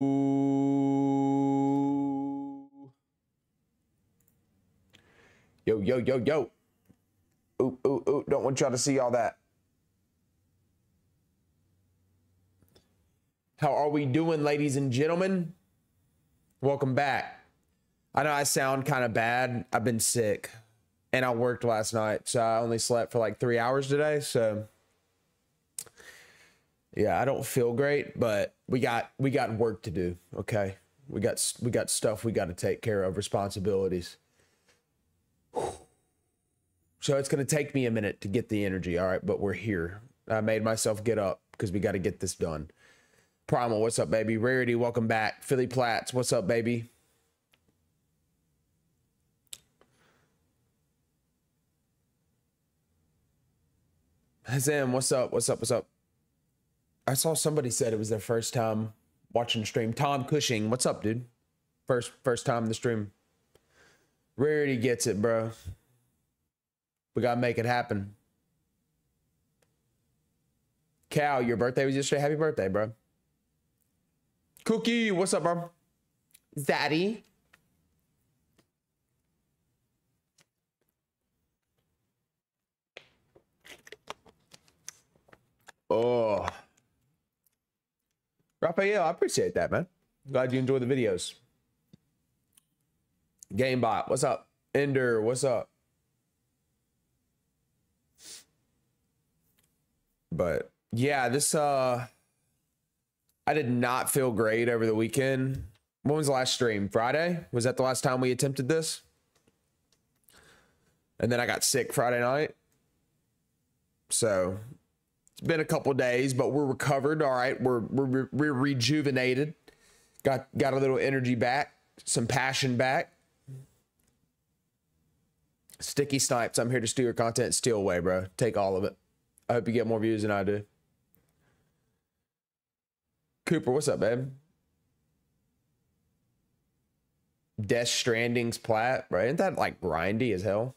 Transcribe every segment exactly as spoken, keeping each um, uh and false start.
Yo, yo, yo, yo. Ooh, ooh, ooh. Don't want y'all to see all that. How are we doing, ladies and gentlemen? Welcome back. I know I sound kind of bad. I've been sick. And I worked last night, so I only slept for like three hours today. So, yeah, I don't feel great, but we got we got work to do. Okay, we got we got stuff we got to take care of, responsibilities. So it's gonna take me a minute to get the energy. All right, but we're here. I made myself get up because we got to get this done. Primal, what's up, baby? Rarity, welcome back. Philly Platts, what's up, baby? Hazem, what's up? What's up? What's up? I saw somebody said it was their first time watching the stream. Tom Cushing, what's up, dude? First first time in the stream. Rarity gets it, bro. We gotta make it happen. Cal, your birthday was yesterday. Happy birthday, bro. Cookie, what's up, bro? Zaddy. Oh, Raphael, I appreciate that, man. Glad you enjoy the videos. GameBot, what's up? Ender, what's up? But yeah, this uh I did not feel great over the weekend. When was the last stream? Friday? Was that the last time we attempted this? And then I got sick Friday night. So it's been a couple days, but we're recovered. All right, we're we're, we're rejuvenated. Got got a little energy back, some passion back. Sticky Snipes, I'm here to steal your content. Steal away, bro. Take all of it. I hope you get more views than I do. Cooper, what's up, babe? Death Stranding's Plat, bro. Isn't that like grindy as hell?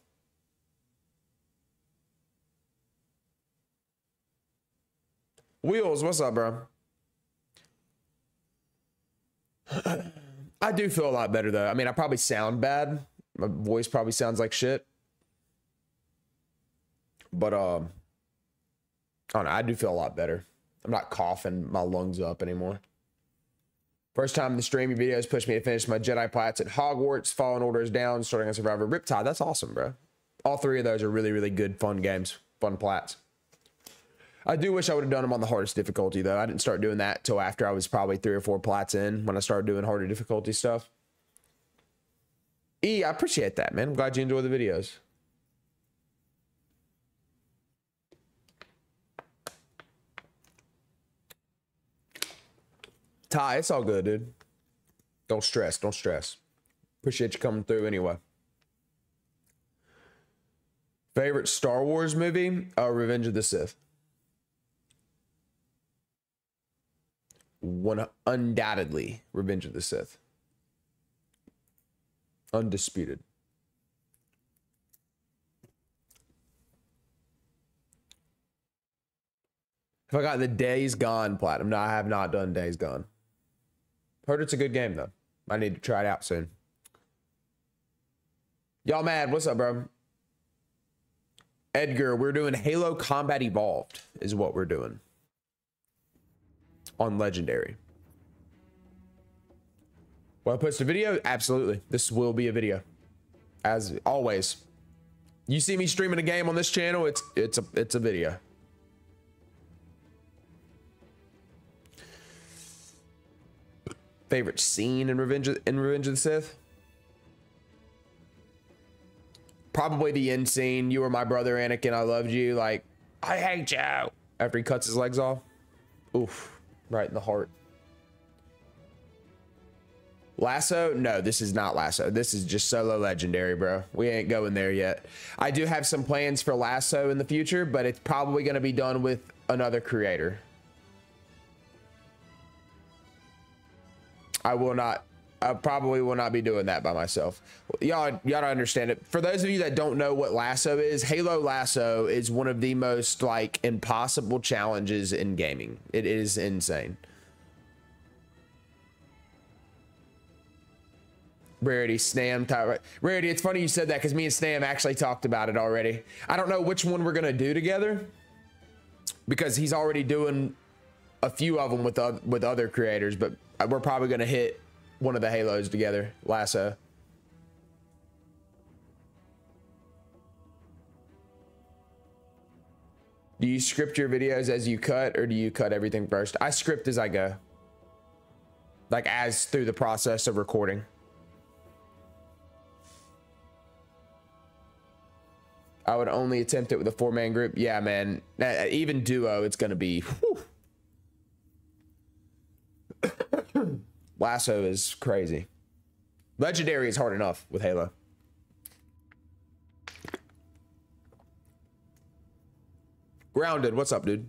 Wheels, what's up, bro? I do feel a lot better, though. I mean, I probably sound bad. My voice probably sounds like shit. But, um, I don't know. I do feel a lot better. I'm not coughing my lungs up anymore. First time in the stream, your videos pushed me to finish my Jedi Plats at Hogwarts. Fallen Order is down. Starting a Survivor Riptide. That's awesome, bro. All three of those are really, really good, fun games. Fun Plats. I do wish I would have done them on the hardest difficulty, though. I didn't start doing that till after I was probably three or four plats in when I started doing harder difficulty stuff. E, I appreciate that, man. I'm glad you enjoy the videos. Ty, it's all good, dude. Don't stress. Don't stress. Appreciate you coming through anyway. Favorite Star Wars movie? Uh, Revenge of the Sith. One, undoubtedly, Revenge of the Sith. Undisputed. Have I got the Days Gone Platinum? No, I have not done Days Gone. Heard it's a good game, though. I need to try it out soon. Y'all mad? What's up, bro? Edgar, we're doing Halo Combat Evolved is what we're doing. On Legendary. Will I post a video? Absolutely. This will be a video. As always. You see me streaming a game on this channel, it's it's a it's a video. Favorite scene in Revenge of, in Revenge of the Sith? Probably the end scene. You were my brother, Anakin. I loved you. Like, I hate you. After he cuts his legs off. Oof. Right in the heart. Lasso? No, this is not Lasso. This is just solo Legendary, bro. We ain't going there yet. I do have some plans for Lasso in the future, but it's probably going to be done with another creator. I will not. I probably will not be doing that by myself. Y'all, y'all don't understand it. For those of you that don't know what Lasso is, Halo Lasso is one of the most like impossible challenges in gaming. It is insane. Rarity, Snam, Tyra. Rarity, it's funny you said that because me and Snam actually talked about it already. I don't know which one we're going to do together because he's already doing a few of them with, uh, with other creators, but we're probably going to hit one of the Halos together, Lasso. Do you script your videos as you cut, or do you cut everything first? I script as I go. Like as through the process of recording. I would only attempt it with a four-man group. Yeah, man. Even duo, it's going to be... Lasso is crazy. Legendary is hard enough with Halo. Grounded, what's up, dude?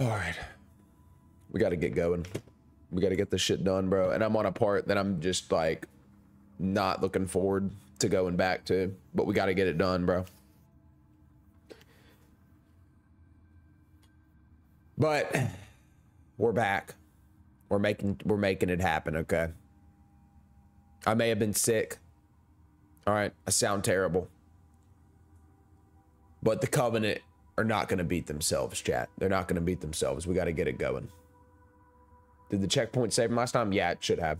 All right. We got to get going. We got to get this shit done, bro. And I'm on a part that I'm just, like, not looking forward to going back to. But we got to get it done, bro. But we're back. We're making, we're making it happen, okay? I may have been sick. All right, I sound terrible. But the Covenant are not going to beat themselves, chat. They're not going to beat themselves. We got to get it going. Did the checkpoint save last time? Yeah, it should have.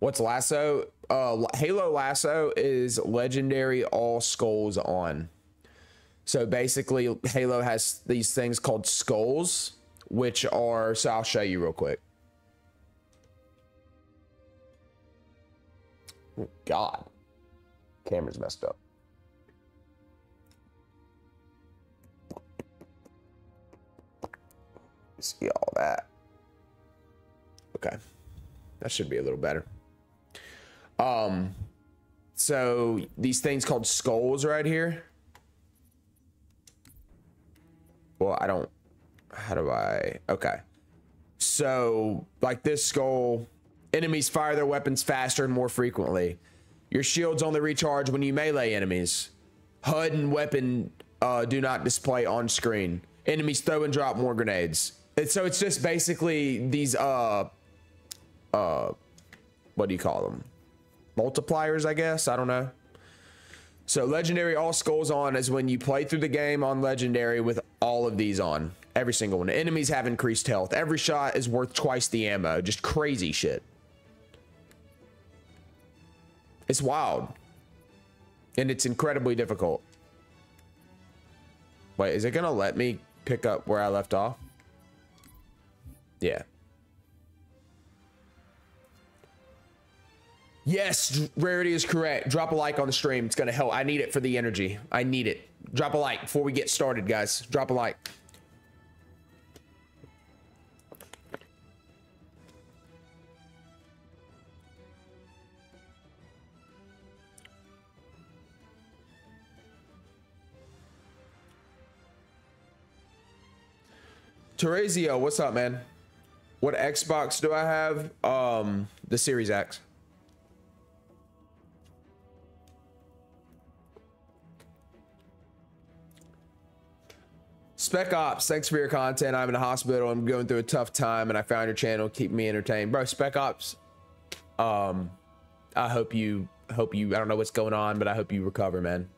What's Lasso? Uh, Halo Lasso is legendary all skulls on. So basically, Halo has these things called skulls, which are... So I'll show you real quick. God, camera's messed up. See all that? Okay, that should be a little better. Um, so these things called skulls right here. Well, I don't. How do I? Okay, so like this skull. Enemies fire their weapons faster and more frequently. Your shields only recharge when you melee enemies. H U D and weapon uh, do not display on screen. Enemies throw and drop more grenades. And so it's just basically these, uh, uh, what do you call them? Multipliers, I guess. I don't know. So legendary all skulls on is when you play through the game on legendary with all of these on. Every single one. Enemies have increased health. Every shot is worth twice the ammo. Just crazy shit. It's wild. And it's incredibly difficult. Wait, is it gonna let me pick up where I left off? Yeah. Yes, Rarity is correct. Drop a like on the stream. It's gonna help. I need it for the energy. I need it. Drop a like before we get started, guys. Drop a like. Terezio, what's up, man? What Xbox do I have? Um, the Series X. Spec Ops, thanks for your content. I'm in a hospital. I'm going through a tough time, and I found your channel. Keep me entertained, bro. Spec Ops. Um, I hope you hope you. I don't know what's going on, but I hope you recover, man.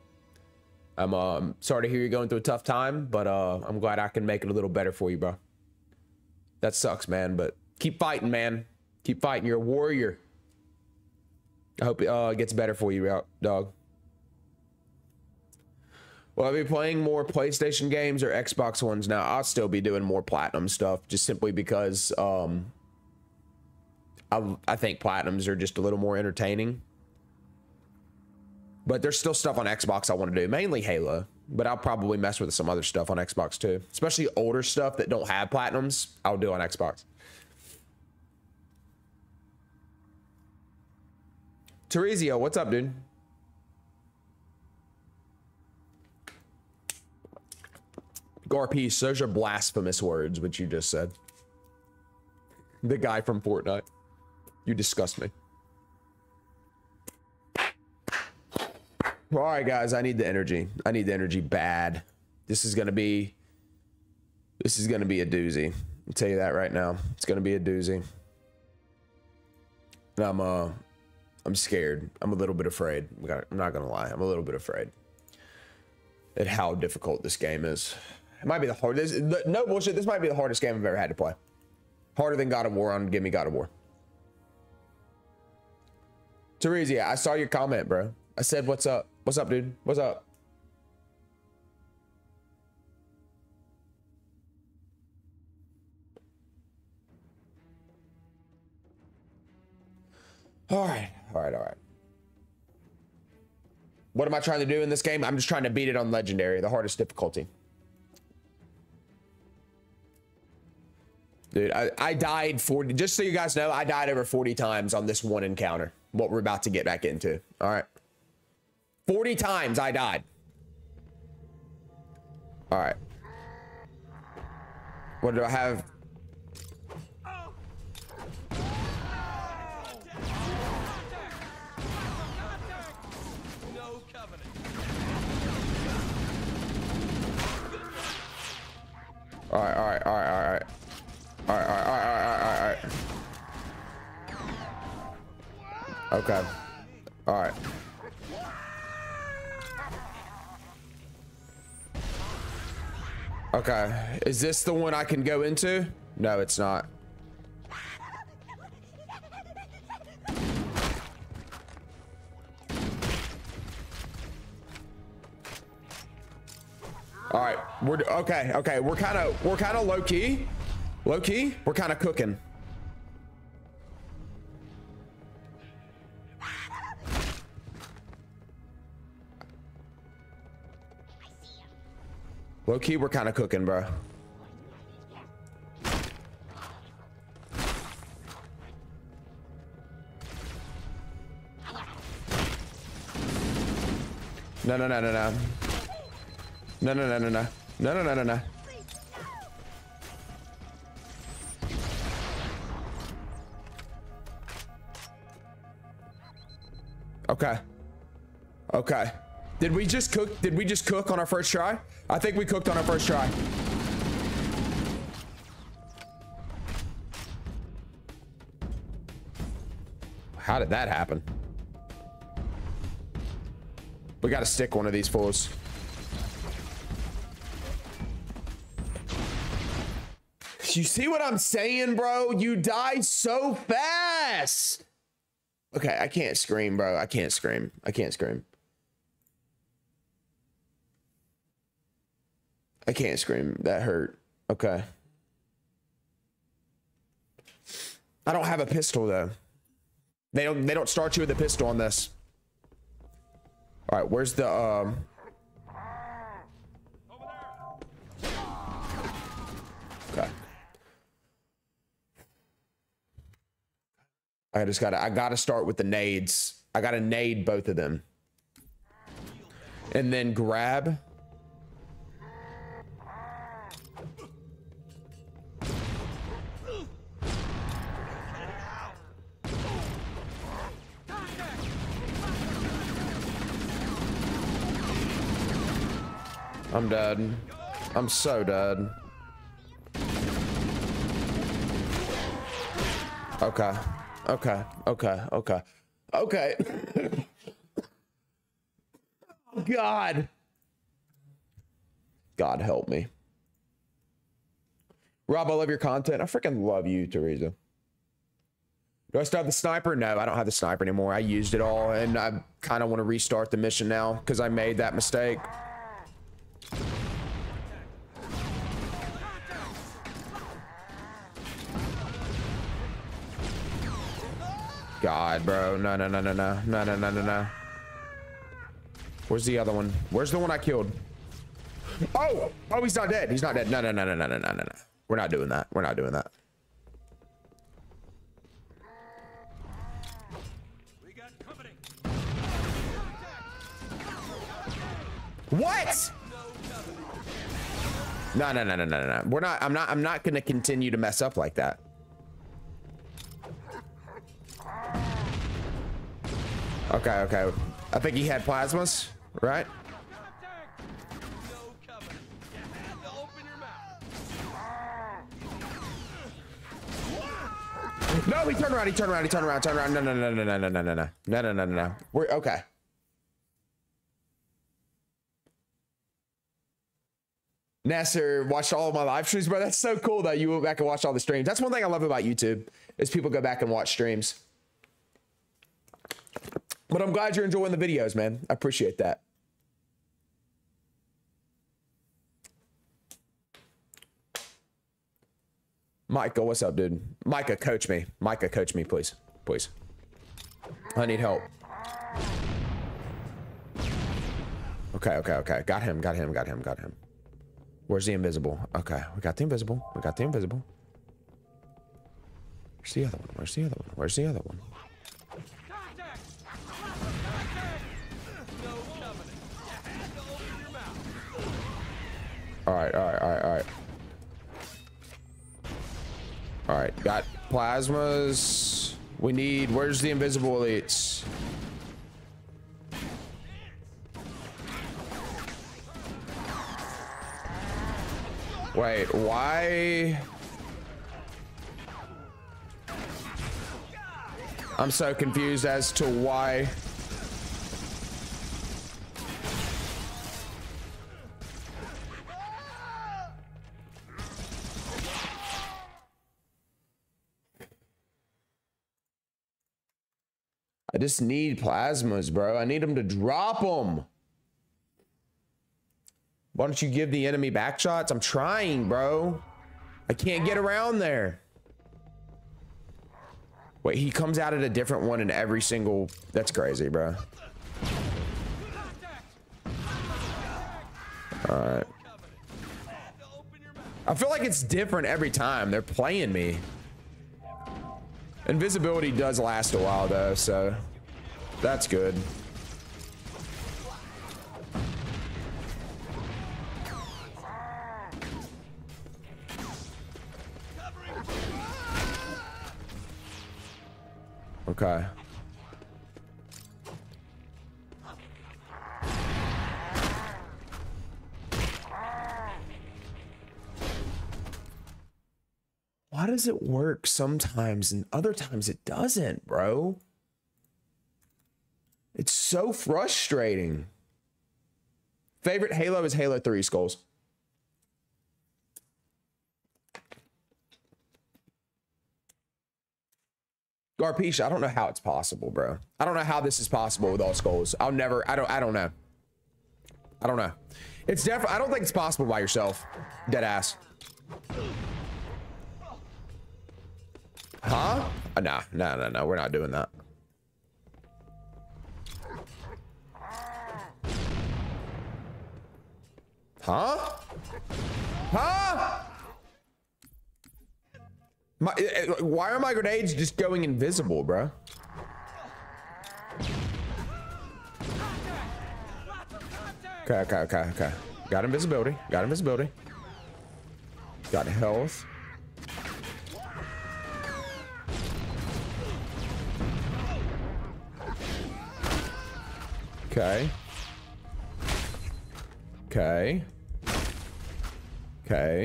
I'm um, sorry to hear you're going through a tough time, but uh, I'm glad I can make it a little better for you, bro. That sucks, man, but keep fighting, man. Keep fighting. You're a warrior. I hope it uh, gets better for you, dog. Well, I'll be playing more PlayStation games or Xbox ones now. I'll still be doing more Platinum stuff just simply because um, I, I think Platinums are just a little more entertaining. But there's still stuff on Xbox I want to do, mainly Halo. But I'll probably mess with some other stuff on Xbox too, especially older stuff that don't have Platinums. I'll do on Xbox. Terezio, what's up, dude? Garpiece, those are blasphemous words, which you just said. The guy from Fortnite. You disgust me. All right, guys, I need the energy. I need the energy bad. This is going to be This is going to be a doozy. I'll tell you that right now. It's going to be a doozy. And I'm, uh, I'm scared. I'm a little bit afraid. I'm not going to lie. I'm a little bit afraid at how difficult this game is. It might be the hardest. No bullshit. This might be the hardest game I've ever had to play. Harder than God of War on Gimme God of War. Terezia, I saw your comment, bro. I said, what's up? What's up, dude? What's up? All right, all right, all right. What am I trying to do in this game? I'm just trying to beat it on Legendary, the hardest difficulty. Dude, I, I died forty, just so you guys know, I died over forty times on this one encounter, what we're about to get back into, all right? forty times I died. All right. What do I have? All right, all right, all right, all right. All right, all right, all right, all right, all right. Okay. All right. Okay. Is this the one I can go into? No, it's not. All right, we're okay. Okay, we're kind of we're kind of low key, low key. We're kind of cooking. Low key, we're kind of cooking, bro. No, no, no, no, no. No, no, no, no, no, no, no, no, no, no. Okay. Okay. Did we just cook? Did we just cook on our first try? I think we cooked on our first try. How did that happen? We gotta stick one of these fools. You see what I'm saying, bro? You die so fast. Okay, I can't scream, bro. I can't scream. I can't scream. I can't scream. That hurt. Okay. I don't have a pistol though. They don't they don't start you with a pistol on this. All right, where's the um okay. I just gotta, I gotta start with the nades. I gotta nade both of them. And then grab. I'm dead. I'm so dead. Okay. Okay, okay, okay, okay. God. God help me. Rob, I love your content. I freaking love you, Teresa. Do I still have the sniper? No, I don't have the sniper anymore. I used it all, and I kind of want to restart the mission now because I made that mistake. God, bro. No, no, no, no, no, no, no, no, no, no. Where's the other one? Where's the one I killed? Oh, oh, he's not dead. He's not dead. No, no, no, no, no, no, no, no. We're not doing that. We're not doing that. We got company. What? No, no, no, no, no, no. We're not. I'm not. I'm not going to continue to mess up like that. Okay, okay. I think he had plasmas, right? No, he turned around, he turned around, he turned around, turned around. No, no, no, no, no, no, no, no, no, no, no, no, no. We're okay. Nasser watched all of my live streams, bro. That's so cool that you went back and watched all the streams. That's one thing I love about YouTube is people go back and watch streams. But I'm glad you're enjoying the videos, man. I appreciate that. Micah, what's up, dude? Micah, coach me. Micah, coach me, please. Please. I need help. Okay, okay, okay. Got him, got him, got him, got him. Where's the invisible? Okay, we got the invisible. We got the invisible. Where's the other one? Where's the other one? Where's the other one? All right, all right, all right, all right. All right, got plasmas. We need, where's the invisible elites? Wait, why? I'm so confused as to why. I just need plasmas, bro. I need them to drop them. Why don't you give the enemy back shots? I'm trying, bro. I can't get around there. Wait, he comes out at a different one in every single... That's crazy, bro. All right. I feel like it's different every time. They're playing me. Invisibility does last a while though, so that's good. Okay. Why does it work sometimes and other times it doesn't, bro? It's so frustrating. Favorite Halo is Halo three, Skulls. Garpesh, I don't know how it's possible, bro. I don't know how this is possible with all Skulls. I'll never, I don't, I don't know. I don't know. It's definitely, I don't think it's possible by yourself. Deadass. Huh? Oh, nah, nah, nah, nah. We're not doing that. Huh? Huh? My, why are my grenades just going invisible, bro? Okay, okay, okay, okay. Got invisibility. Got invisibility. Got health. Okay. Okay. Okay.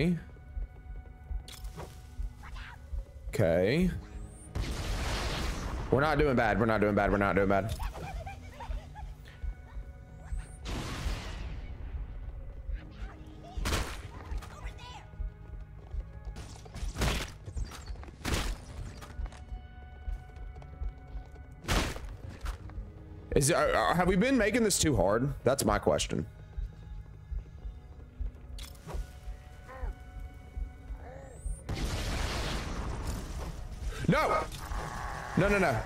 Okay. We're not doing bad. We're not doing bad. We're not doing bad. Is, are, are, have we been making this too hard? That's my question. No! No, no, no.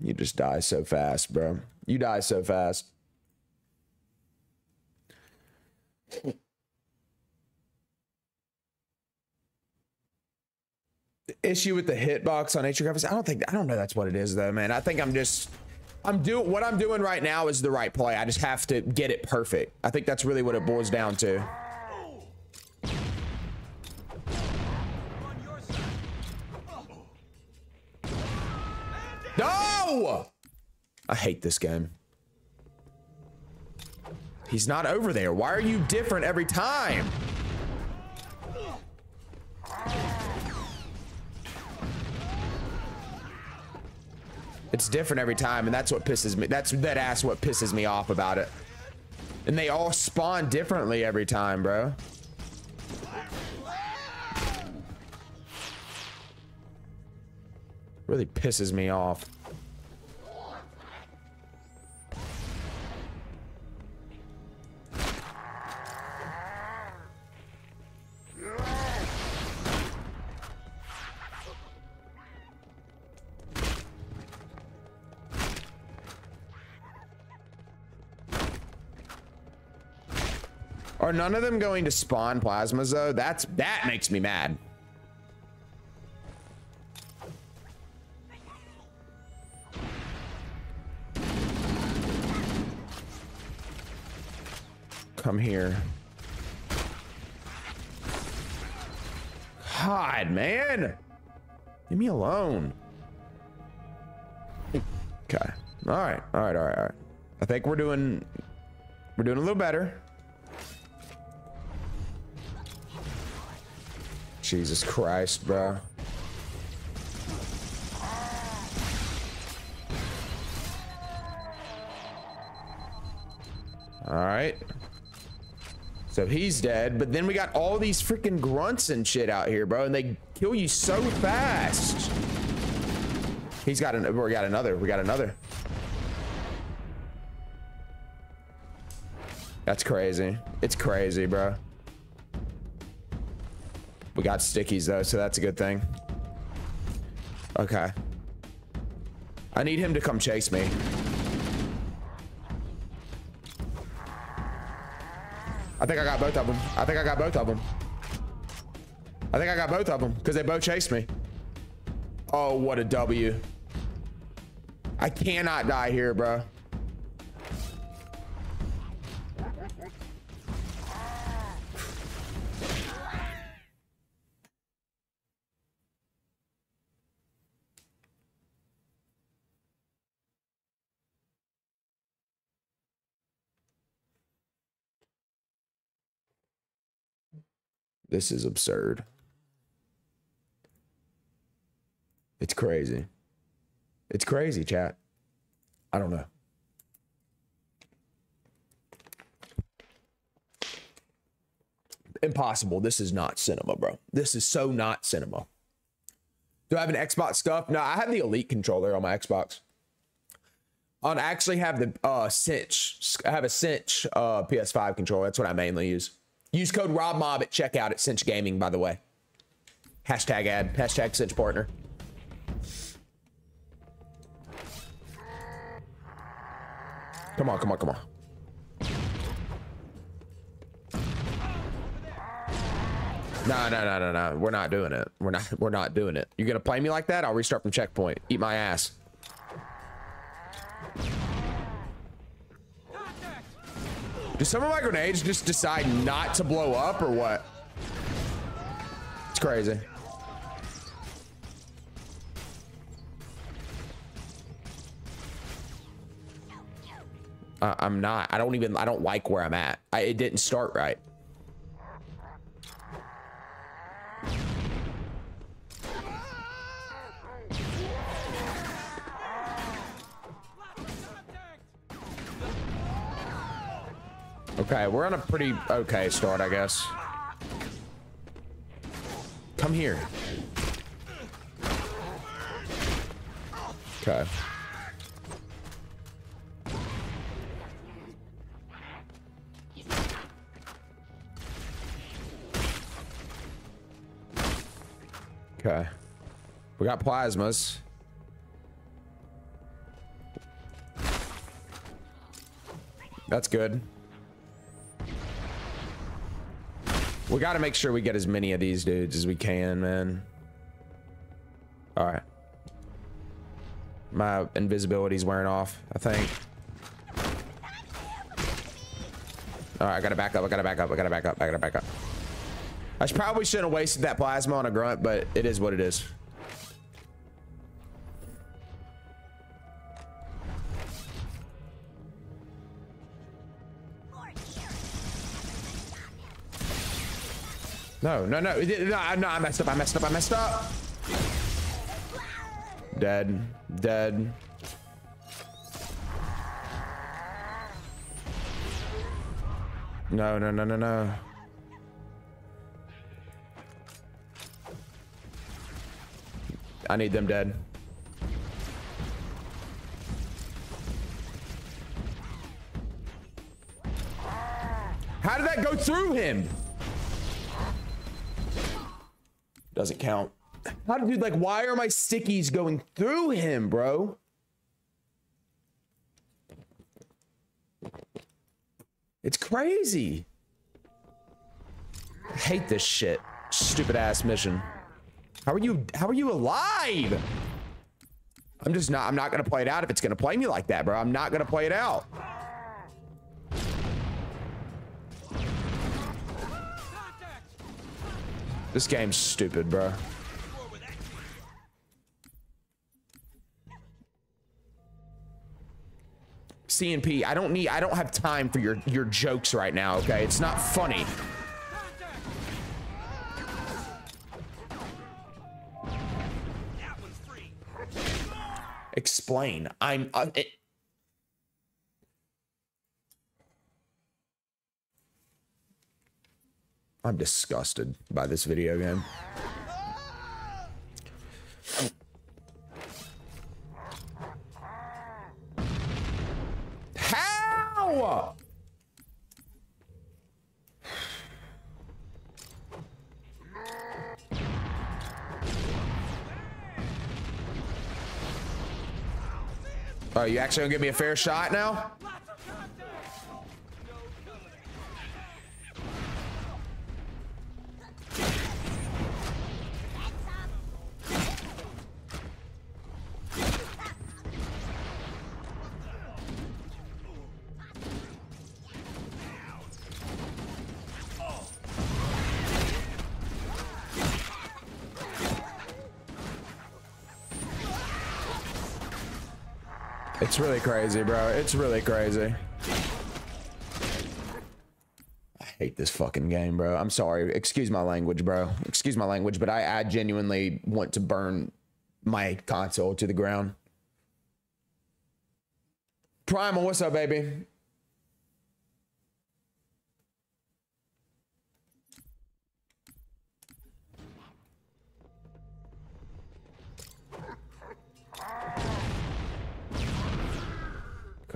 You just die so fast, bro. You die so fast. Issue with the hitbox on nature graphics. I don't think, I don't know that's what it is though, man. I think I'm just, I'm doing, what I'm doing right now is the right play. I just have to get it perfect. I think that's really what it boils down to. No! I hate this game. He's not over there. Why are you different every time? It's different every time, and that's what pisses me. That's that ass what pisses me off about it. And they all spawn differently every time, bro. Really pisses me off. Are none of them going to spawn plasmas though? That's that makes me mad. Come here. God, man. Leave me alone. Okay. All right. All right. All right. All right. I think we're doing we're doing a little better. Jesus Christ, bro. All right. So he's dead, but then we got all these freaking grunts and shit out here, bro, and they kill you so fast. He's got an, we got another, we got another. That's crazy. It's crazy, bro. We got stickies though, so that's a good thing. Okay. I need him to come chase me. I think I got both of them. I think I got both of them. I think I got both of them because they both chased me. Oh, what a W. I cannot die here, bro. This is absurd. It's crazy. It's crazy, chat. I don't know. Impossible. This is not cinema, bro. This is so not cinema. Do I have an Xbox stuff? No, I have the Elite controller on my Xbox. I actually have the uh, Cinch. I have a Cinch uh, P S five controller. That's what I mainly use. Use code RobMob at checkout at Cinch Gaming, by the way. Hashtag ad. Hashtag Cinch Partner. Come on, come on, come on. No, no, no, no, no. We're not doing it. We're not. We're not doing it. You're gonna play me like that? I'll restart from checkpoint. Eat my ass. Do some of my grenades just decide not to blow up or what? It's crazy. Uh, I'm not. I don't even, I don't like where I'm at. I, it didn't start right. Okay, we're on a pretty okay start, I guess. Come here. Okay. Okay. We got plasmas. That's good. We got to make sure we get as many of these dudes as we can, man. All right. My invisibility's wearing off, I think. All right, I got to back up. I got to back up. I got to back up. I got to back up. I probably shouldn't have wasted that plasma on a grunt, but it is what it is. No, no, no, no, no, I messed up, I messed up, I messed up. Dead, dead. No, no, no, no, no. I need them dead. How did that go through him? Doesn't count. How did, dude, like, why are my stickies going through him, bro? It's crazy. I hate this shit. Stupid ass mission. How are you, how are you alive? I'm just not, I'm not gonna play it out if it's gonna play me like that, bro. I'm not gonna play it out. This game's stupid, bro. C N P, I don't need, I don't have time for your, your jokes right now, okay? It's not funny. Explain. I'm, uh, it, I'm disgusted by this video game. How? Oh, you actually gonna give me a fair shot now? It's really crazy, bro. It's really crazy. I hate this fucking game, bro. I'm sorry. Excuse my language, bro. Excuse my language, but I, I genuinely want to burn my console to the ground. Primal, what's up, baby?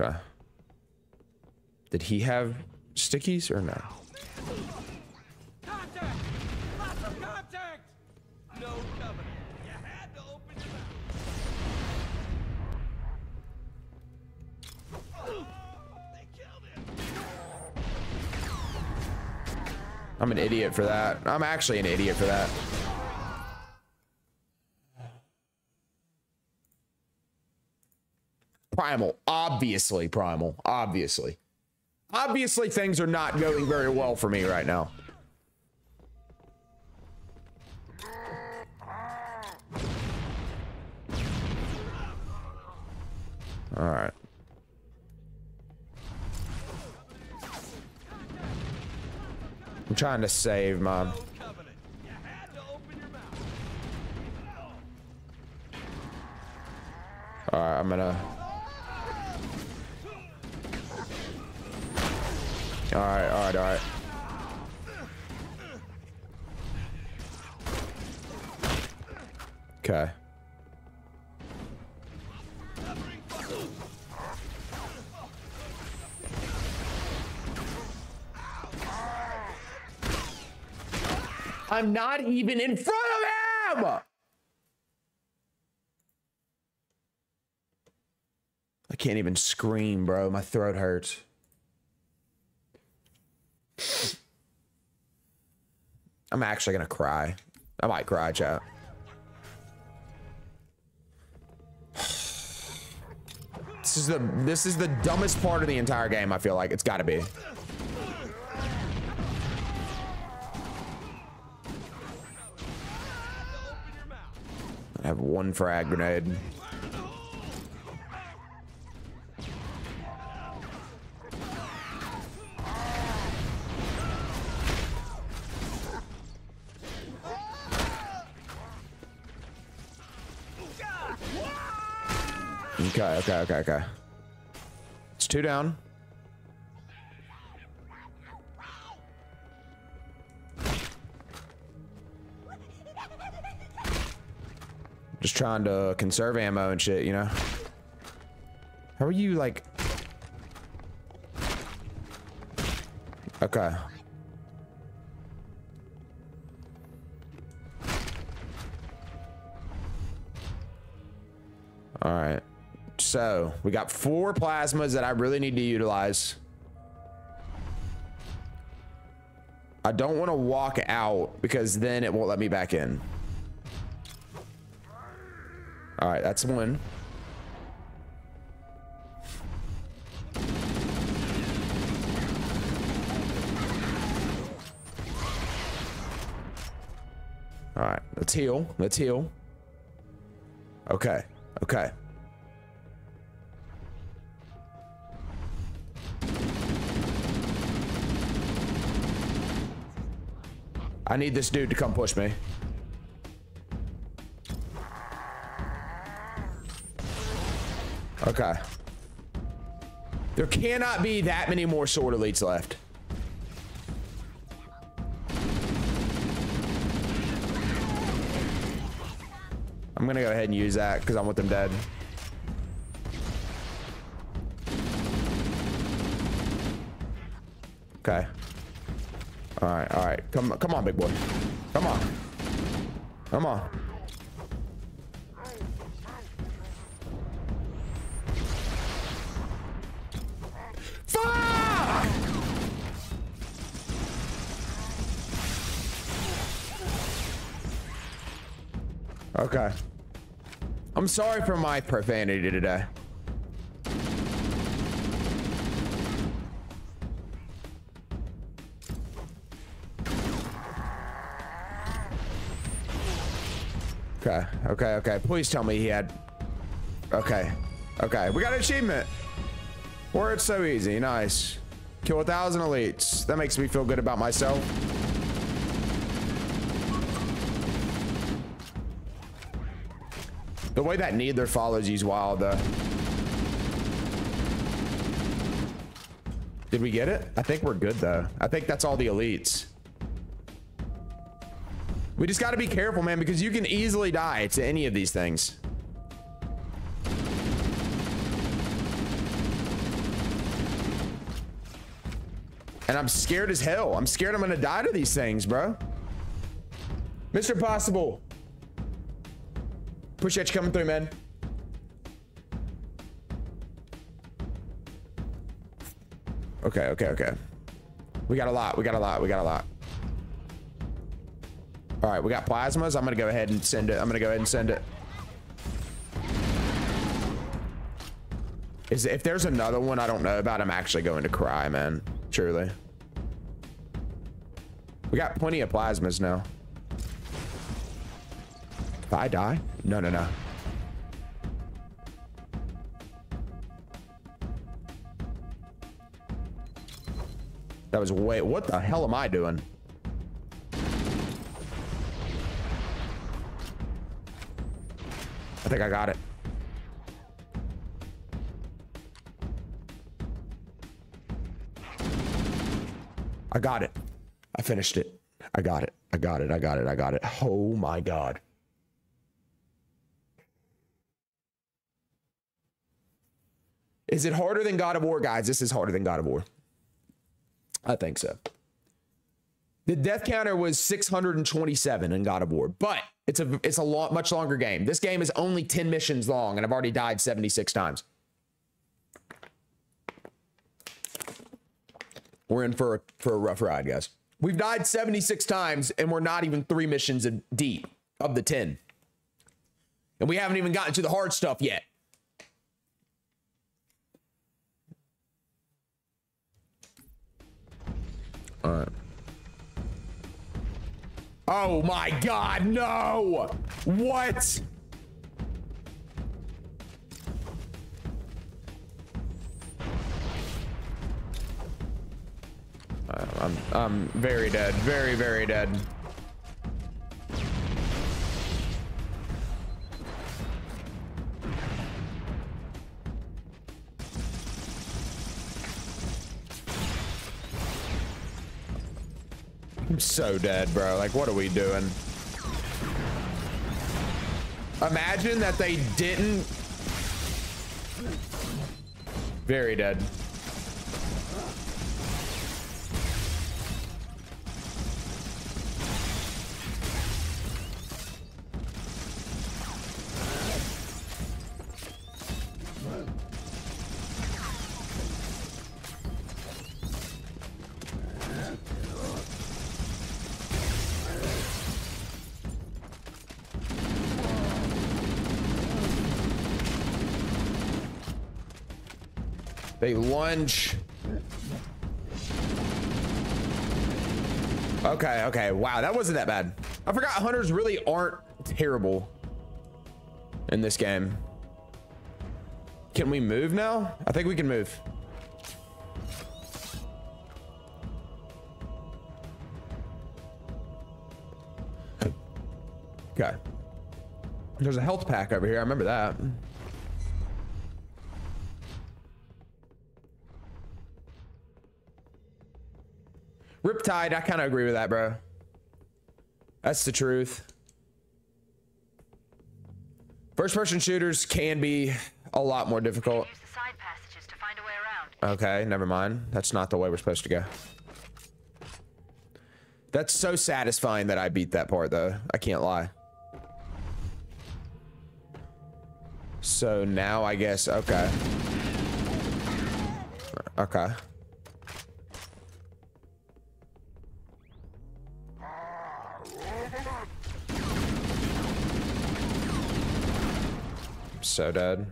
Okay. Did he have stickies or no? Contact! Lots of contact! No covenant. You had to open it up. Oh, they killed him. I'm an idiot for that. I'm actually an idiot for that. Primal, obviously, Primal, obviously. Obviously, things are not going very well for me right now. All right. I'm trying to save my... All right, I'm gonna... All right, all right, all right. Okay. I'm not even in front of him! I can't even scream, bro. My throat hurts. I'm actually gonna cry. I might cry, chat. This is the this is the dumbest part of the entire game, I feel like. It's gotta be. I have one frag grenade. Okay, okay, okay, okay. It's two down. Just trying to conserve ammo and shit, you know? How are you, like... Okay. Alright. So, we got four plasmas that I really need to utilize. I don't want to walk out because then it won't let me back in. All right, that's one. All right, let's heal. Let's heal. Okay, okay. I need this dude to come push me. Okay. There cannot be that many more sword elites left. I'm gonna go ahead and use that because I want them dead. Okay. All right, all right. Come, come on, big boy. Come on. Come on. Okay. I'm sorry for my profanity today. Okay, okay, okay. Please tell me he had... Okay, okay. We got an achievement. Or it's so easy. Nice. Kill a thousand elites. That makes me feel good about myself. The way that neither follows you's wild, though. Did we get it? I think we're good, though. I think that's all the elites. We just got to be careful, man, because you can easily die to any of these things. And I'm scared as hell. I'm scared I'm going to die to these things, bro. Mister Possible. Appreciate you coming through, man. Okay, okay, okay. We got a lot. We got a lot. We got a lot. All right, we got plasmas. I'm gonna go ahead and send it. I'm gonna go ahead and send it. Is if there's another one I don't know about, I'm actually going to cry, man. Truly. We got plenty of plasmas now. If I die? No, no, no. That was way... What the hell am I doing? I think I got it. I got it. I finished it. I got it. I got it. I got it. I got it. Oh, my God. Is it harder than God of War, guys? This is harder than God of War. I think so. The death counter was six hundred twenty-seven in God of War, but it's a it's a lot much longer game. This game is only ten missions long, and I've already died seventy-six times. We're in for a, for a rough ride, guys. We've died seventy-six times, and we're not even three missions deep of the ten, and we haven't even gotten to the hard stuff yet. All right. Oh my God, no! What? I'm, I'm very dead, very, very dead. I'm so dead, bro. Like, what are we doing? Imagine that they didn't. Very dead. They lunge. Okay, okay. Wow, that wasn't that bad. I forgot hunters really aren't terrible in this game. Can we move now? I think we can move. Okay. There's a health pack over here. I remember that. Riptide, I kind of agree with that, bro. That's the truth. First-person shooters can be a lot more difficult. Use the side passages to find a way around. Okay, never mind. That's not the way we're supposed to go. That's so satisfying that I beat that part, though. I can't lie. So now I guess, okay. Okay. So dead.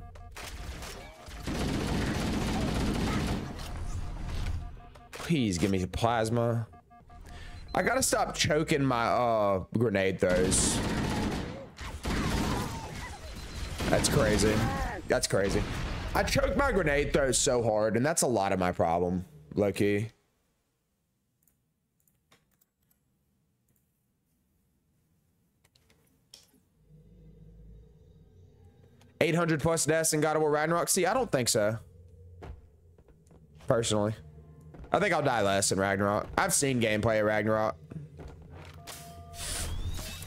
Please give me the plasma. I gotta stop choking my uh grenade throws. That's crazy. That's crazy. I choke my grenade throws so hard, and that's a lot of my problem, low key. eight hundred plus deaths in God of War Ragnarok? See, I don't think so. Personally. I think I'll die less in Ragnarok. I've seen gameplay of Ragnarok.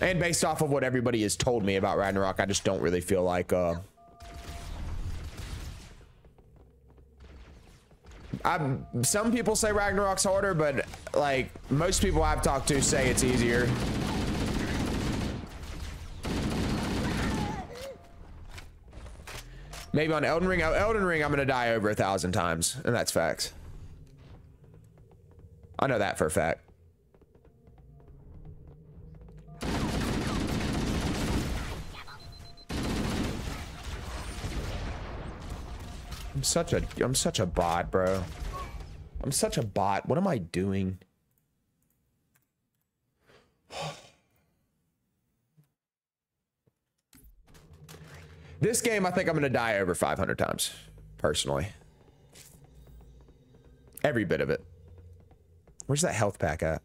And based off of what everybody has told me about Ragnarok, I just don't really feel like, uh... I'm, some people say Ragnarok's harder, but, like, most people I've talked to say it's easier. Maybe on Elden Ring. Oh, Elden Ring, I'm gonna die over a thousand times, and that's facts. I know that for a fact. I'm such a, I'm such a bot, bro. I'm such a bot. What am I doing? This game, I think I'm gonna die over five hundred times, personally. Every bit of it. Where's that health pack at?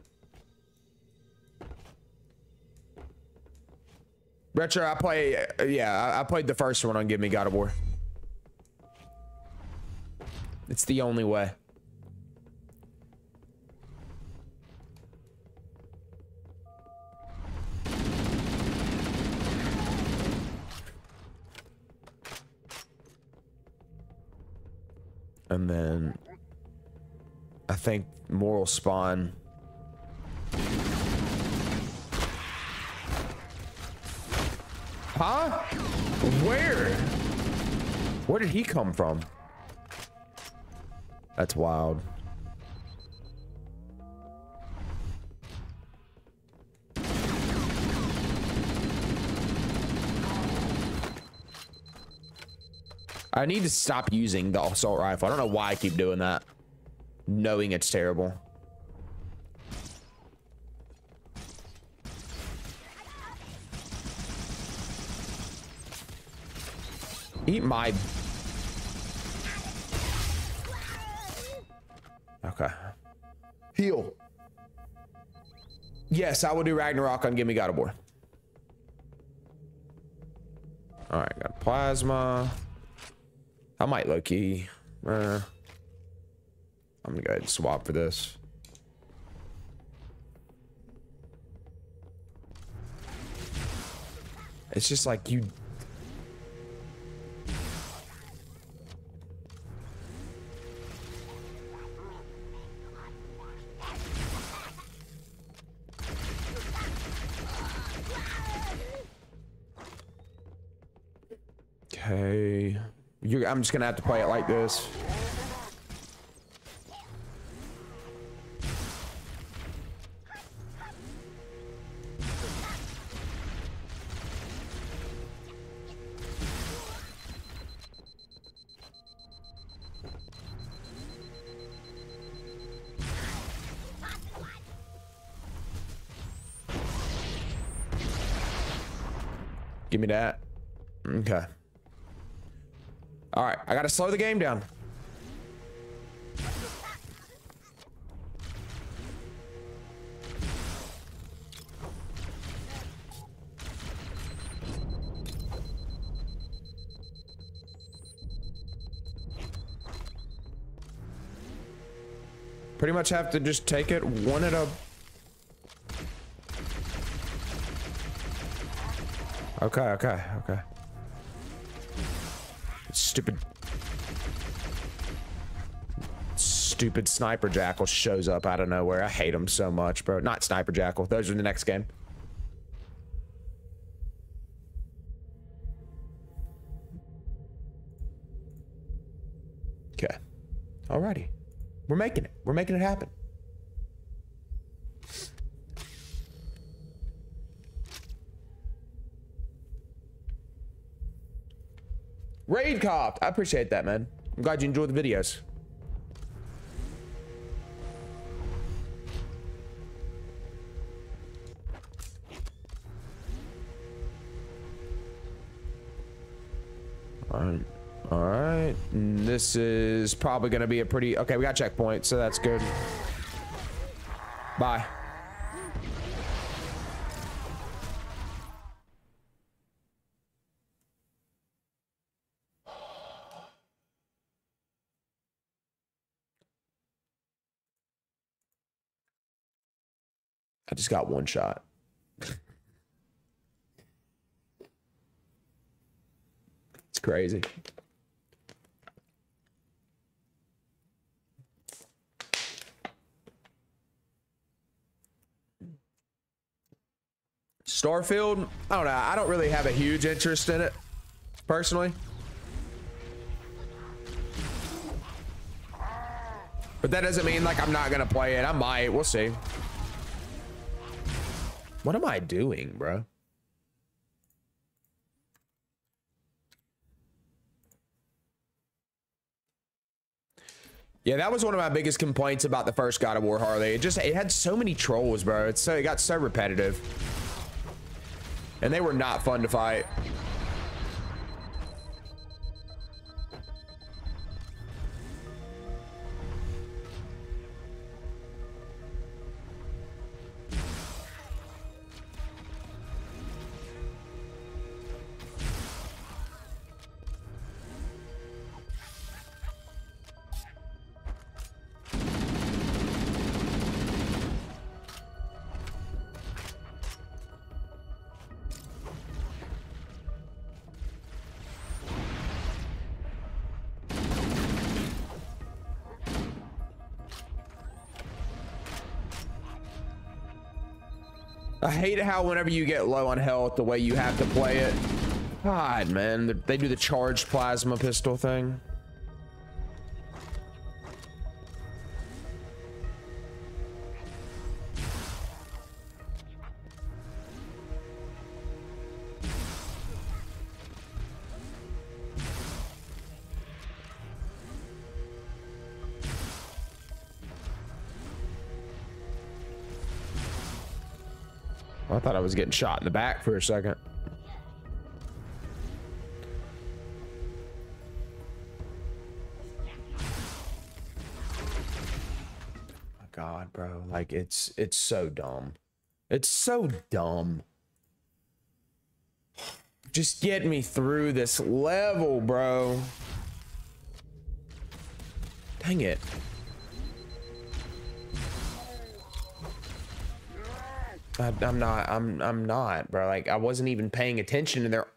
Retro, I play, yeah, I played the first one on Give Me God of War. It's the only way. And then I think moral spawn. Huh? Where? Where did he come from? That's wild. I need to stop using the assault rifle. I don't know why I keep doing that, knowing it's terrible. Eat my... Okay. Heal. Yes, I will do Ragnarok on Gimme God of War. All right, got plasma. I might low-key. Uh, I'm gonna go ahead and swap for this. It's just like you... Okay. You're, I'm just gonna have to play it like this. Give me that. Okay. All right, I gotta slow the game down. Pretty much have to just take it one at a... Okay, okay, okay. Stupid, stupid sniper jackal shows up out of nowhere. I hate him so much, bro. Not sniper jackal. Those are the next game. Okay. Alrighty. We're making it. We're making it happen. Raid Cop, I appreciate that, man. I'm glad you enjoyed the videos. All right, all right. This is probably gonna be a pretty... Okay, we got checkpoint, so that's good. Bye. I just got one shot. It's crazy. Starfield, I don't know. I don't really have a huge interest in it, personally. But that doesn't mean like I'm not gonna play it. I might, we'll see. What am I doing, bro? Yeah, that was one of my biggest complaints about the first God of War, Harley. It just, it had so many trolls, bro. It's so, it got so repetitive. And they were not fun to fight. I hate how whenever you get low on health, the way you have to play it. God, man, they do the charged plasma pistol thing. I thought I was getting shot in the back for a second. My God, bro. Like, it's, it's so dumb. It's so dumb. Just get me through this level, bro. Dang it. I, I'm not. I'm. I'm not, bro. Like I wasn't even paying attention to their.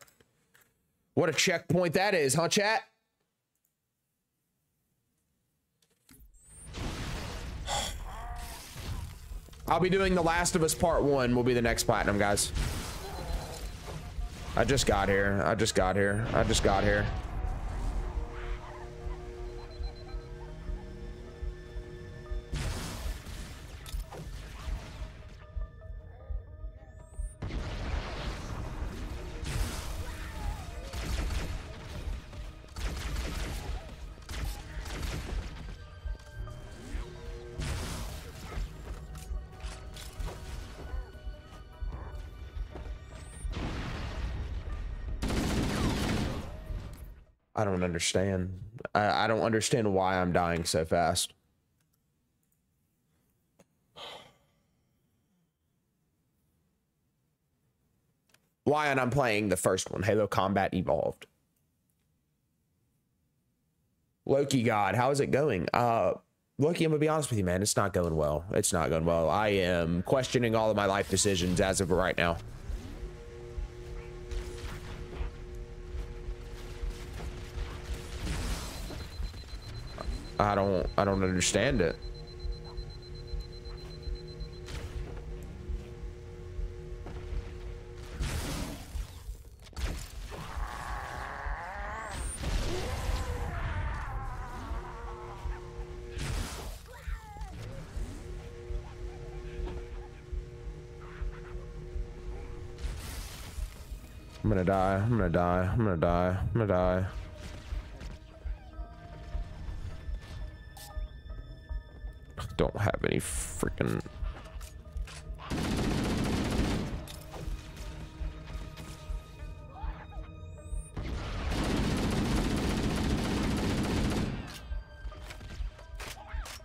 What a checkpoint that is, huh, chat? I'll be doing The Last of Us Part One. Will be the next platinum, guys. I just got here. I just got here. I just got here. I don't understand. I, I don't understand why I'm dying so fast. Why? And I'm playing the first one, Halo Combat Evolved. Loki God, how is it going? Uh, Loki, I'm gonna be honest with you, man. It's not going well. It's not going well. I am questioning all of my life decisions as of right now. I don't, I don't understand it. I'm gonna die. I'm gonna die. I'm gonna die. I'm gonna die. Don't have any freaking.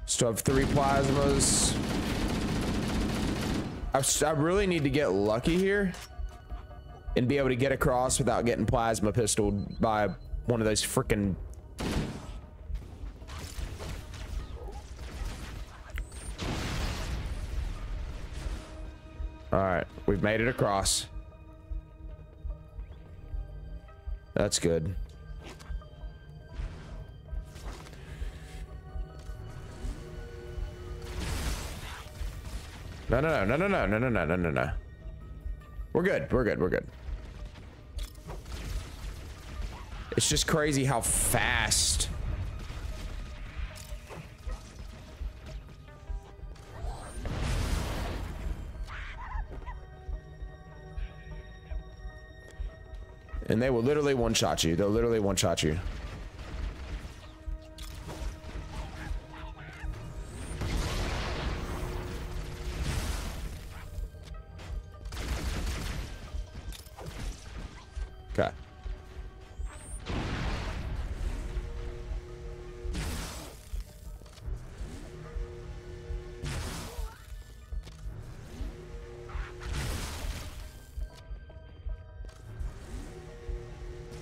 Still have three plasmas. I, I really need to get lucky here and be able to get across without getting plasma pistoled by one of those freaking. All right, we've made it across. That's good. No, no, no, no, no, no, no, no, no, no, no. We're good. We're good. We're good. It's just crazy how fast. And they will literally one-shot you. They'll literally one-shot you. Okay.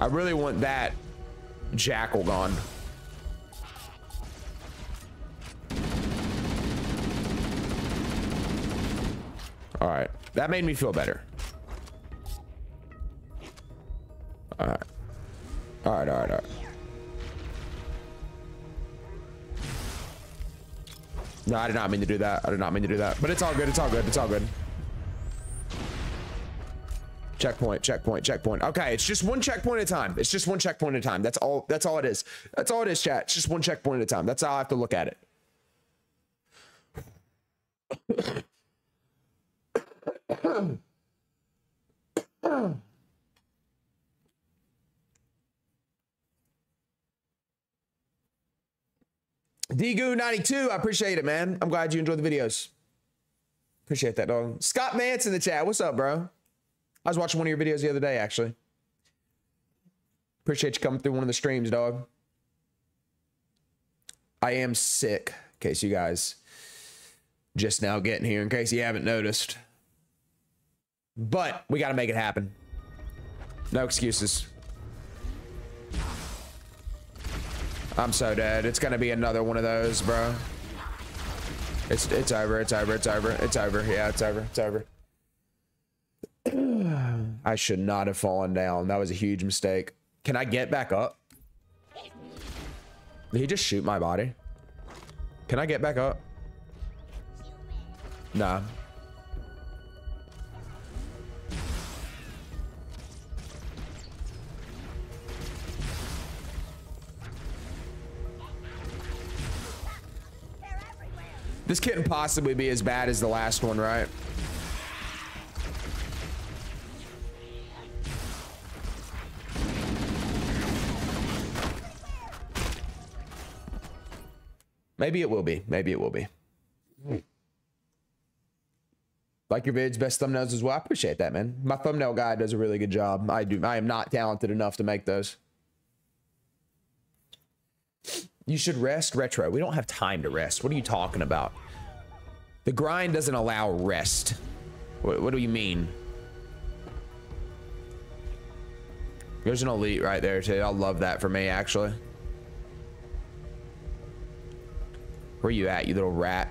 I really want that jackal gone. All right, that made me feel better. All right, all right, all right, all right. No, I did not mean to do that. I did not mean to do that, but it's all good. It's all good. It's all good. Checkpoint, checkpoint, checkpoint. Okay, it's just one checkpoint at a time. It's just one checkpoint at a time. That's all. That's all it is. That's all it is, chat. It's just one checkpoint at a time. That's how I have to look at it. D Goo ninety-two, I appreciate it, man. I'm glad you enjoyed the videos. Appreciate that, dog. Scott Mance in the chat. What's up, bro? I was watching one of your videos the other day, actually. Appreciate you coming through one of the streams, dog. I am sick, in case you guys just now getting here, in case you haven't noticed. But we got to make it happen. No excuses. I'm so dead. It's going to be another one of those, bro. It's, it's over. It's over. It's over. It's over. Yeah, it's over. It's over. I should not have fallen down. That was a huge mistake. Can I get back up? Did he just shoot my body? Can I get back up? Nah. This couldn't possibly be as bad as the last one, right? Maybe it will be. Maybe it will be. Like your vids, best thumbnails as well. I appreciate that, man. My thumbnail guy does a really good job. I do. I am not talented enough to make those. You should rest, Retro. We don't have time to rest. What are you talking about? The grind doesn't allow rest. What, what do you mean? There's an elite right there, too. I love that for me, actually. Where you at, you little rat?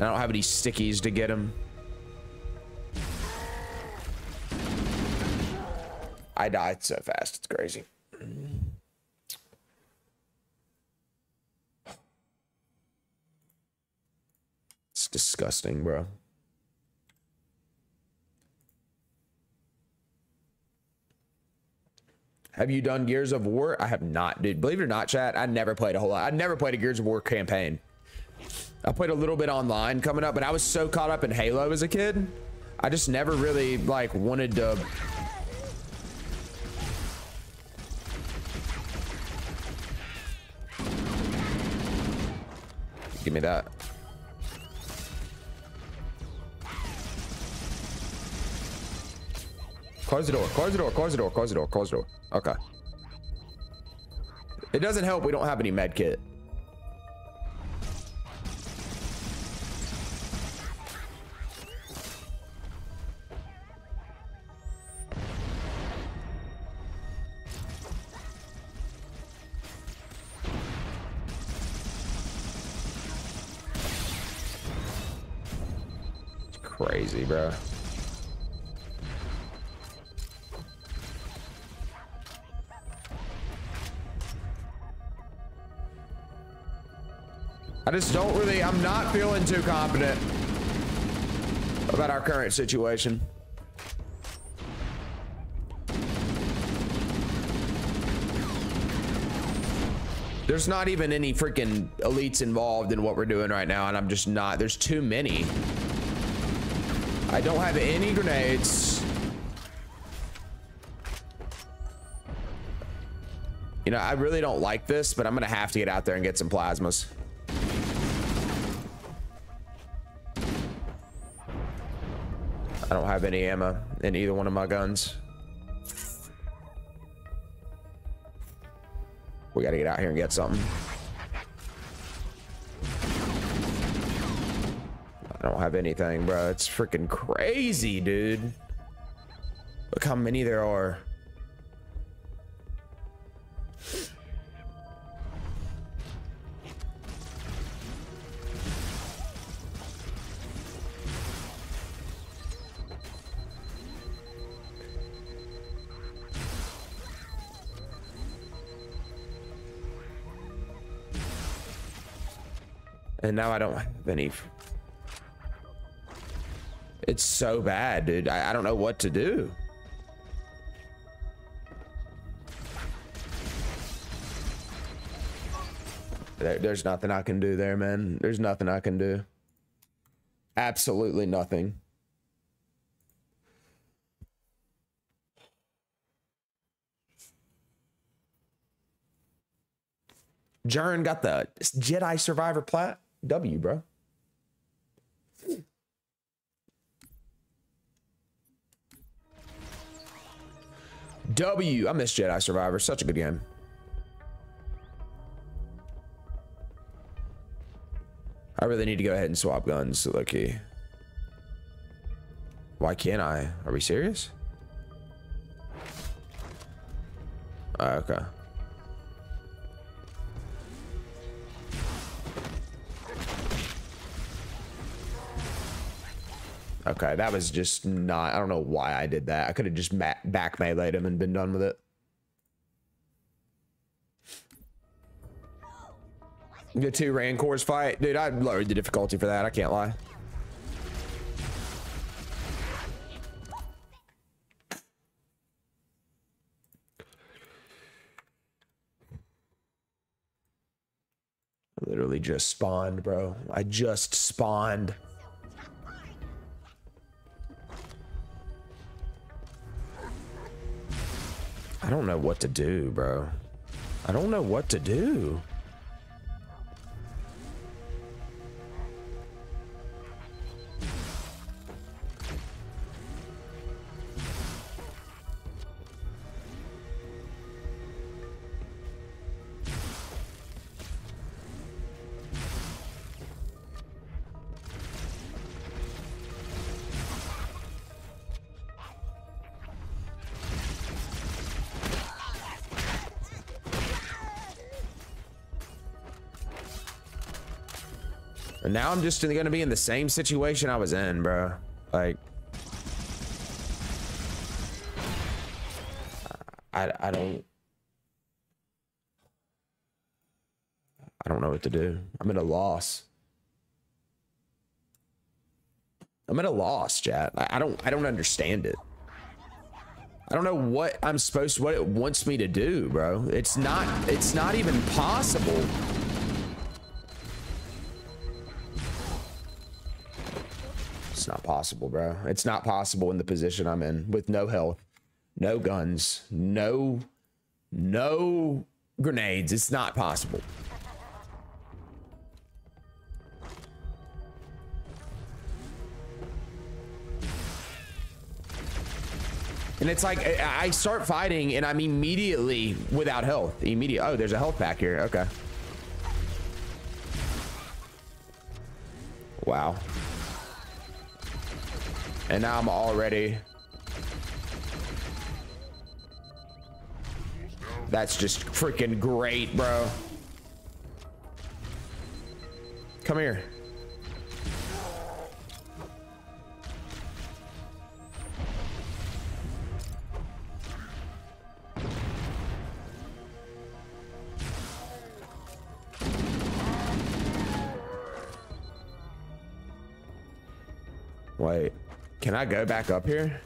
I don't have any stickies to get him. I died so fast. It's crazy. Disgusting, bro. Have you done Gears of War? I have not, dude. Believe it or not, chat, I never played a whole lot. I never played a Gears of War campaign. I played a little bit online coming up, but I was so caught up in Halo as a kid. I just never really, like, wanted to... Give me that. Close the door, close the door, close the door, close the door, close the door. Okay. It doesn't help we don't have any med kit. It's crazy, bro. I just don't really, I'm not feeling too confident about our current situation. There's not even any freaking elites involved in what we're doing right now, and I'm just not, there's too many. I don't have any grenades. You know, I really don't like this, but I'm gonna have to get out there and get some plasmas. I don't have any ammo in either one of my guns. We gotta get out here and get something. I don't have anything, bro. It's freaking crazy, dude. Look how many there are. And now I don't have any. It's so bad, dude. I, I don't know what to do. There, there's nothing I can do there, man. There's nothing I can do. Absolutely nothing. Jern got the Jedi Survivor Plat. W, bro. W. I miss Jedi Survivor. Such a good game. I really need to go ahead and swap guns, Lucky. Why can't I? Are we serious? Uh, okay. Okay, that was just not... I don't know why I did that. I could have just back melee'd him and been done with it. The two Rancors fight. Dude, I lowered the difficulty for that. I can't lie. I literally just spawned, bro. I just spawned. I don't know what to do, bro. I don't know what to do. Now I'm just gonna be in the same situation I was in, bro. Like, I, I don't, I don't know what to do. I'm at a loss. I'm at a loss, chat. I, I don't, I don't understand it. I don't know what I'm supposed, what it wants me to do, bro. It's not, it's not even possible. It's not possible, bro. It's not possible in the position I'm in with no health, no guns, no, no grenades. It's not possible. And it's like, I start fighting and I'm immediately without health. Immediate. Oh, there's a health pack here. Okay. Wow. And now I'm already... That's just freaking great, bro. Come here. Wait. Can I go back up here?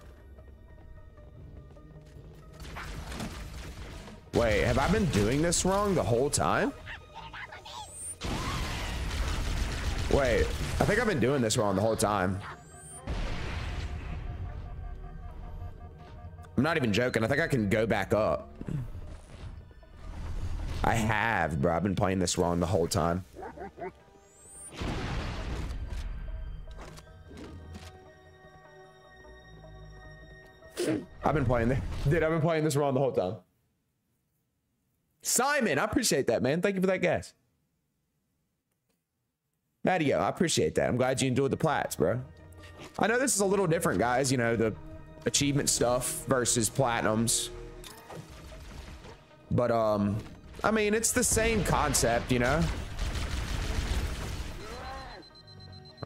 Wait, have I been doing this wrong the whole time? Wait, I think I've been doing this wrong the whole time. I'm not even joking. I think I can go back up. I have, bro. I've been playing this wrong the whole time. I've been playing this. Dude, I've been playing this wrong the whole time. Simon, I appreciate that, man. Thank you for that gas. Matteo, I appreciate that. I'm glad you enjoyed the plats, bro. I know this is a little different, guys. You know, the achievement stuff versus platinums. But, um, I mean, it's the same concept, you know?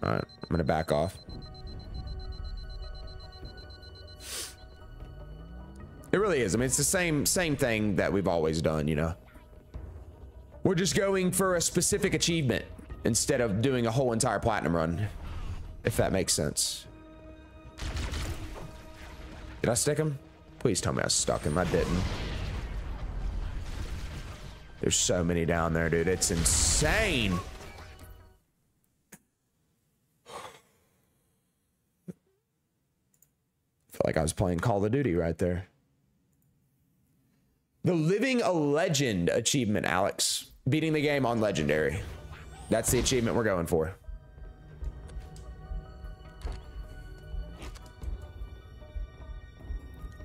All right, I'm going to back off. It really is. I mean, it's the same same thing that we've always done, you know. We're just going for a specific achievement instead of doing a whole entire platinum run, if that makes sense. Did I stick him? Please tell me I stuck him. I didn't. There's so many down there, dude. It's insane. I felt like I was playing Call of Duty right there. The Living a Legend achievement, Alex. Beating the game on Legendary. That's the achievement we're going for.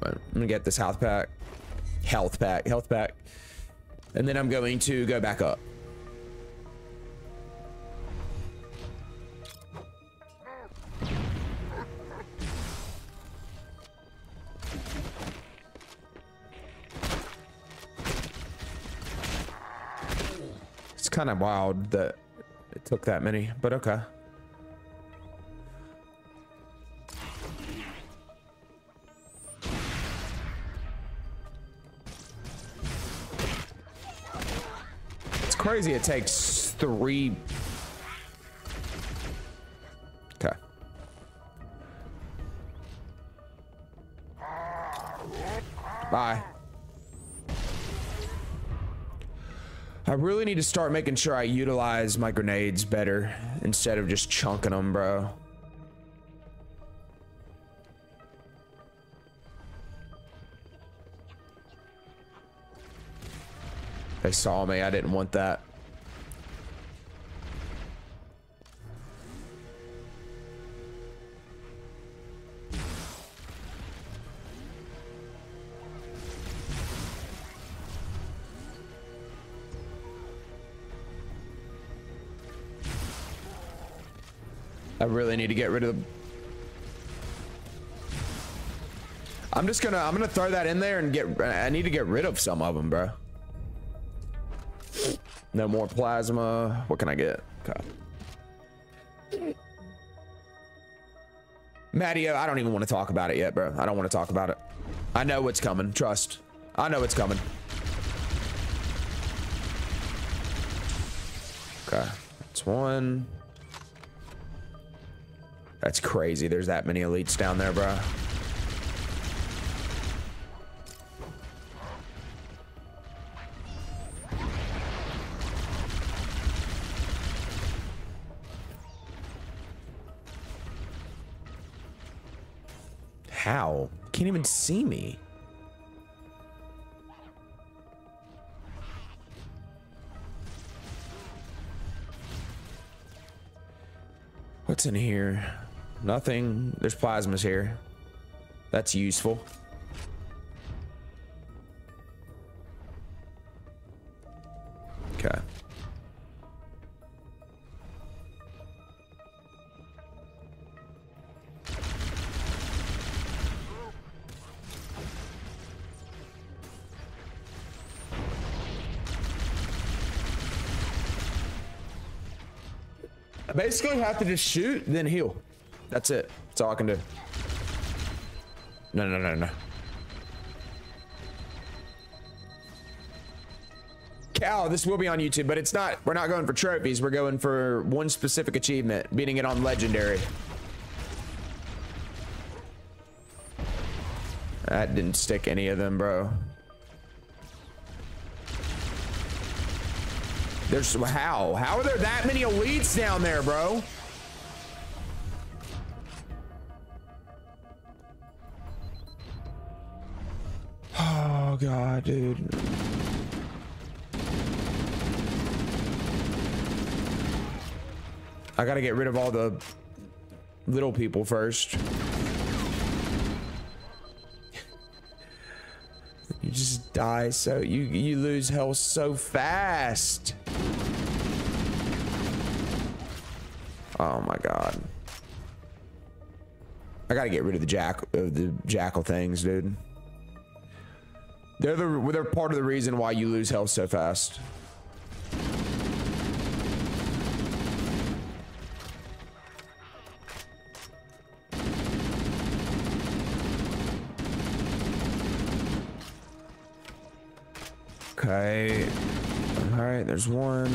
Right, I'm gonna get this health pack. Health pack, health pack. And then I'm going to go back up. Kind of wild that it took that many, but okay. crazy it takes three. Okay. Bye. I really need to start making sure I utilize my grenades better instead of just chunking them, bro. They saw me. I didn't want that. I really need to get rid of the... I'm just gonna, I'm gonna throw that in there and get, I need to get rid of some of them, bro. No more plasma. What can I get? Okay. Matteo, I don't even want to talk about it yet, bro. I don't want to talk about it. I know what's coming. Trust. I know it's coming. Okay. That's one. That's crazy. There's that many elites down there, bro. How? Can't even see me. What's in here? Nothing. There's plasmas here. That's useful. Okay. Basically have to just shoot, then heal. That's it. That's all I can do. No, no, no, no. Cal, this will be on YouTube, but it's not. We're not going for trophies. We're going for one specific achievement, beating it on Legendary. That didn't stick any of them, bro. There's how? How are there that many elites down there, bro? Oh god, dude. I gotta get rid of all the little people first. You just die so you you lose health so fast. Oh my god. I gotta get rid of the jack of the jackal things, dude. They're the they're part of the reason why you lose health so fast. Okay. All right, there's one.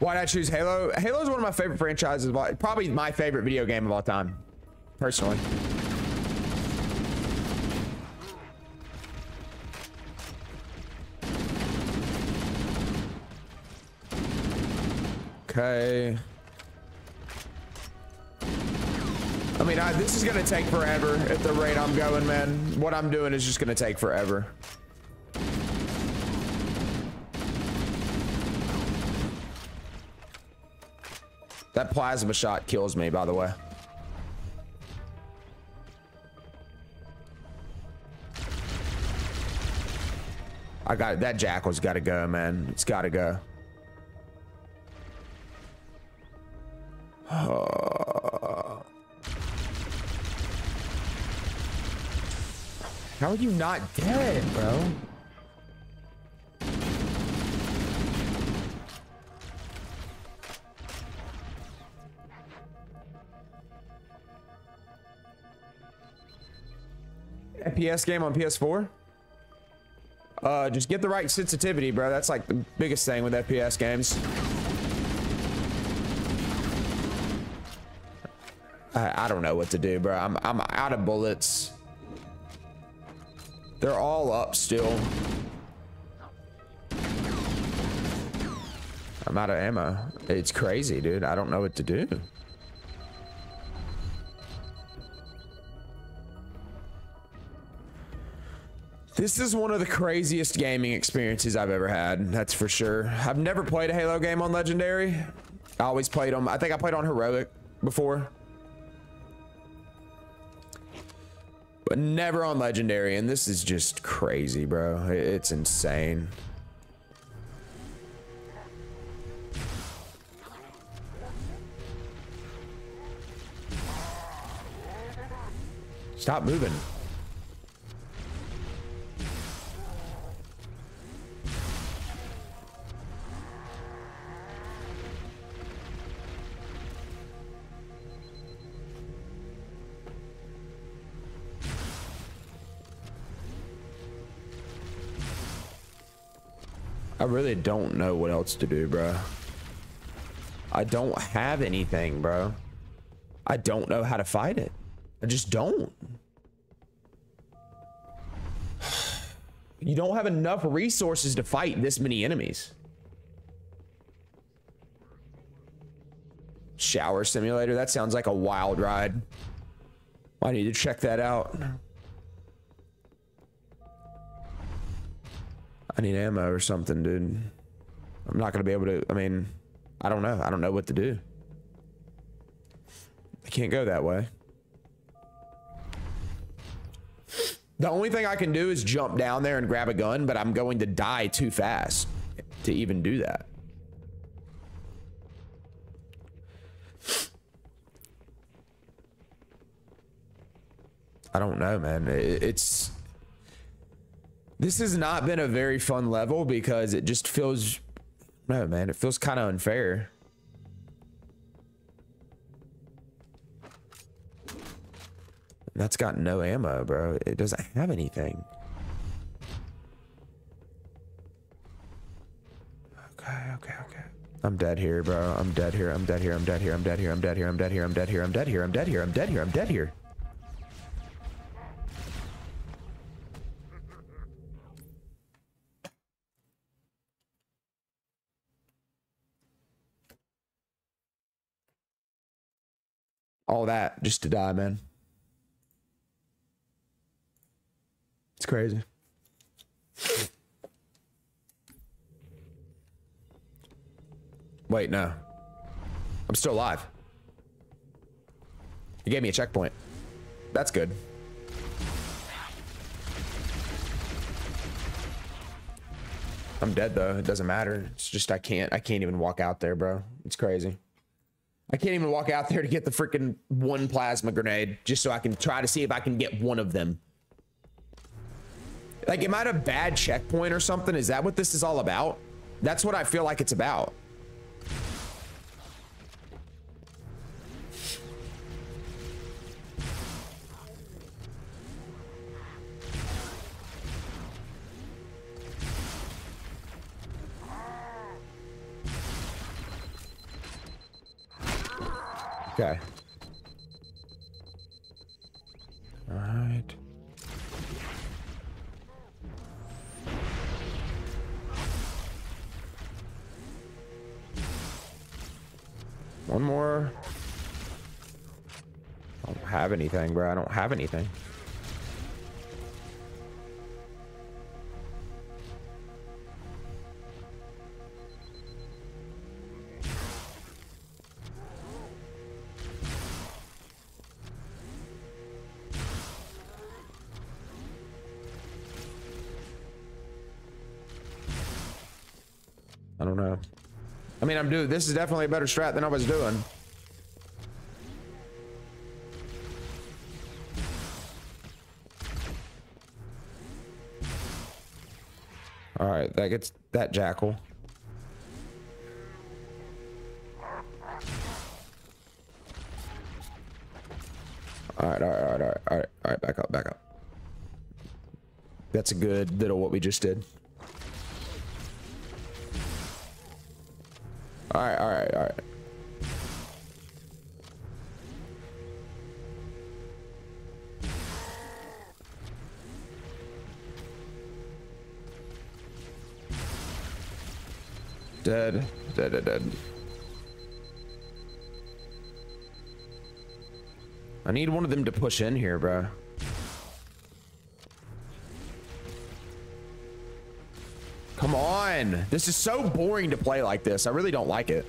Why'd I choose Halo? Halo is one of my favorite franchises of all, probably my favorite video game of all time, personally. Okay. I mean, I, this is gonna take forever at the rate I'm going, man. What I'm doing is just gonna take forever. That plasma shot kills me, by the way. I got it. That jackal's got to go, man. It's got to go. Uh... How are you not dead, bro? F P S game on P S four? Uh, just get the right sensitivity, bro. That's like the biggest thing with F P S games. I, I don't know what to do, bro. I'm, I'm out of bullets. They're all up still. I'm out of ammo. It's crazy, dude. I don't know what to do. This is one of the craziest gaming experiences I've ever had, that's for sure. I've never played a Halo game on Legendary. I always played on, I think I played on Heroic before. But never on Legendary, and this is just crazy, bro. It's insane. Stop moving. I really don't know what else to do, bro. I don't have anything, bro. I don't know how to fight it. I just don't. You don't have enough resources to fight this many enemies. Shower simulator, that sounds like a wild ride. I need to check that out. I need ammo or something, dude. I'm not gonna be able to, I mean, I don't know. I don't know what to do. I can't go that way. The only thing I can do is jump down there and grab a gun, but I'm going to die too fast to even do that. I don't know, man. It's... This has not been a very fun level because it just feels, no man, it feels kind of unfair. That's got no ammo, bro. It doesn't have anything. Okay, okay, okay. I'm dead here, bro. I'm dead here. I'm dead here. I'm dead here. I'm dead here. I'm dead here. I'm dead here. I'm dead here. I'm dead here. I'm dead here. I'm dead here. I'm dead here. All that just to die, man. It's crazy. Wait, no. I'm still alive. It gave me a checkpoint. That's good. I'm dead though. It doesn't matter. It's just I can't I can't even walk out there, bro. It's crazy. I can't even walk out there to get the freaking one plasma grenade just so I can try to see if I can get one of them. Like, am I at a bad checkpoint or something? Is that what this is all about? That's what I feel like it's about. Okay. All right. One more. I don't have anything, bro. I don't have anything. I mean, I'm doing, this is definitely a better strat than I was doing. All right, that gets that jackal. All right, all right, all right, all right, all right, back up, back up. That's a good bit of what we just did. All right, all right, all right. Dead, dead, dead, dead. I need one of them to push in here, bro. Come on. This is so boring to play like this. I really don't like it.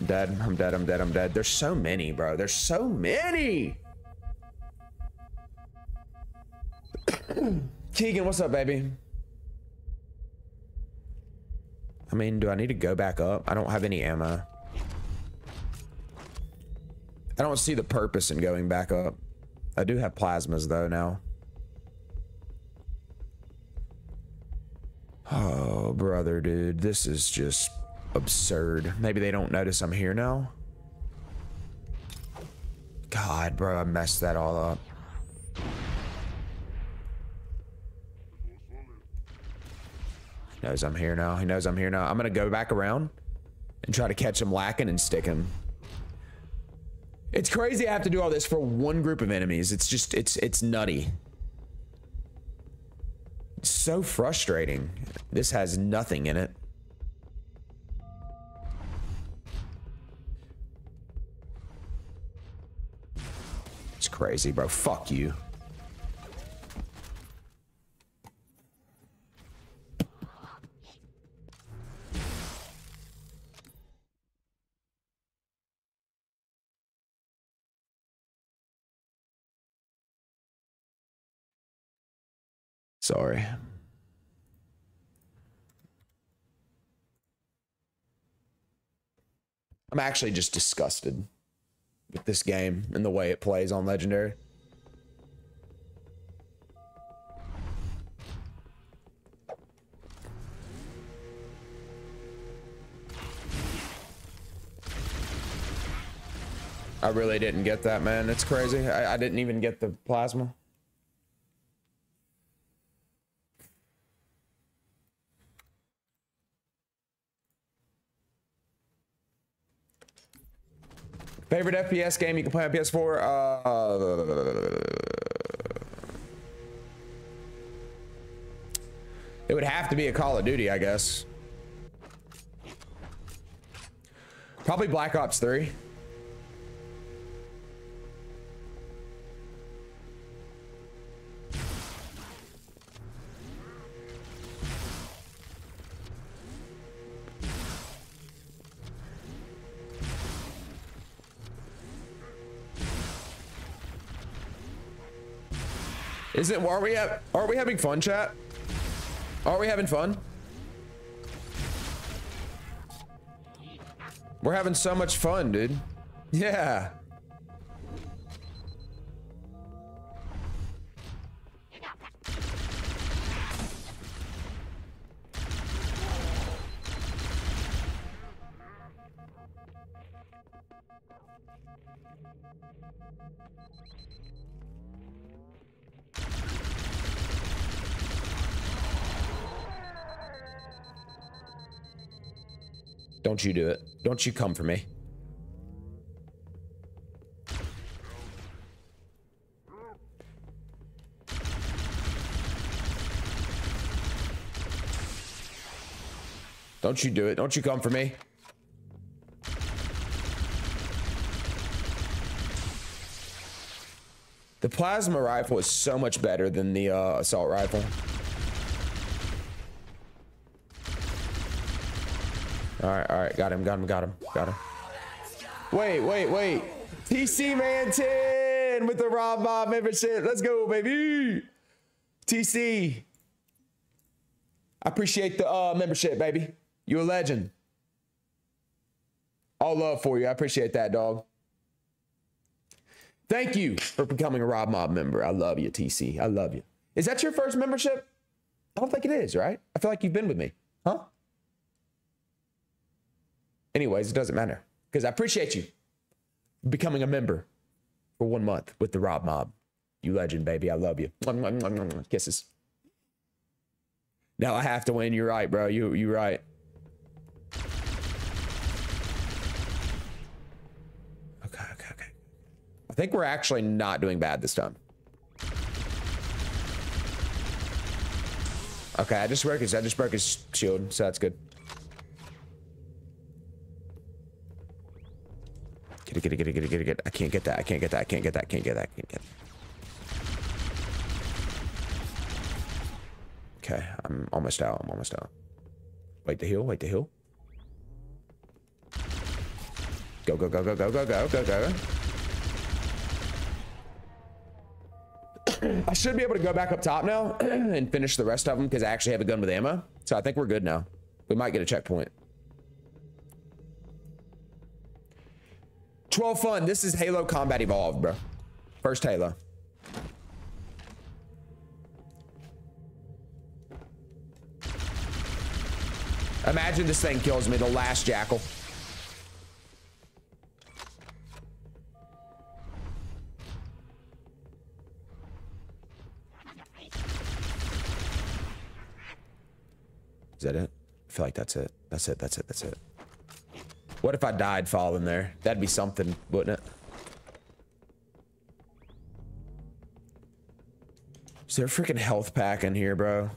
I'm dead. I'm dead. I'm dead. I'm dead. There's so many, bro. There's so many. Keegan, what's up, baby? I mean, do I need to go back up? I don't have any ammo. I don't see the purpose in going back up. I do have plasmas, though, now. Oh, brother, dude. This is just absurd. Maybe they don't notice I'm here now. God, bro, I messed that all up. Knows I'm here now. He knows I'm here now. I'm gonna go back around and try to catch him lacking and stick him. It's crazy I have to do all this for one group of enemies. It's just, it's, it's nutty. It's so frustrating. This has nothing in it. It's crazy, bro. Fuck you. Sorry. I'm actually just disgusted with this game and the way it plays on Legendary. I really didn't get that, man. It's crazy. I, I didn't even get the plasma. Favorite F P S game you can play on P S four? Uh, it would have to be a Call of Duty, I guess. Probably Black Ops three. Is it, are we, have, are we having fun, chat? Are we having fun? We're having so much fun, dude. Yeah. Don't you do it. Don't you come for me. Don't you do it. Don't you come for me. The plasma rifle is so much better than the uh, assault rifle. All right, all right, got him, got him, got him, got him. Wait, wait, wait. T C Man ten with the RobMob membership. Let's go, baby. T C. I appreciate the uh, membership, baby. You're a legend. All love for you. I appreciate that, dog. Thank you for becoming a RobMob member. I love you, T C. I love you. Is that your first membership? I don't think it is, right? I feel like you've been with me, huh? Anyways, it doesn't matter because I appreciate you becoming a member for one month with the RobMob. You legend, baby. I love you. Kisses. Now I have to win. You're right, bro. You you're right. Okay, okay, okay. I think we're actually not doing bad this time. Okay, I just broke his I just broke his shield, so that's good. Get it, get it, get it, get it, get it, get it. I can't get that. I can't get that. I can't get that. I can't get that. I can't get that. Okay, I'm almost out. I'm almost out. Wait to heal. Wait to heal. Go, go, go, go, go, go, go, go, go. I should be able to go back up top now and finish the rest of them because I actually have a gun with ammo. So I think we're good now. We might get a checkpoint. twelve fun. This is Halo Combat Evolved, bro. First Halo. Imagine this thing kills me, the last jackal. Is that it? I feel like that's it. That's it. That's it. That's it. What if I died falling there? That'd be something, wouldn't it? Is there a freaking health pack in here, bro?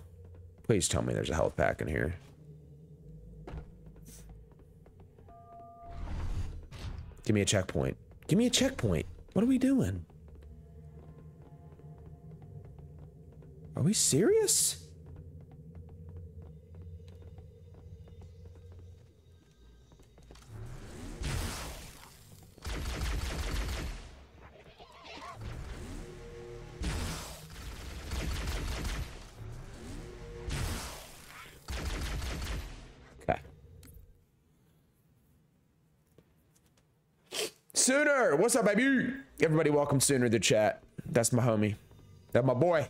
Please tell me there's a health pack in here. Give me a checkpoint. Give me a checkpoint. What are we doing? Are we serious? Sooner, what's up, baby? Everybody, welcome Sooner to the chat. That's my homie. That's my boy.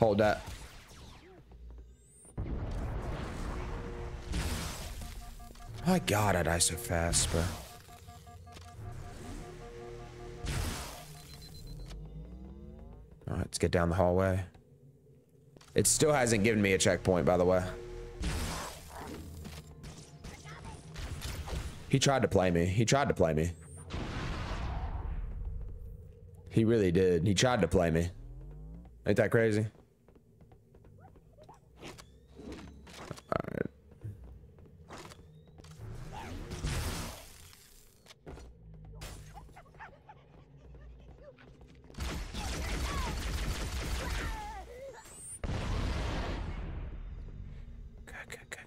Hold that. My God, I die so fast, bro. All right, let's get down the hallway. It still hasn't given me a checkpoint, by the way. He tried to play me. He tried to play me. He really did. He tried to play me. Ain't that crazy? All right. Okay, okay, okay.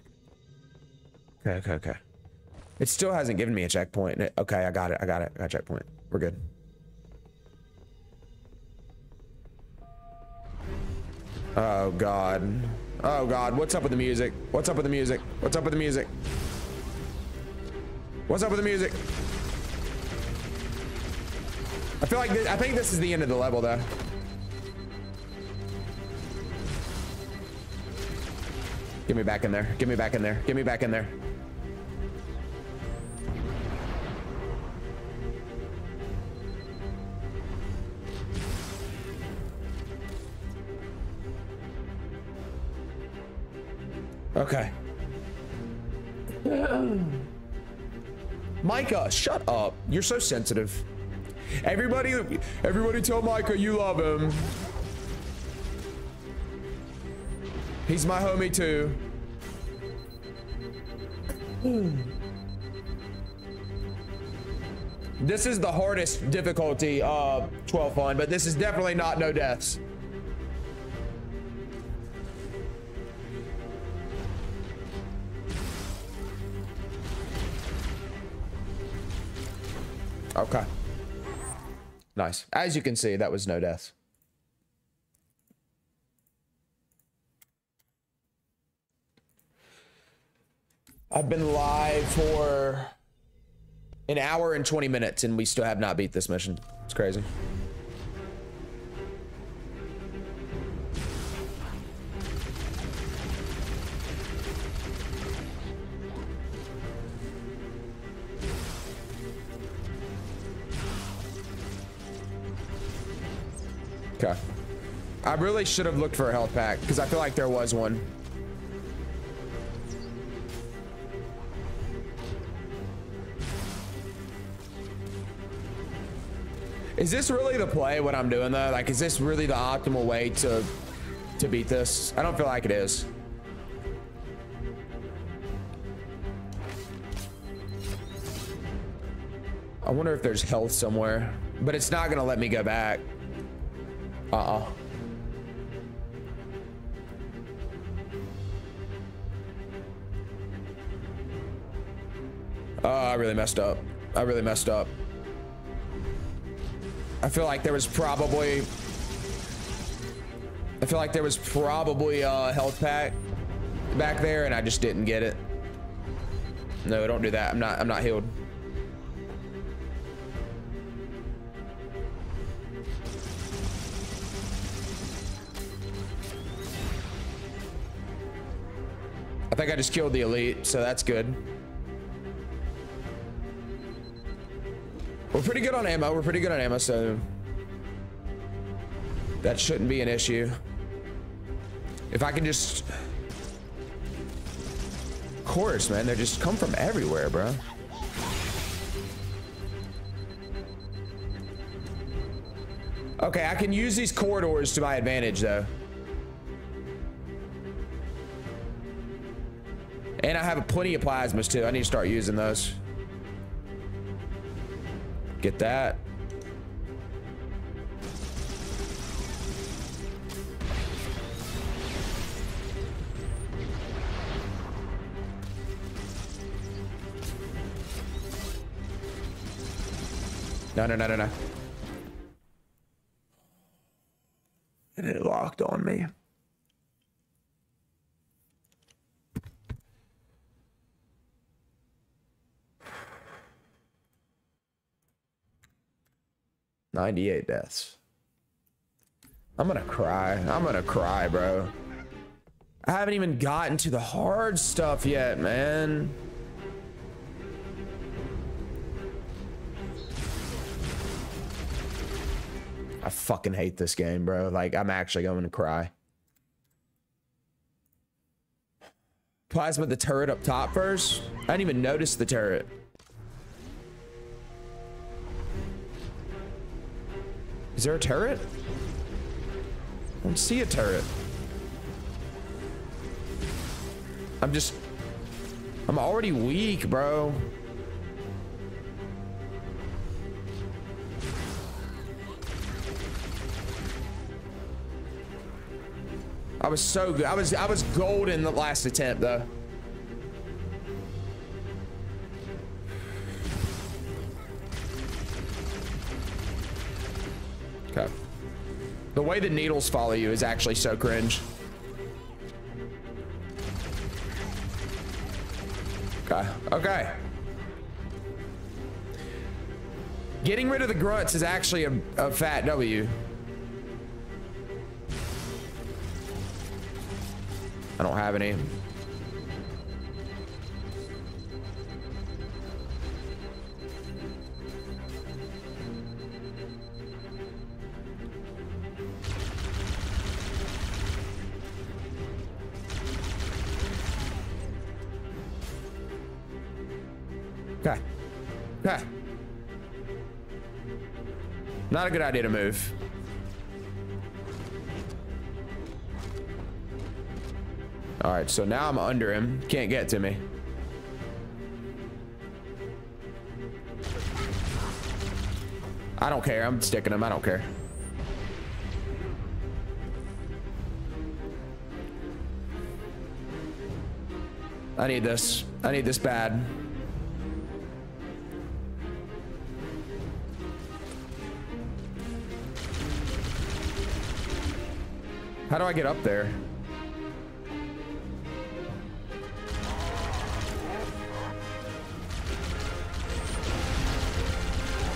Okay, okay, okay. It still hasn't given me a checkpoint. Okay, I got it. I got it. I got a checkpoint. We're good. Oh, God. Oh, God. What's up with the music? What's up with the music? What's up with the music? What's up with the music? I feel like this, I think this is the end of the level, though. Get me back in there. Get me back in there. Get me back in there. Okay. Micah, shut up. You're so sensitive. Everybody, everybody tell Micah you love him. He's my homie too. This is the hardest difficulty, uh, twelve fun, but this is definitely not no deaths. Okay. Nice. As you can see, that was no death. I've been live for an hour and twenty minutes, and we still have not beat this mission. It's crazy. Okay. I really should have looked for a health pack because I feel like there was one. Is this really the play what I'm doing though? Like, is this really the optimal way to to beat this? I don't feel like it is. I wonder if there's health somewhere, but it's not gonna let me go back. Uh-oh. Oh, I really messed up. I really messed up. I feel like there was probably, I feel like there was probably a health pack back there and I just didn't get it. No, don't do that. I'm not, I'm not healed. I think I just killed the elite, so that's good. We're pretty good on ammo. We're pretty good on ammo, so that shouldn't be an issue. If I can just... Of course, man. They just come from everywhere, bro. Okay, I can use these corridors to my advantage, though. And I have plenty of plasmas, too. I need to start using those. Get that. No, no, no, no, no. And it locked on me. ninety-eight deaths. I'm gonna cry. I'm gonna cry, bro. I haven't even gotten to the hard stuff yet, man. I fucking hate this game, bro. Like, I'm actually going to cry. Plasma the turret up top first. I didn't even notice the turret. Is there a turret? I don't see a turret. I'm just... I'm already weak, bro. I was so good. I was, I was gold in the last attempt, though. Okay. The way the needles follow you is actually so cringe. Okay. Okay. Getting rid of the grunts is actually a, a fat W. I don't have any. Okay. Okay. Not a good idea to move. All right, so now I'm under him. Can't get to me. I don't care. I'm sticking him. I don't care. I need this. I need this bad. How do I get up there?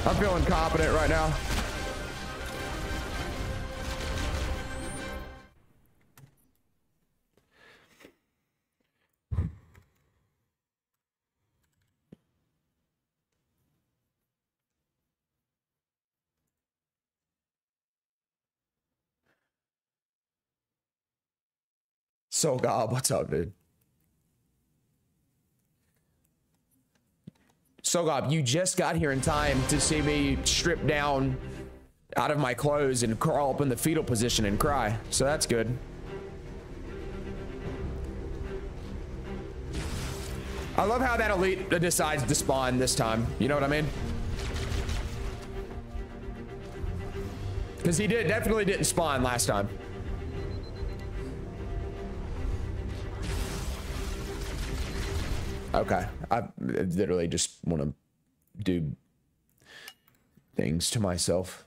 I'm feeling confident right now. So Gob, what's up, dude? So Gob, you just got here in time to see me strip down out of my clothes and crawl up in the fetal position and cry. So that's good. I love how that elite decides to spawn this time. You know what I mean? Because he did definitely didn't spawn last time. Okay, I literally just want to do things to myself.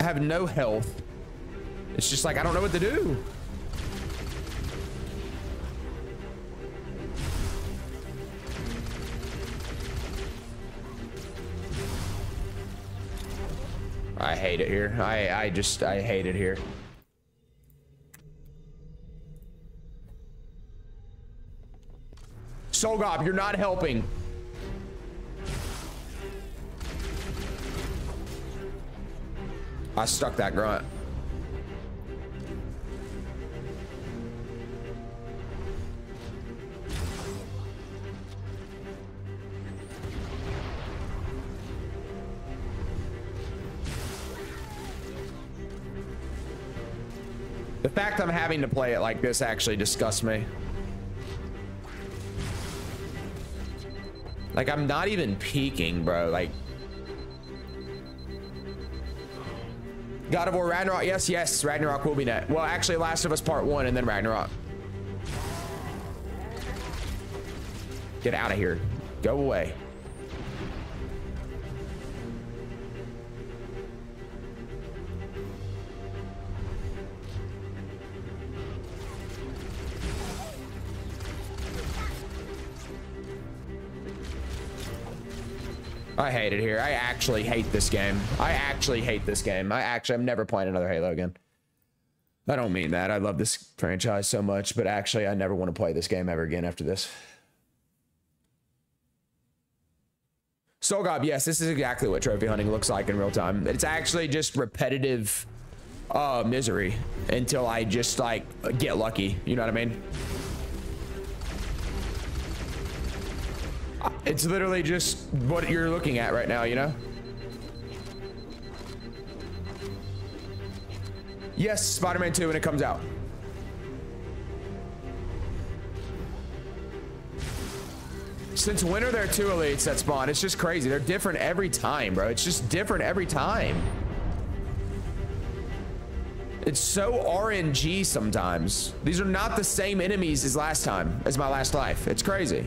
I have no health. It's just like, I don't know what to do. I hate it here. I, I just, I hate it here. Sogob, you're not helping. I stuck that grunt. The fact I'm having to play it like this actually disgusts me. Like, I'm not even peeking, bro. Like, God of War Ragnarok, yes, yes, Ragnarok will be net. Well, actually, Last of Us Part One and then Ragnarok. Get out of here. Go away. I hate it here. I actually hate this game. I actually hate this game. I actually, I'm never playing another Halo again. I don't mean that. I love this franchise so much, but actually, I never want to play this game ever again after this. So, God, yes, this is exactly what trophy hunting looks like in real time. It's actually just repetitive uh, misery until I just, like, get lucky. You know what I mean? It's literally just what you're looking at right now, you know? Yes, Spider-Man two when it comes out. Since when are there two elites that spawn? It's just crazy. They're different every time, bro. It's just different every time. It's so R N G sometimes. These are not the same enemies as last time, as my last life. It's crazy.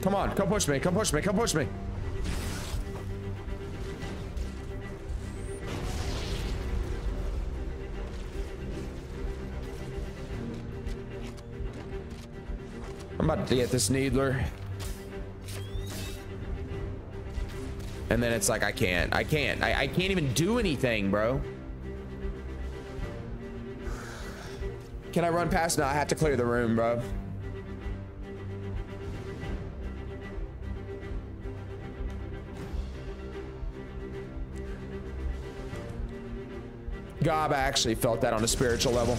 Come on, come push me, come push me, come push me. I'm about to get this needler. And then it's like, I can't, I can't, I, I can't even do anything, bro. Can I run past? No, I have to clear the room, bro. Gob, I actually felt that on a spiritual level.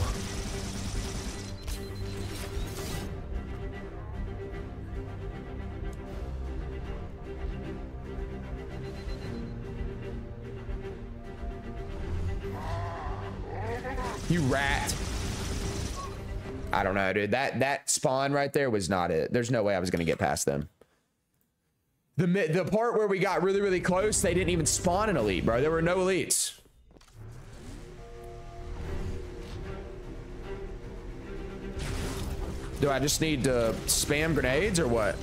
You rat. I don't know, dude. That that spawn right there was not it. There's no way I was gonna get past them. The the part where we got really, really close, they didn't even spawn an elite, bro. There were no elites. Do I just need to spam grenades or what?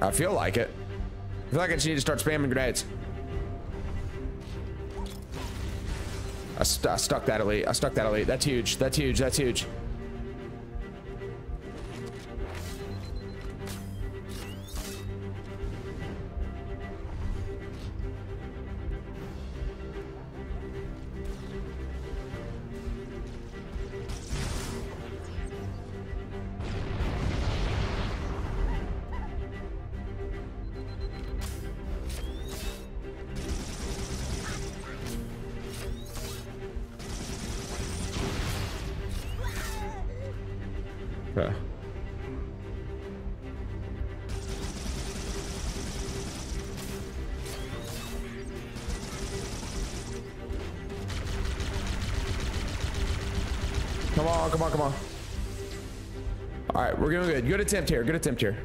I feel like it. I feel like I just need to start spamming grenades. I, st I stuck that elite. I stuck that elite. That's huge. That's huge. That's huge. Okay. Come on, come on, come on. All right, we're doing good. Good attempt here, good attempt here.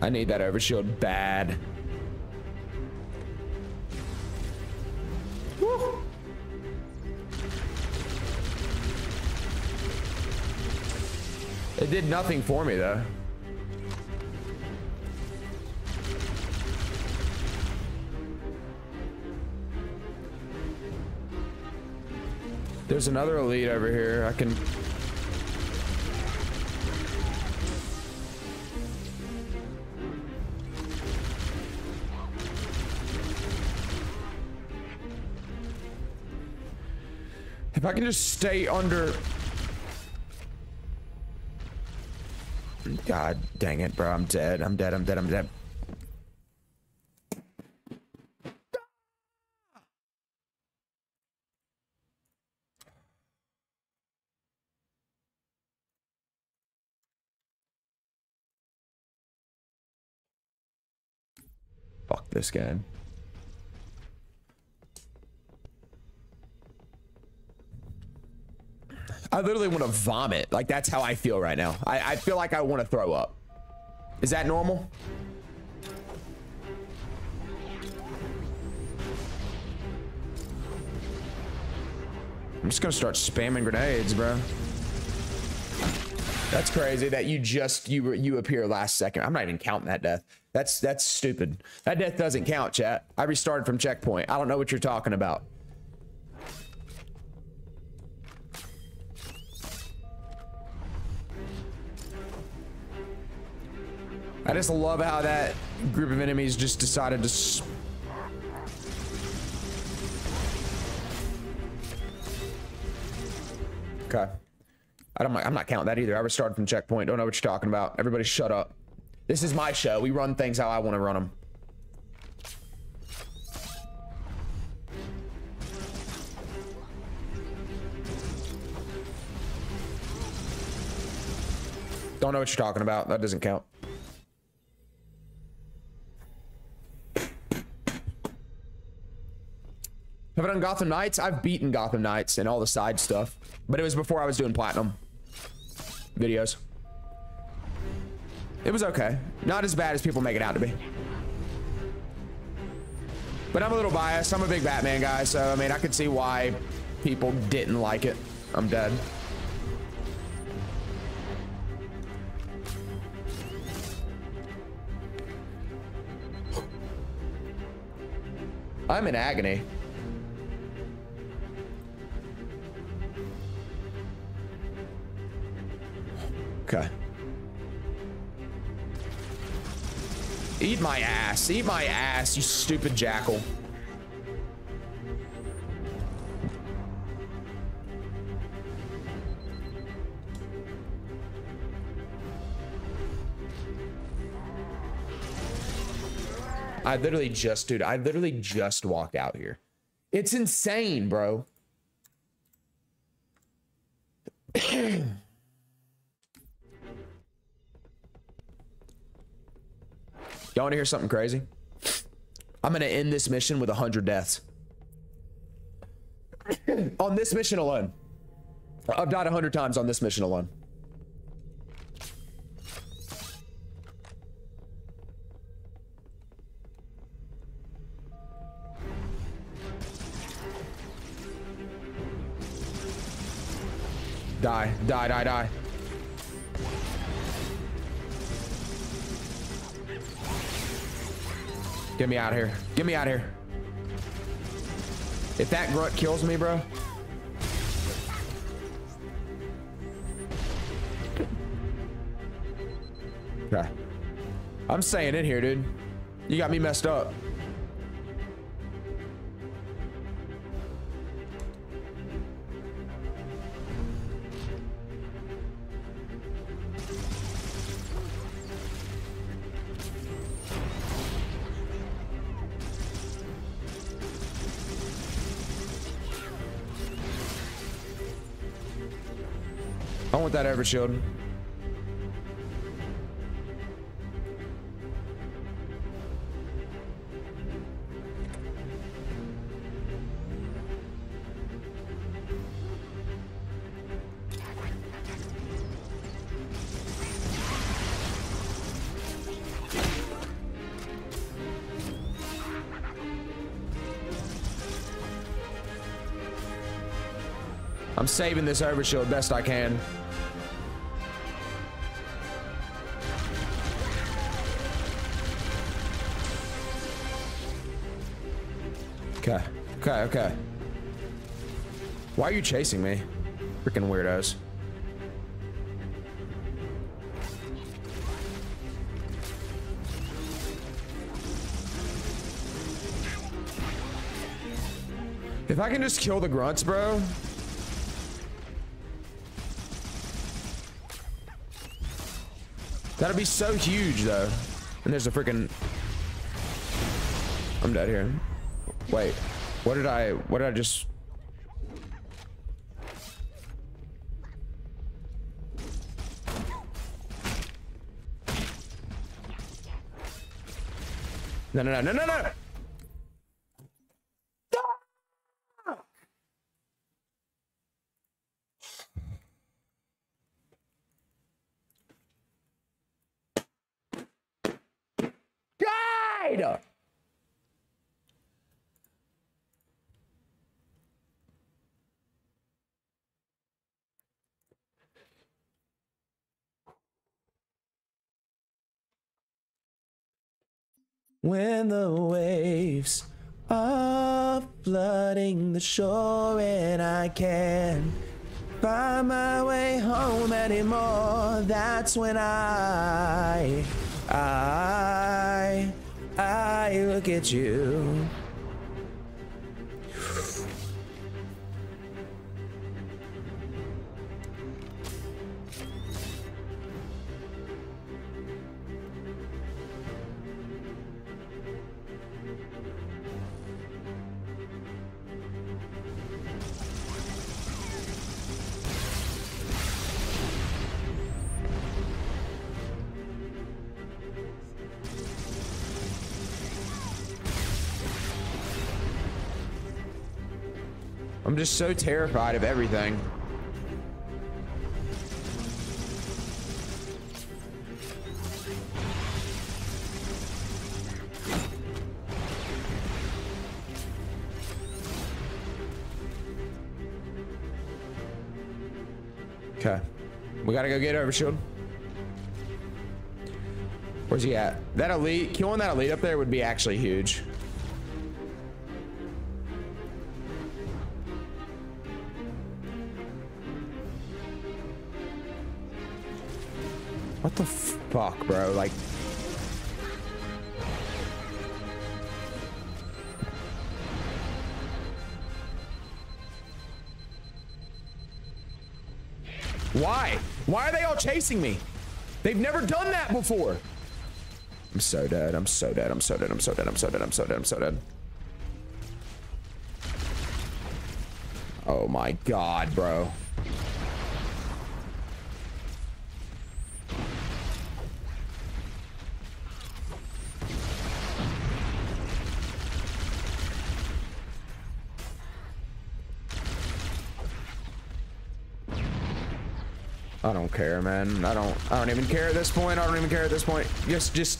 I need that overshield bad. Woo. It did nothing for me though. There's another elite over here. I can. If I can just stay under. God dang it, bro. I'm dead. I'm dead. I'm dead. I'm dead. Fuck this game. I literally want to vomit. Like, that's how I feel right now. I, I feel like I want to throw up. Is that normal? I'm just gonna start spamming grenades, bro. That's crazy that you just you you appear last second. I'm not even counting that death. That's that's stupid. That death doesn't count, chat. I restarted from checkpoint. I don't know what you're talking about. I just love how that group of enemies just decided to s- Okay. I don't, I'm not counting that either. I restarted from checkpoint. Don't know what you're talking about. Everybody shut up. This is my show. We run things how I want to run them. Don't know what you're talking about. That doesn't count. Have I done Gotham Knights? I've beaten Gotham Knights and all the side stuff, but it was before I was doing platinum videos. It was okay. Not as bad as people make it out to be. But I'm a little biased. I'm a big Batman guy, so I mean, I could see why people didn't like it. I'm dead. I'm in agony. Okay. Eat my ass. Eat my ass, you stupid jackal. I literally just, dude, I literally just walked out here. It's insane, bro. Y'all want to hear something crazy? I'm going to end this mission with one hundred deaths. On this mission alone. I've died one hundred times on this mission alone. Die, die, die, die. Get me out of here. Get me out of here. If that grunt kills me, bro. Okay. I'm staying in here, dude. You got me messed up. I want that average shield. I'm saving this overshield best I can. Okay, okay, okay. Why are you chasing me? Freaking weirdos. If I can just kill the grunts, bro. That'd be so huge, though. And there's a freaking... I'm dead here. Wait, what did I... What did I just... No, no, no, no, no, no! When the waves are flooding the shore and I can't find my way home anymore, that's when I, I, I look at you. I'm just so terrified of everything. Okay. We gotta go get overshield. Where's he at? That elite, killing that elite up there would be actually huge. What the fuck, bro? Like, why? Why are they all chasing me? They've never done that before. I'm so dead. I'm so dead. I'm so dead. I'm so dead. I'm so dead. I'm so dead. I'm so dead. Oh my god, bro. I don't care, man. I don't. I don't even care at this point. I don't even care at this point. Just, just.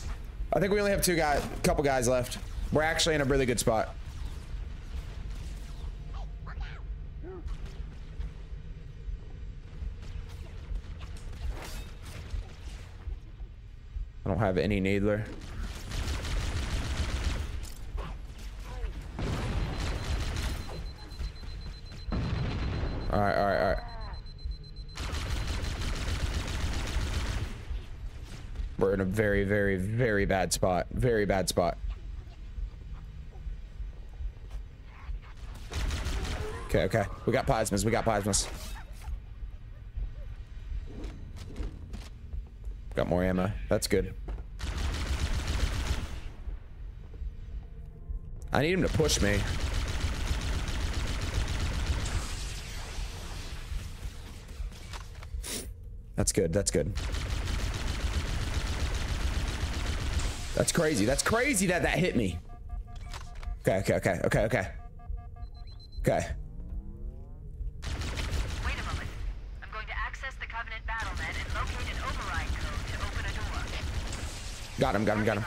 I think we only have two guys, a couple guys left. We're actually in a really good spot. I don't have any needler. All right, all right, all right. We're in a very, very, very bad spot. Very bad spot. Okay, okay. We got plasmas. We got plasmas. Got more ammo. That's good. I need him to push me. That's good. That's good. That's crazy. That's crazy that that hit me. Okay, okay, okay, okay, okay. Okay. Wait a moment. I'm going to access the Covenant Battlenet and locate an override code to open a door. Got him, got him, got him.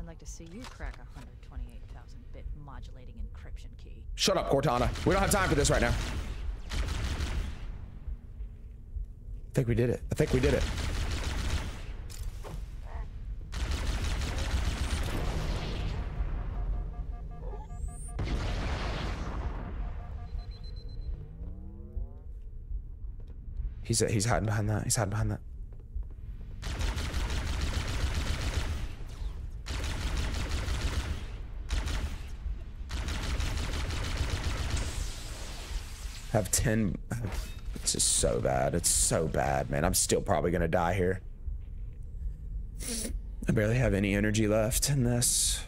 I'd like to see you crack a one hundred twenty-eight thousand bit modulating encryption key. Shut up, Cortana. We don't have time for this right now. I think we did it. I think we did it. He's, he's hiding behind that. He's hiding behind that. Have ten. It's just so bad. It's so bad, man. I'm still probably gonna die here. I barely have any energy left in this.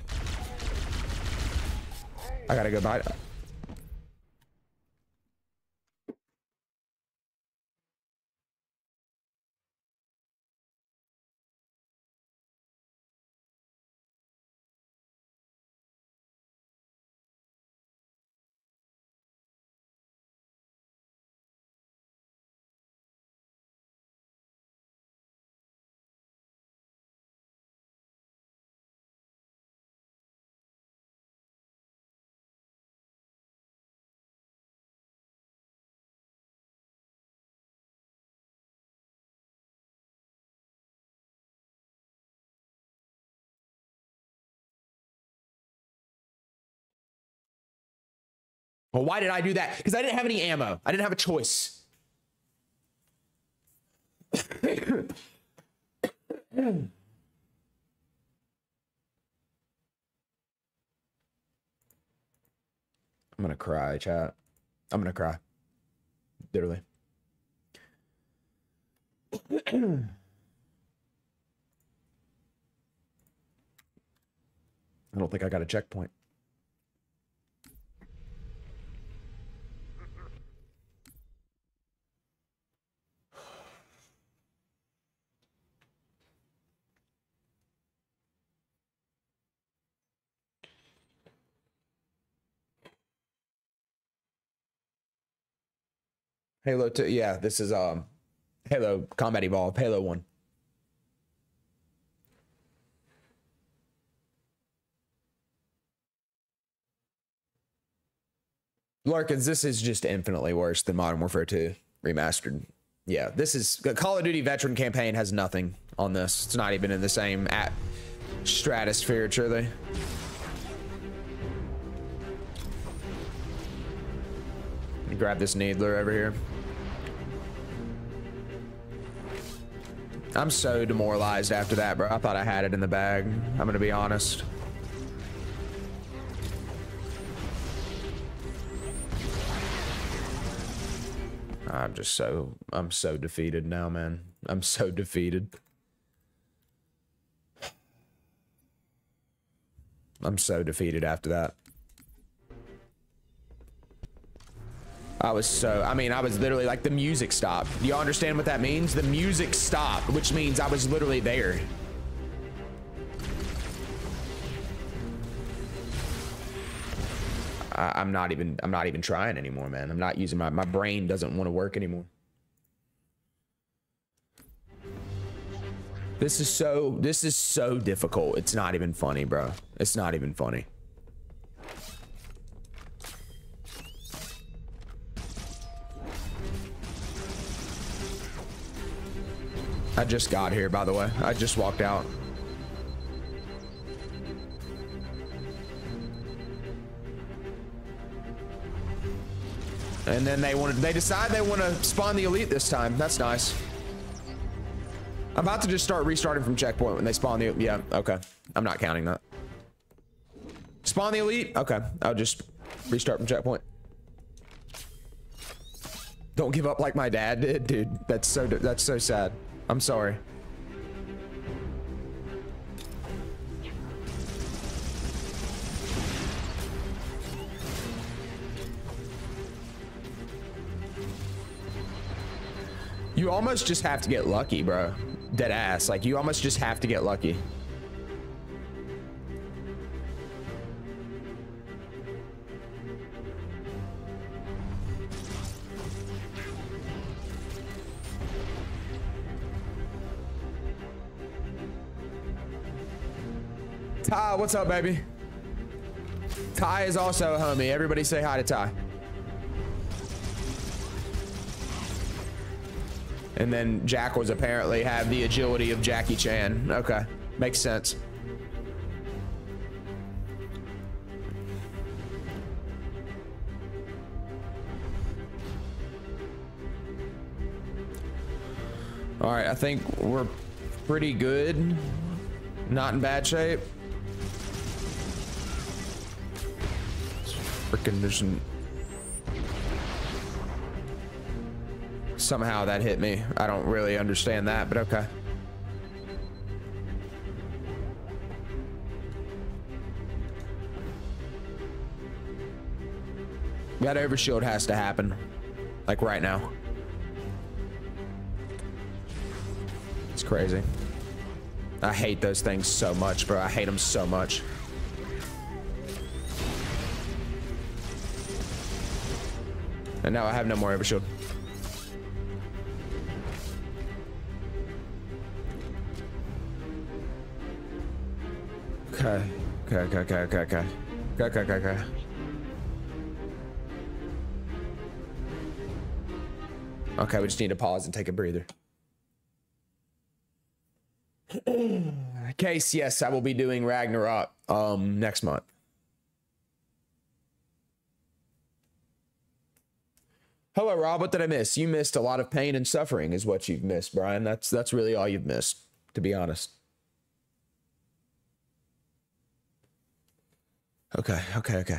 I gotta go buy. Well, why did I do that? Because I didn't have any ammo. I didn't have a choice. I'm gonna cry, chat. I'm gonna cry. Literally. I don't think I got a checkpoint. Halo two, yeah, this is um, Halo Combat Evolved, Halo one. Larkins, this is just infinitely worse than Modern Warfare two Remastered. Yeah, this is, the Call of Duty Veteran Campaign has nothing on this. It's not even in the same at stratosphere, truly. Grab this needler over here. I'm so demoralized after that, bro. I thought I had it in the bag. I'm gonna be honest. I'm just so, I'm so defeated now, man. I'm so defeated. I'm so defeated after that. I was so, I mean, I was literally like, the music stopped. Do y'all understand what that means? The music stopped, which means I was literally there. I, I'm not even, I'm not even trying anymore, man. I'm not using my, my brain doesn't want to work anymore. This is so, this is so difficult. It's not even funny, bro. It's not even funny. I just got here, by the way. I just walked out. And then they wanted, they decide they want to spawn the elite this time. That's nice. I'm about to just start restarting from checkpoint when they spawn the, yeah, okay. I'm not counting that. Spawn the elite? Okay, I'll just restart from checkpoint. Don't give up like my dad did, dude. That's so, that's so sad. I'm sorry. You almost just have to get lucky, bro. Dead ass. Like, you almost just have to get lucky. Ty, what's up, baby? Ty is also a homie. Everybody say hi to Ty. And then Jackals apparently have the agility of Jackie Chan. Okay, makes sense. All right, I think we're pretty good. Not in bad shape. Freaking mission. Somehow that hit me. I don't really understand that, but okay. That overshield has to happen. Like right now. It's crazy. I hate those things so much, bro. I hate them so much. And now I have no more overshield. Okay. Okay, okay, okay, okay, okay. Okay, okay, okay, okay. Okay, we just need to pause and take a breather. Case, yes, I will be doing Ragnarok um next month. Hello, Rob. What did I miss? You missed a lot of pain and suffering is what you've missed, Brian. That's that's really all you've missed, to be honest. Okay, okay, okay.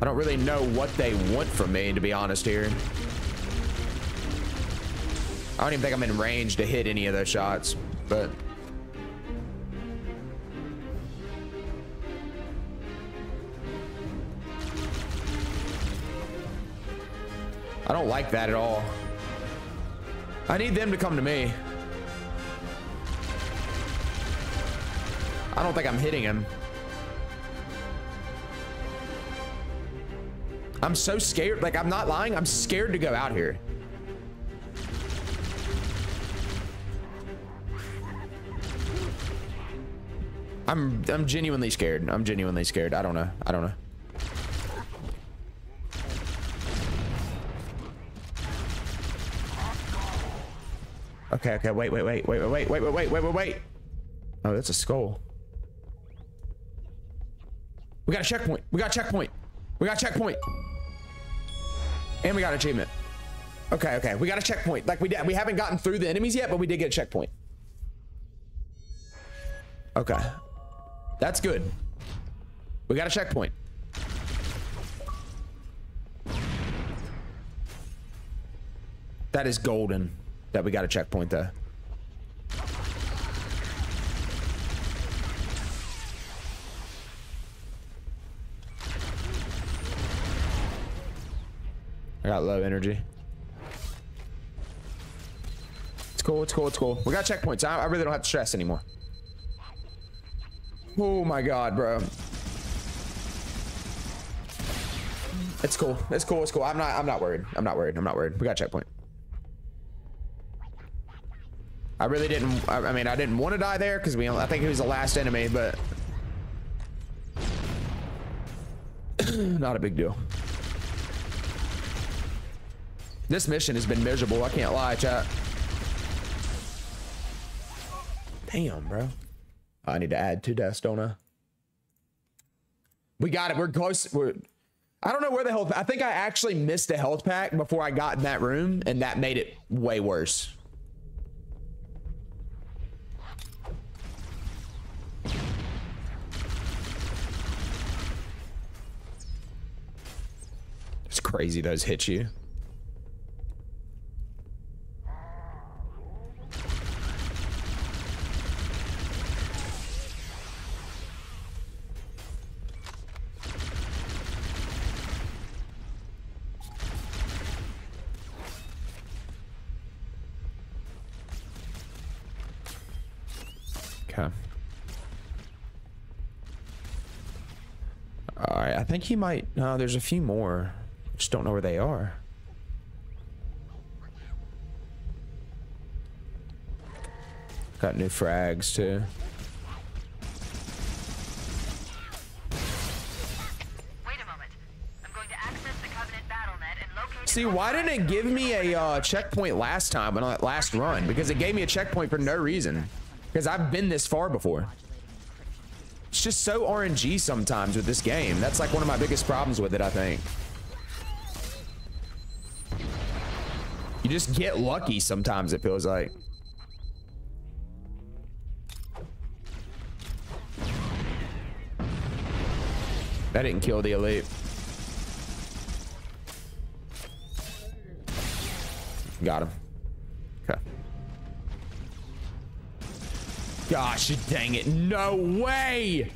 I don't really know what they want from me, to be honest here. I don't even think I'm in range to hit any of those shots, but... I don't like that at all. I need them to come to me. I don't think I'm hitting him. I'm so scared. Like, I'm not lying. I'm scared to go out here. I'm I'm genuinely scared. I'm genuinely scared. I don't know. I don't know. Okay, okay, wait, wait, wait, wait, wait, wait, wait, wait, wait, wait, wait. Oh, that's a skull. We got a checkpoint. We got a checkpoint. We got a checkpoint. And we got an achievement. Okay, okay, we got a checkpoint. Like we did, we haven't gotten through the enemies yet, but we did get a checkpoint. Okay. That's good. We got a checkpoint. That is golden that we got a checkpoint though. I got low energy. It's cool, it's cool, it's cool. We got checkpoints. I, I really don't have to stress anymore. Oh my God, bro. It's cool. It's cool. It's cool. I'm not, I'm not worried. I'm not worried. I'm not worried. We got a checkpoint. I really didn't, I, I mean, I didn't want to die there because we, I think he was the last enemy, but not a big deal. This mission has been miserable. I can't lie, chat. Damn, bro. I need to add two deaths, don't I? We got it. We're close. We're, I don't know where the health... I think I actually missed a health pack before I got in that room, and that made it way worse. It's crazy those hit you. Okay. Alright, I think he might... Uh, there's a few more. Just don't know where they are. Got new frags, too. See, why didn't it give me a uh, checkpoint last time on that last run? Because it gave me a checkpoint for no reason. Because I've been this far before. It's just so R N G sometimes with this game. That's like one of my biggest problems with it, I think. You just get lucky sometimes, it feels like. That didn't kill the elite. Got him. Okay. Gosh, dang it. No way.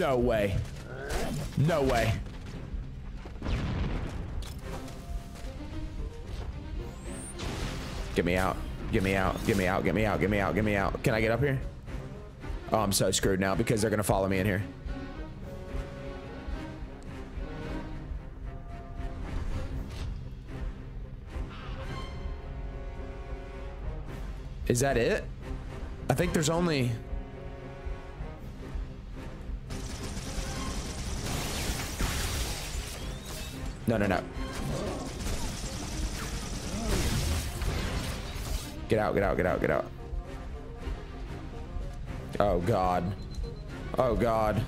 No way. No way. Get me out. Get me out. Get me out. Get me out. Get me out. Get me out. Can I get up here? Oh, I'm so screwed now because they're going to follow me in here. Is that it? I think there's only... No, no, no. Get out, get out, get out, get out. Oh, God. Oh, God.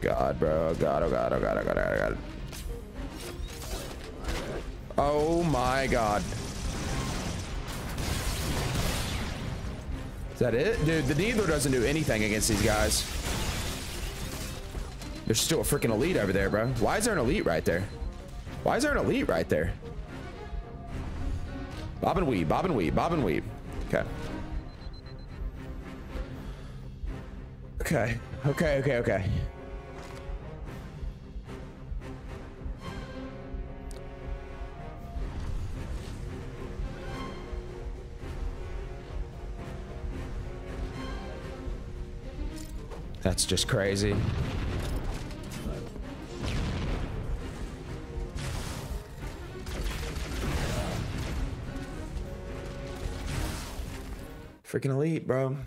God, bro. Oh, God. Oh, God. Oh, God. Oh, God. Oh, God. Oh, my God. Is that it? Dude, the needler doesn't do anything against these guys. There's still a freaking elite over there, bro. Why is there an elite right there? Why is there an elite right there? Bob and weave. Bob and weave. Bob and weave. Okay. Okay. Okay. Okay. Okay. That's just crazy. Freaking elite, bro.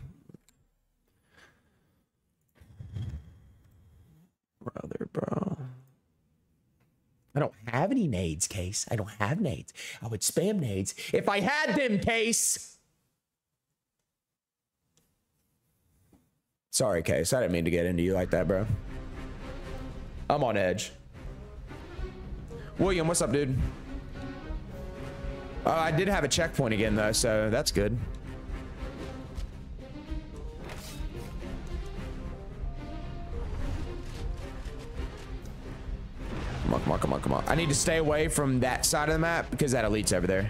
Brother, bro. I don't have any nades, Case. I don't have nades. I would spam nades if I had them, Case. Sorry, Case. I didn't mean to get into you like that, bro. I'm on edge. William, what's up, dude? Uh, I did have a checkpoint again, though, so that's good. Come on, come on, come on, come on. I need to stay away from that side of the map because that elite's over there.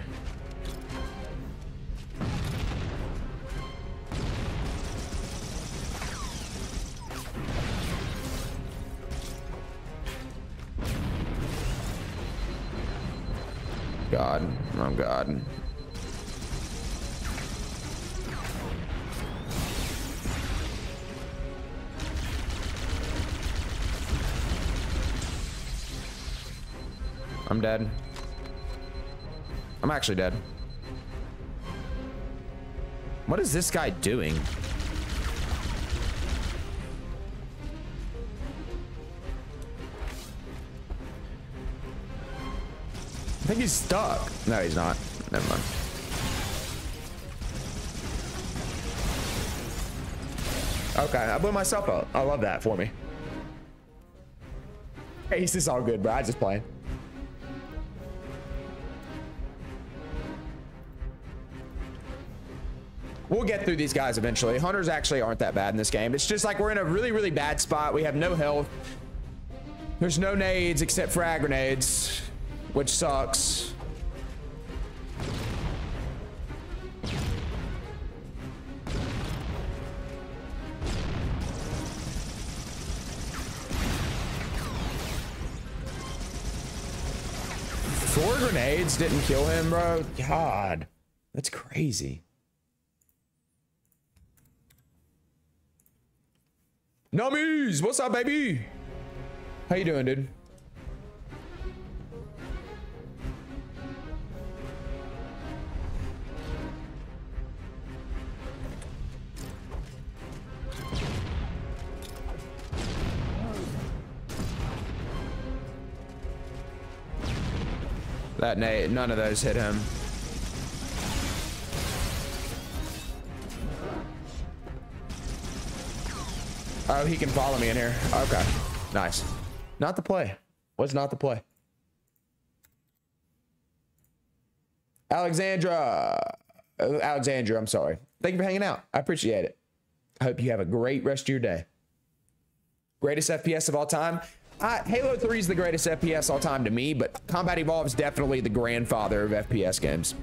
God, oh God. I'm dead. I'm actually dead. What is this guy doing? I think he's stuck. No, he's not. Never mind. Okay, I blew myself up. I love that for me. Hey, this is all good, bro. I just playing. We'll get through these guys eventually. Hunters actually aren't that bad in this game. It's just like we're in a really, really bad spot. We have no health. There's no nades except frag grenades, which sucks. Four grenades didn't kill him, bro. God, that's crazy. Nummies, what's up, baby? How you doing, dude? That nade, none of those hit him. Oh, he can follow me in here. Okay, nice. Not the play. Was not the play. Alexandra, Alexandra, I'm sorry. Thank you for hanging out. I appreciate it. I hope you have a great rest of your day. Greatest F P S of all time. I, Halo three is the greatest F P S all time to me, but Combat Evolved is definitely the grandfather of F P S games.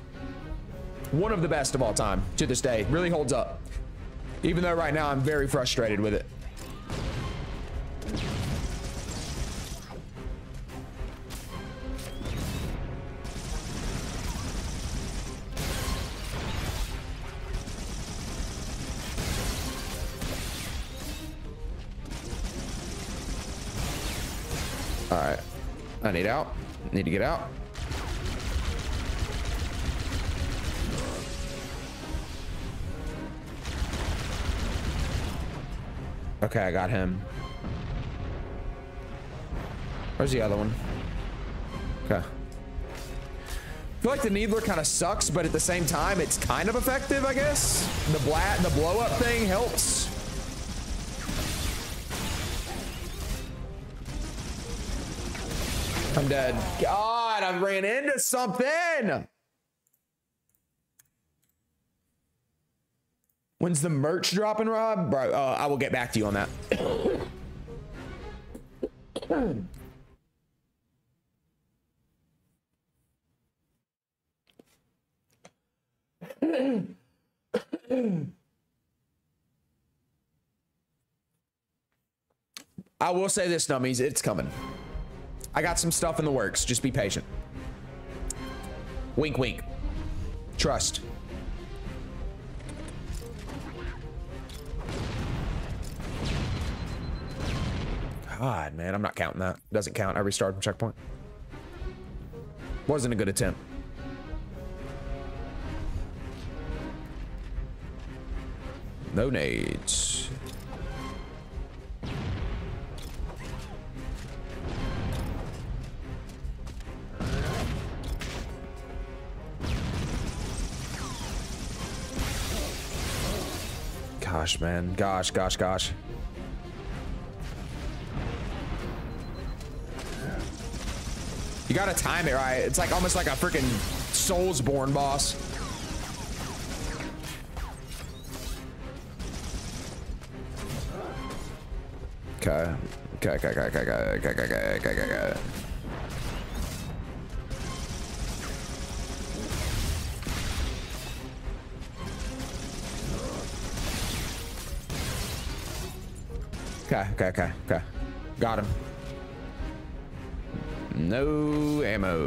One of the best of all time to this day. Really holds up. Even though right now I'm very frustrated with it. All right, I need out. Need to get out. Okay, I got him. Where's the other one? Okay. I feel like the Needler kind of sucks, but at the same time, it's kind of effective, I guess. The blat, the blow up thing helps. I'm dead. God, I ran into something. When's the merch dropping, Rob? Bro, uh, I will get back to you on that. I will say this, Nummies, it's coming. I got some stuff in the works. Just be patient. Wink, wink. Trust. God, man, I'm not counting that. Doesn't count. I restarted from checkpoint. Wasn't a good attempt. No nades. Gosh, man. Gosh, gosh, gosh. You gotta time it right. It's like almost like a freaking Soulsborne boss. Okay. Okay, okay, okay, okay, okay, okay, okay, okay, okay. Okay, okay, okay, okay. Got him. No ammo.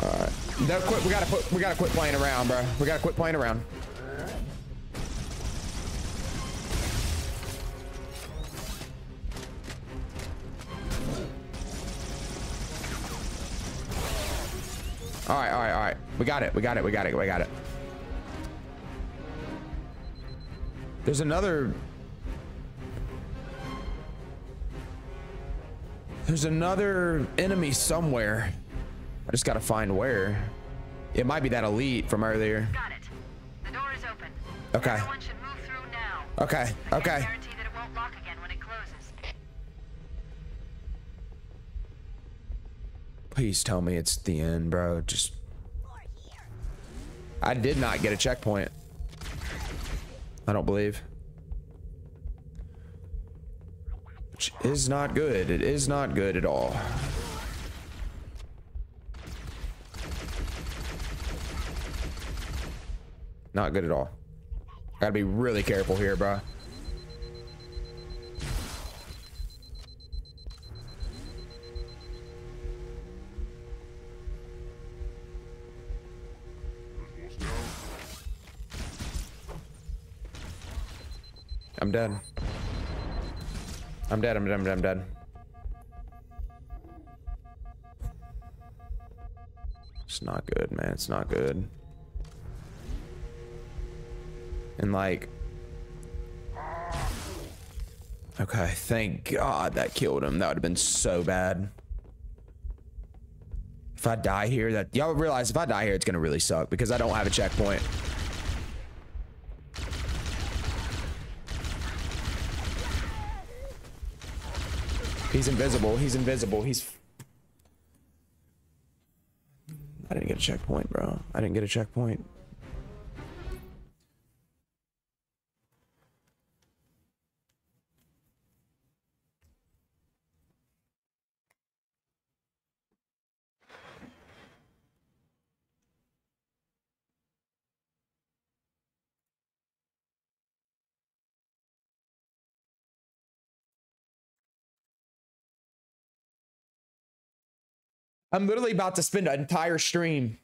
Alright. No, quit. We gotta put we gotta quit playing around, bro. We gotta quit playing around. All right, all right, all right. We got it. We got it. We got it. We got it. There's another. There's another enemy somewhere. I just got to find where. It might be that elite from earlier. Got it. The door is open. Okay. Everyone should move through now. Okay. I okay. Can't guarantee that it won't lock again when it closes. Please tell me it's the end, bro. Just. I did not get a checkpoint. I don't believe. Which is not good. It is not good at all. Not good at all. Gotta be really careful here, bro. I'm dead. I'm dead, I'm dead, I'm dead, I'm dead. It's not good, man, it's not good. And like, okay, thank God that killed him. That would have been so bad. If I die here, that, y'all realize if I die here, it's gonna really suck because I don't have a checkpoint. He's invisible. He's invisible. He's. I didn't get a checkpoint, bro. I didn't get a checkpoint. I'm literally about to spend an entire stream.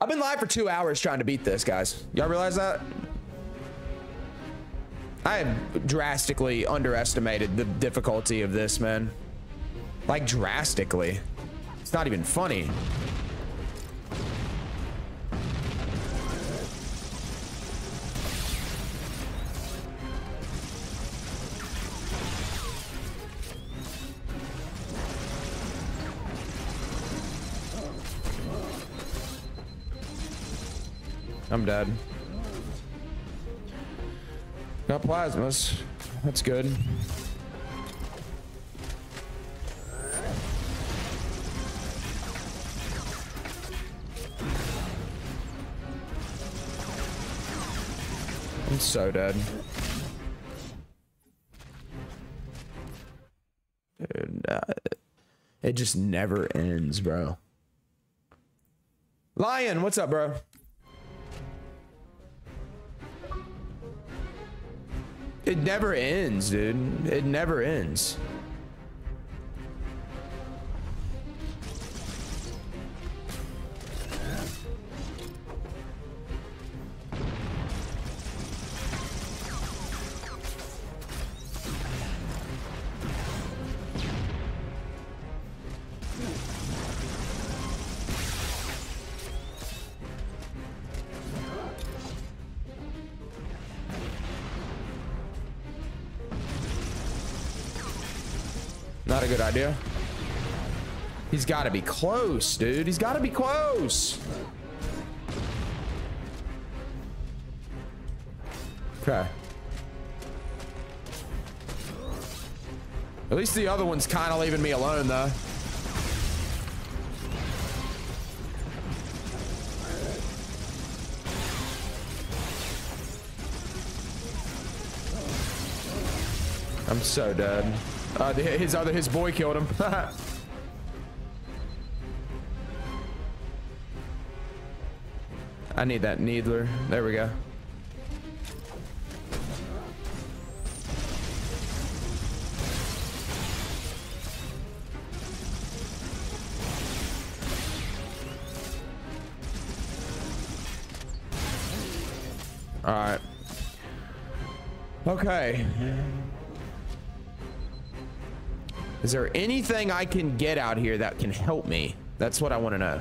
I've been live for two hours trying to beat this, guys. Y'all realize that? I have drastically underestimated the difficulty of this, man. Like, drastically. It's not even funny. I'm dead. Got plasmas. That's good. I'm so dead. Dude, uh, it just never ends, bro. Lion, what's up, bro? It never ends, dude. It never ends. Not a good idea. He's got to be close, dude. He's got to be close. Okay. At least the other one's kind of leaving me alone, though. I'm so dead. Uh, his other, his boy killed him. I need that needler. There we go. All right. Okay. Is there anything I can get out here that can help me? That's what I want to know.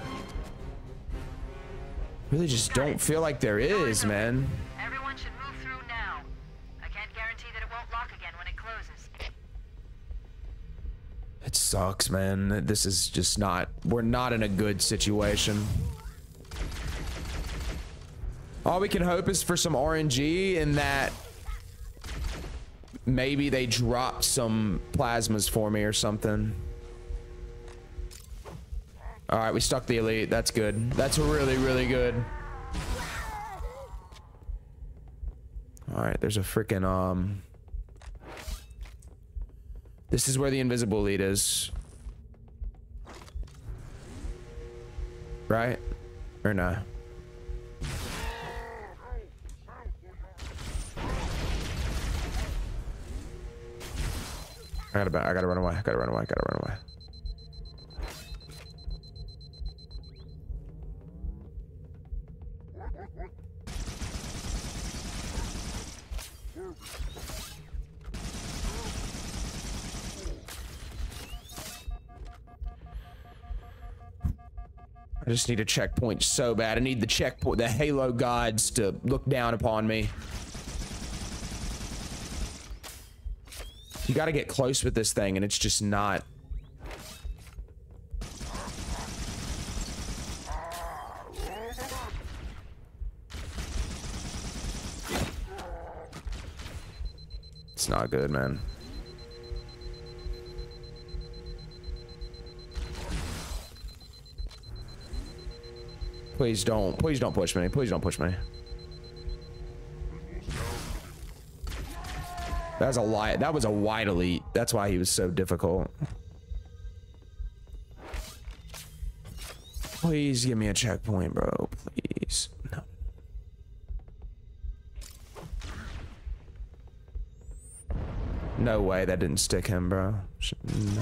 Really just don't feel like there is, man. Everyone should move through now. I can't guarantee that it won't lock again when it closes. It sucks, man. This is just not, we're not in a good situation. All we can hope is for some R N G in that maybe they dropped some plasmas for me or something. All right, we stuck the elite. That's good. That's really, really good. All right, there's a freaking, um... this is where the invisible elite is. Right? Or no? I gotta, I gotta run away. I gotta run away. I gotta run away. I just need a checkpoint so bad. I need the checkpoint, the Halo gods to look down upon me. You gotta get close with this thing, and it's just not. It's not good, man. Please don't, please don't push me. Please don't push me. That was a lie. That was a wide elite. That's why he was so difficult. Please give me a checkpoint, bro. Please. No. No way that didn't stick him, bro. No.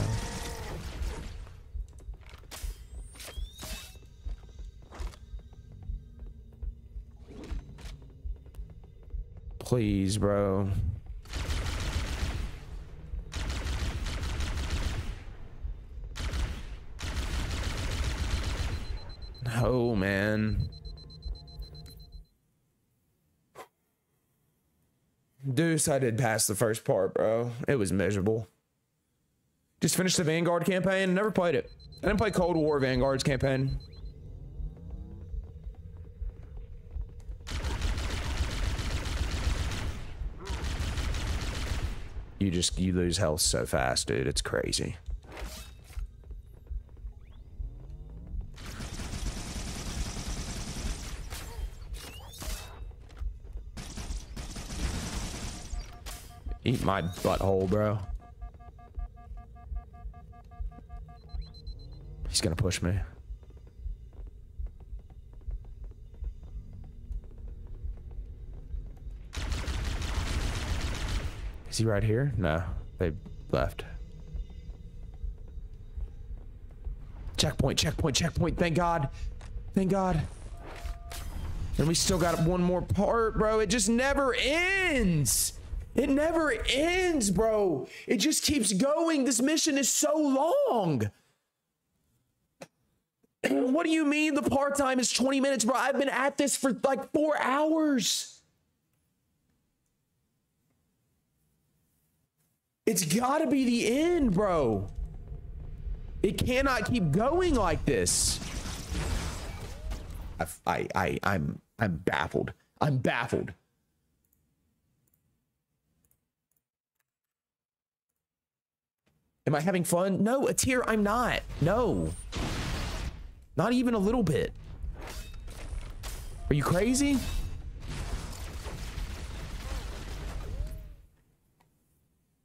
Please, bro. No, man. Deuce, I did pass the first part, bro. It was miserable. Just finished the Vanguard campaign. Never played it. I didn't play Cold War Vanguard's campaign. You just, you lose health so fast, dude. It's crazy. Eat my butthole, bro. He's gonna push me. Is he right here? No, they left. Checkpoint, checkpoint, checkpoint. Thank God. Thank God. And we still got one more part, bro. It just never ends. It never ends, bro. It just keeps going. This mission is so long. What do you mean the part time is twenty minutes, bro? I've been at this for like four hours. It's gotta be the end, bro. It cannot keep going like this. I, I, I, I'm, I'm baffled. I'm baffled. Am I having fun? No, Atir, I'm not. No. Not even a little bit. Are you crazy?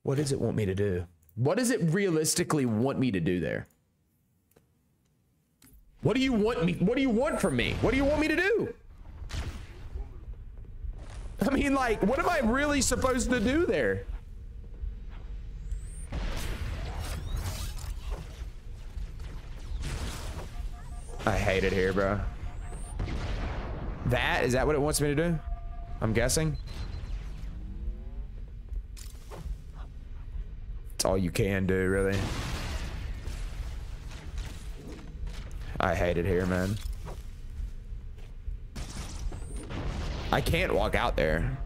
What does it want me to do? What does it realistically want me to do there? What do you want me? What do you want from me? What do you want me to do? I mean, like, what am I really supposed to do there? I hate it here, bro. That, is that what it wants me to do? I'm guessing. It's all you can do, really. I hate it here, man. I can't walk out there.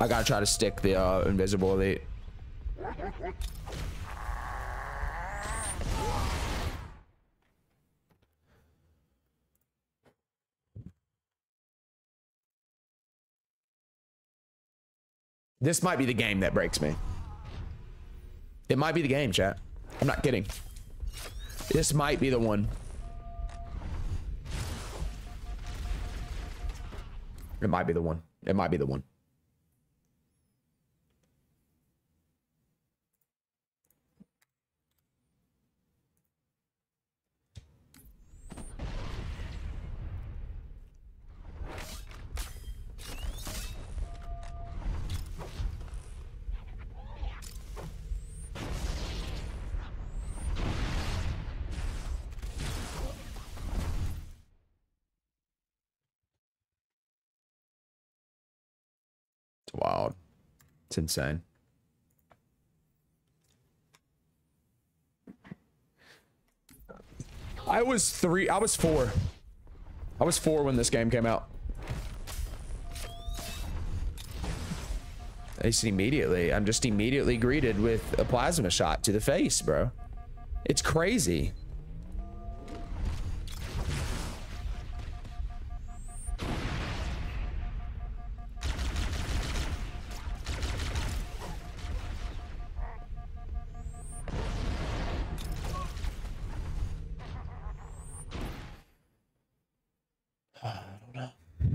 I gotta try to stick the uh, invisible elite. This might be the game that breaks me. It might be the game, chat. I'm not kidding. This might be the one. It might be the one. It might be the one. It's wild. It's insane. I was three. I was four. I was four when this game came out. It's immediately. I'm just immediately greeted with a plasma shot to the face, bro. It's crazy.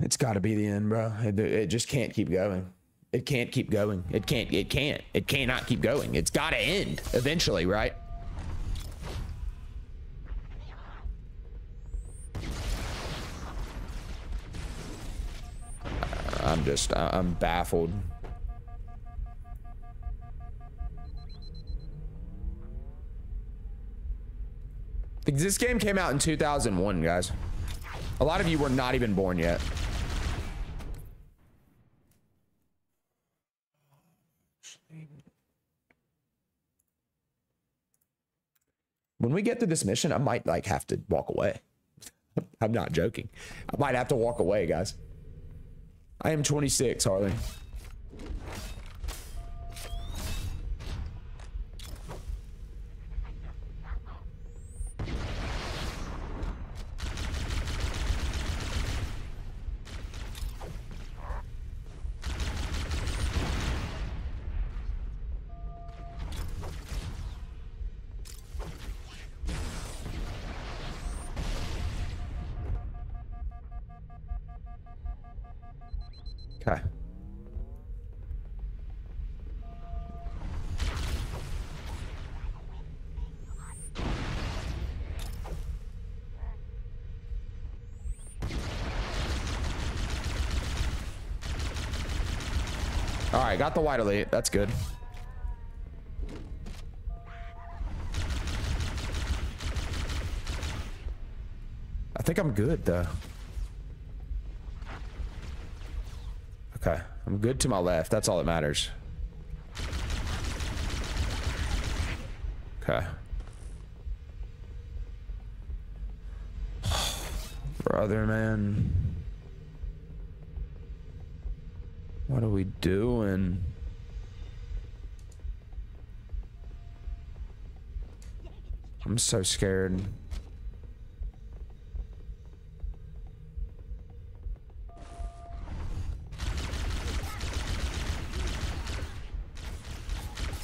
It's got to be the end, bro. It, it just can't keep going. It can't keep going. It can't. It can't. It cannot keep going. It's got to end eventually, right? I'm just. I'm baffled. This game came out in two thousand one, guys. A lot of you were not even born yet. When we get to this mission, I might like have to walk away. I'm not joking. I might have to walk away, guys. I am twenty-six, Harlan. Okay. All right, got the white elite. That's good. I think I'm good though. Okay, I'm good to my left. That's all that matters. Okay. Brother, man. What are we doing? I'm so scared.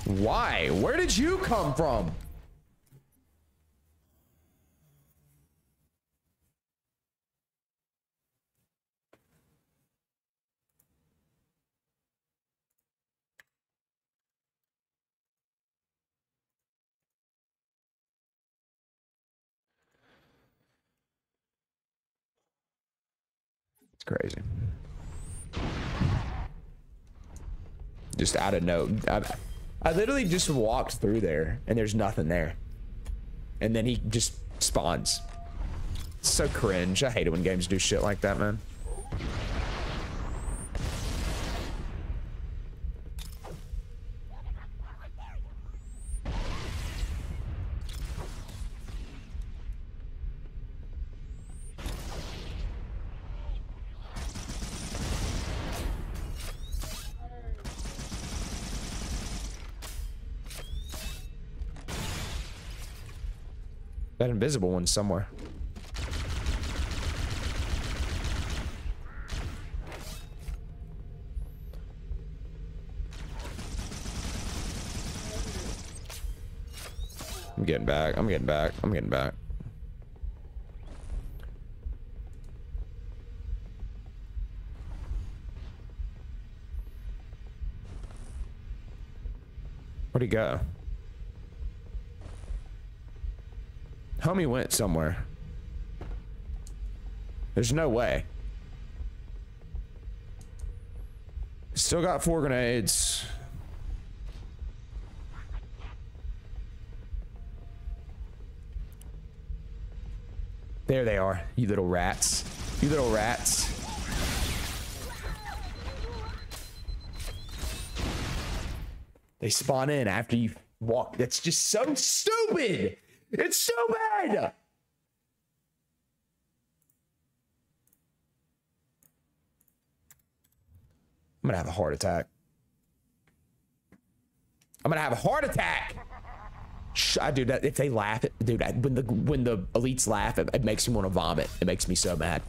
Why? Where did you come from? It's crazy. Just out of note. I literally just walked through there and there's nothing there. And then he just spawns. It's so cringe. I hate it when games do shit like that, man. That invisible one's somewhere. I'm getting back. I'm getting back. I'm getting back. Where'd he go? Homie went somewhere. There's no way. Still got four grenades. There they are, you little rats. You little rats. They spawn in after you walk. That's just so stupid. It's so bad. I'm gonna have a heart attack. I'm gonna have a heart attack. I do that if they laugh at dude I, when the when the elites laugh, it, it makes me want to vomit. It makes me so mad.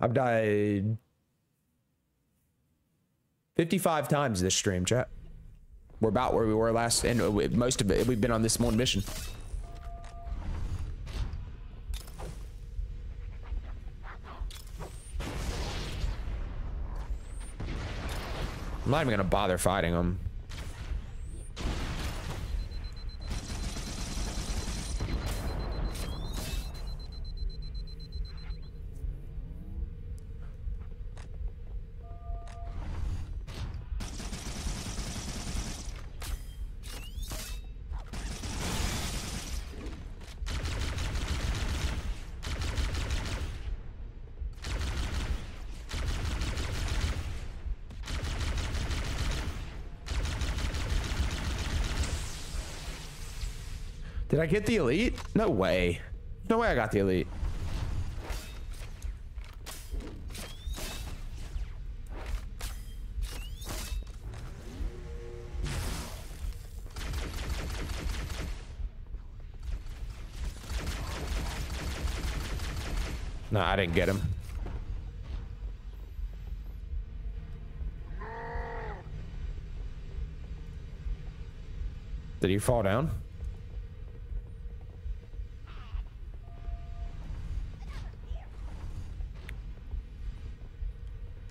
I've died fifty-five times this stream, chat. We're about where we were last, and most of it, we've been on this one mission. I'm not even gonna bother fighting them. Did I get the elite? No way. No way I got the elite. No, I didn't get him. Did he fall down?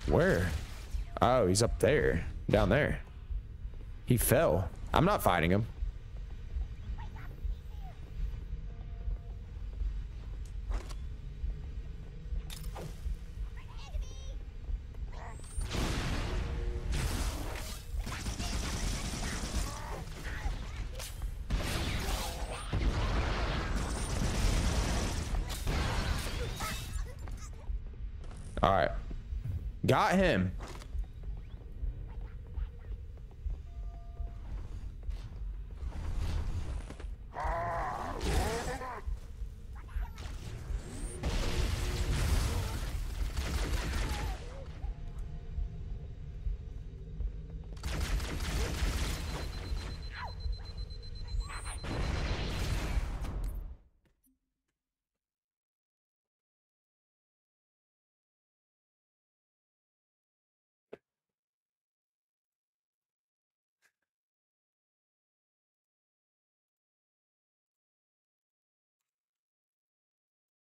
Where? Oh, he's up there. Down there. He fell. I'm not fighting him. All right. Got him.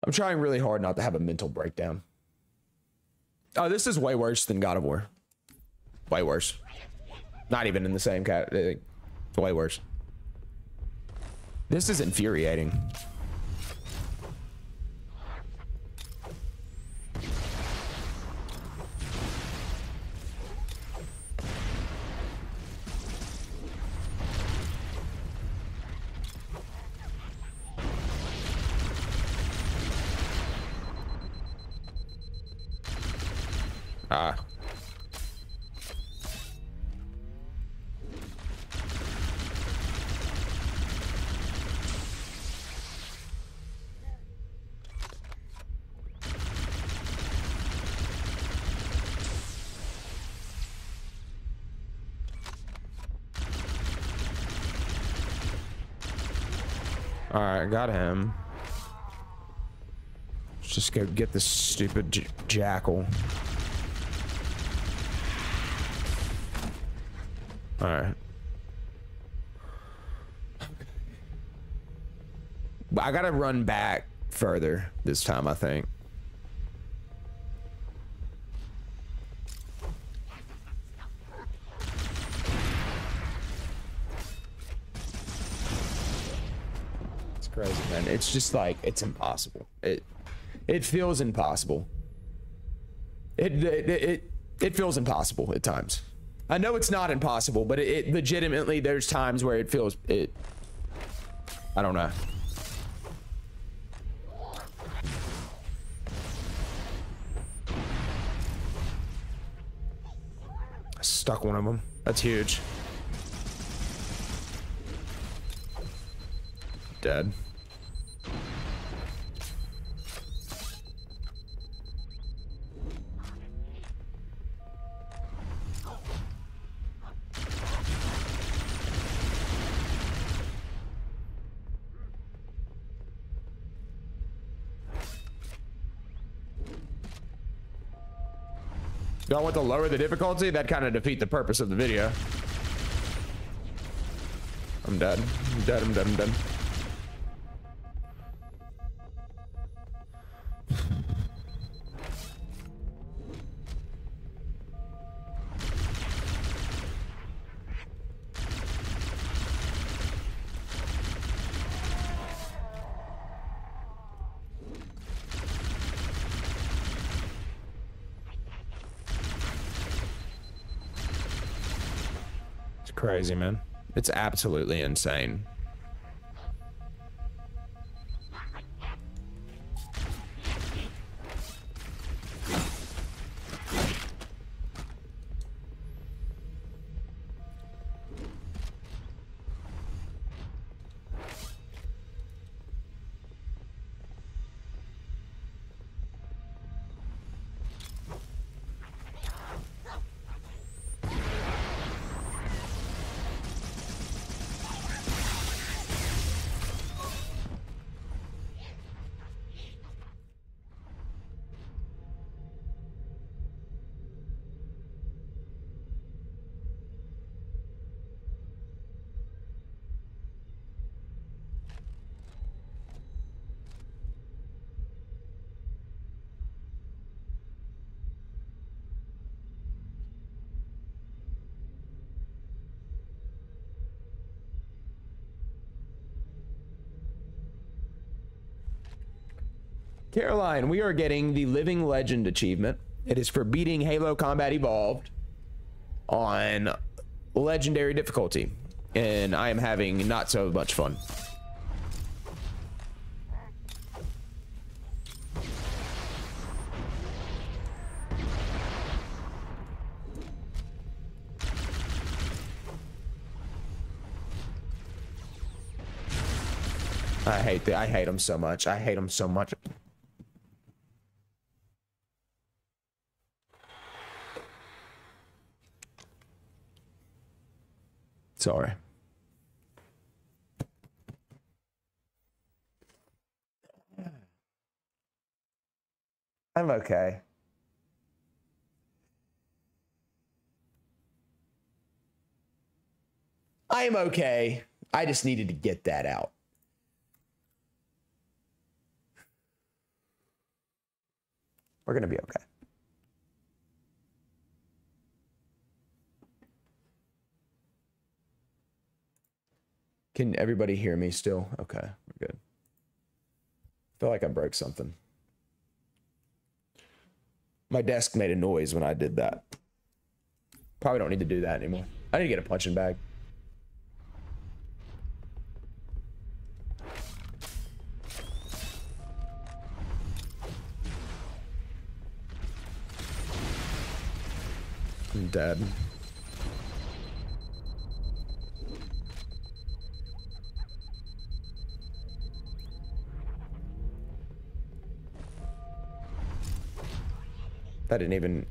I'm trying really hard not to have a mental breakdown. Oh, this is way worse than God of War. Way worse. Not even in the same category. Way worse. This is infuriating. Ah. All right, got him. Let's just go get this stupid j jackal. All right. I gotta run back further this time, I think. Christ, man. It's just like, it's impossible. It it feels impossible. It it it, it feels impossible at times. I know it's not impossible, but it, it legitimately, there's times where it feels it. I don't know. I stuck one of them. That's huge. Dead. Y'all want to lower the difficulty? That kind of defeats the purpose of the video. I'm dead. I'm dead. I'm dead. I'm dead. Crazy, man. It's absolutely insane. Caroline, we are getting the Living Legend achievement. It is for beating Halo Combat Evolved on legendary difficulty, and I am having not so much fun. I hate the, I hate them so much. I hate them so much. Sorry. I'm okay. I'm okay. I just needed to get that out. We're going to be okay. Can everybody hear me still? Okay, we're good. I feel like I broke something. My desk made a noise when I did that. Probably don't need to do that anymore. I need to get a punching bag. I'm dead. That didn't even...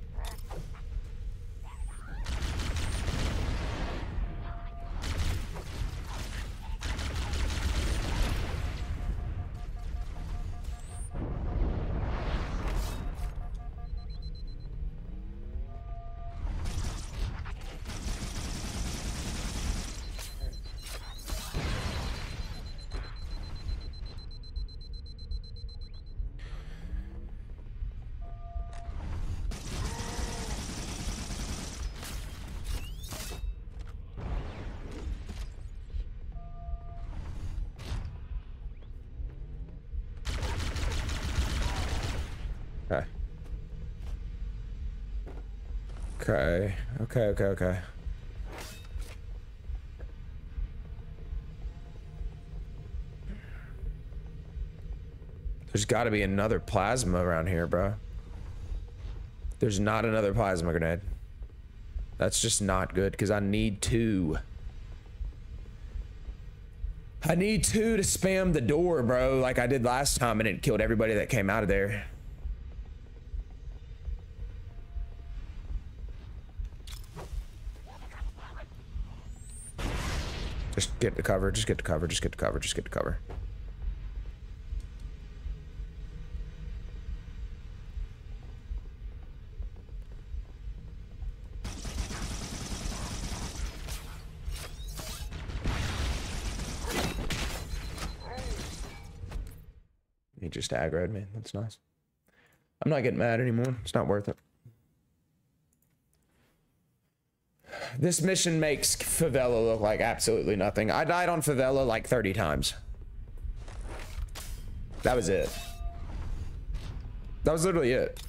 Okay, okay, okay, okay. There's gotta be another plasma around here, bro. There's not another plasma grenade. That's just not good, because I need two. I need two to spam the door, bro, like I did last time, and it killed everybody that came out of there. Just get to cover, just get to cover, just get to cover, just get to cover. He just aggroed me. That's nice. I'm not getting mad anymore. It's not worth it. This mission makes Favela look like absolutely nothing. I died on Favela like thirty times. That was it. That was literally it.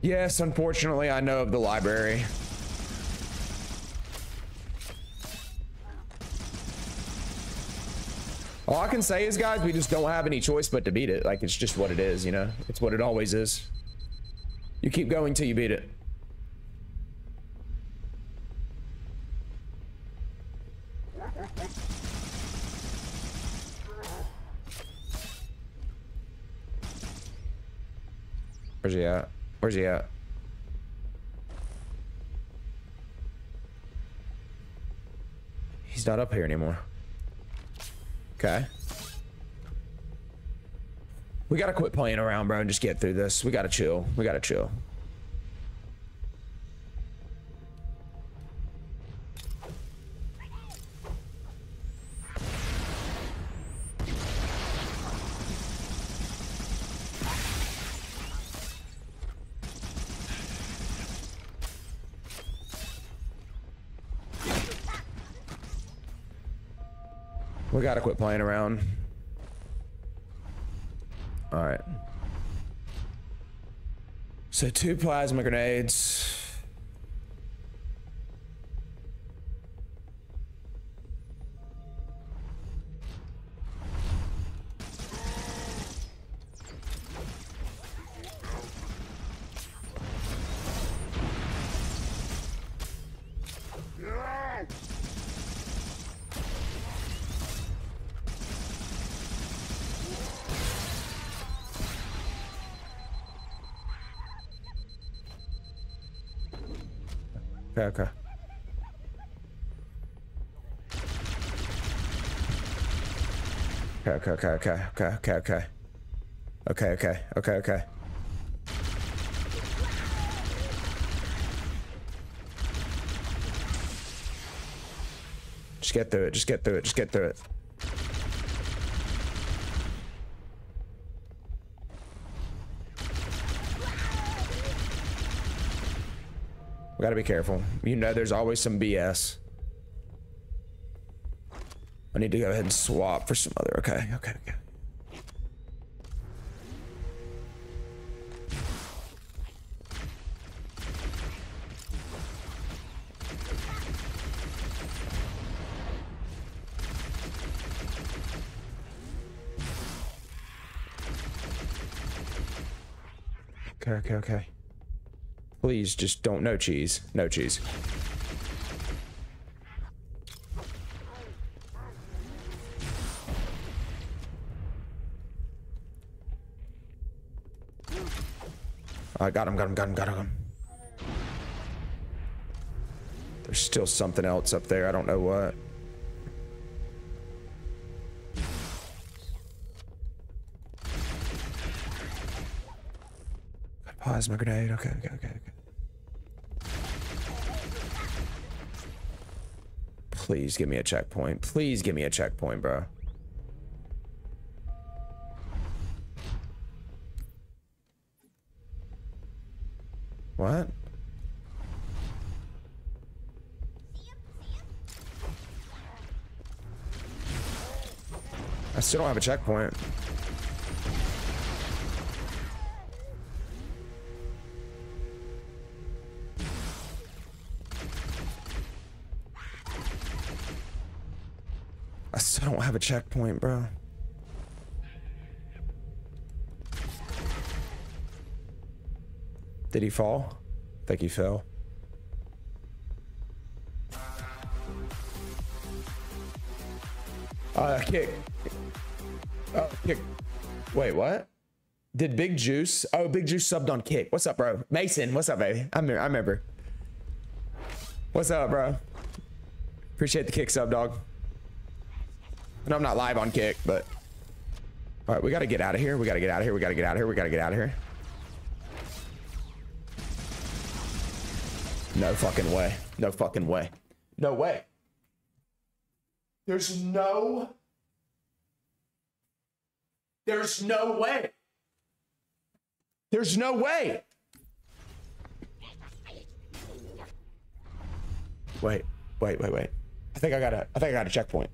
Yes, unfortunately, I know of the library. All I can say is, guys, we just don't have any choice but to beat it. Like, it's just what it is, you know? It's what it always is. You keep going till you beat it. Where's he at? Where's he at? He's not up here anymore. Okay. We gotta quit playing around, bro, and just get through this. We gotta chill. We gotta chill. We gotta quit playing around. All right. So two plasma grenades. Okay, okay. Okay, okay, okay, okay, okay, okay. Okay, okay, okay, okay. Just get through it, just get through it, just get through it. We gotta be careful. You know there's always some B S. I need to go ahead and swap for some other, okay, okay, okay. Okay, okay, okay. Please, just don't. No cheese. No cheese. I got him, got him, got him, got him. There's still something else up there. I don't know what. Plasma grenade. Okay, okay, okay, okay. Please give me a checkpoint. Please give me a checkpoint, bro. What? I still don't have a checkpoint. I still don't have a checkpoint, bro. Did he fall? I think he fell. Uh, kick. Oh, kick. Wait, what? Did Big Juice? Oh, Big Juice subbed on kick. What's up, bro? Mason, what's up, baby? I'm here. I remember. What's up, bro? Appreciate the kick sub, dog. And I'm not live on kick, but. All right, we got to get out of here. We got to get out of here. We got to get out of here. We got to get out of here. No fucking way. No fucking way. No way. There's no. There's no way. There's no way. Wait, wait, wait, wait. I think I got a I think I got a checkpoint.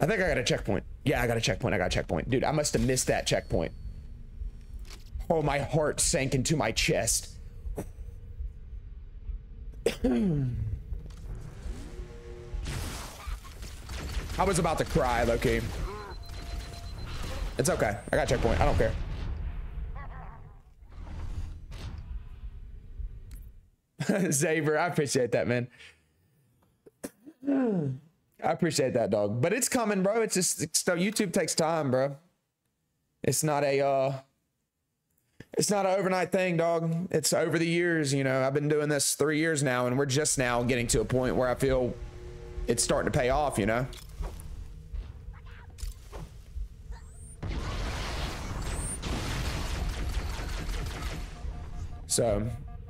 I think I got a checkpoint. Yeah, I got a checkpoint. I got a checkpoint. Dude, I must have missed that checkpoint. Oh, my heart sank into my chest. I was about to cry, Loki. It's okay. I got a checkpoint. I don't care. Xaver, I appreciate that, man. I appreciate that, dog. But it's coming, bro. It's just it's, YouTube takes time, bro. It's not a... uh. It's not an overnight thing, dog. It's over the years, you know. I've been doing this three years now, and we're just now getting to a point where I feel it's starting to pay off, you know. So,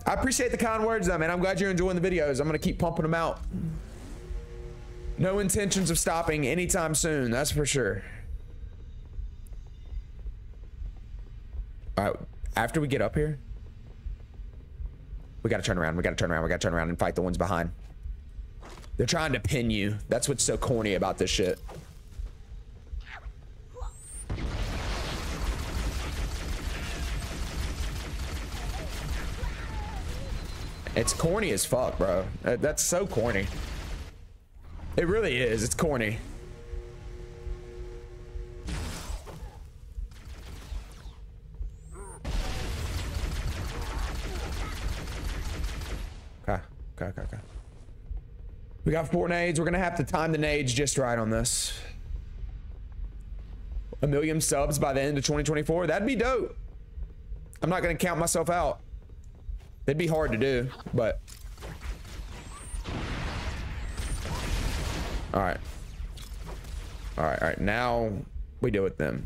I appreciate the kind words, though, man. I'm glad you're enjoying the videos. I'm gonna keep pumping them out. No intentions of stopping anytime soon, that's for sure. All right, after we get up here, we gotta turn around, we gotta turn around, we gotta turn around and fight the ones behind. They're trying to pin you. That's what's so corny about this shit. It's corny as fuck, bro. That's so corny. It really is, it's corny. Okay, okay, okay. We got four nades. We're gonna have to time the nades just right on this. A million subs by the end of twenty twenty-four. That'd be dope. I'm not gonna count myself out. That'd be hard to do, but. All right. All right, all right. Now we do it then.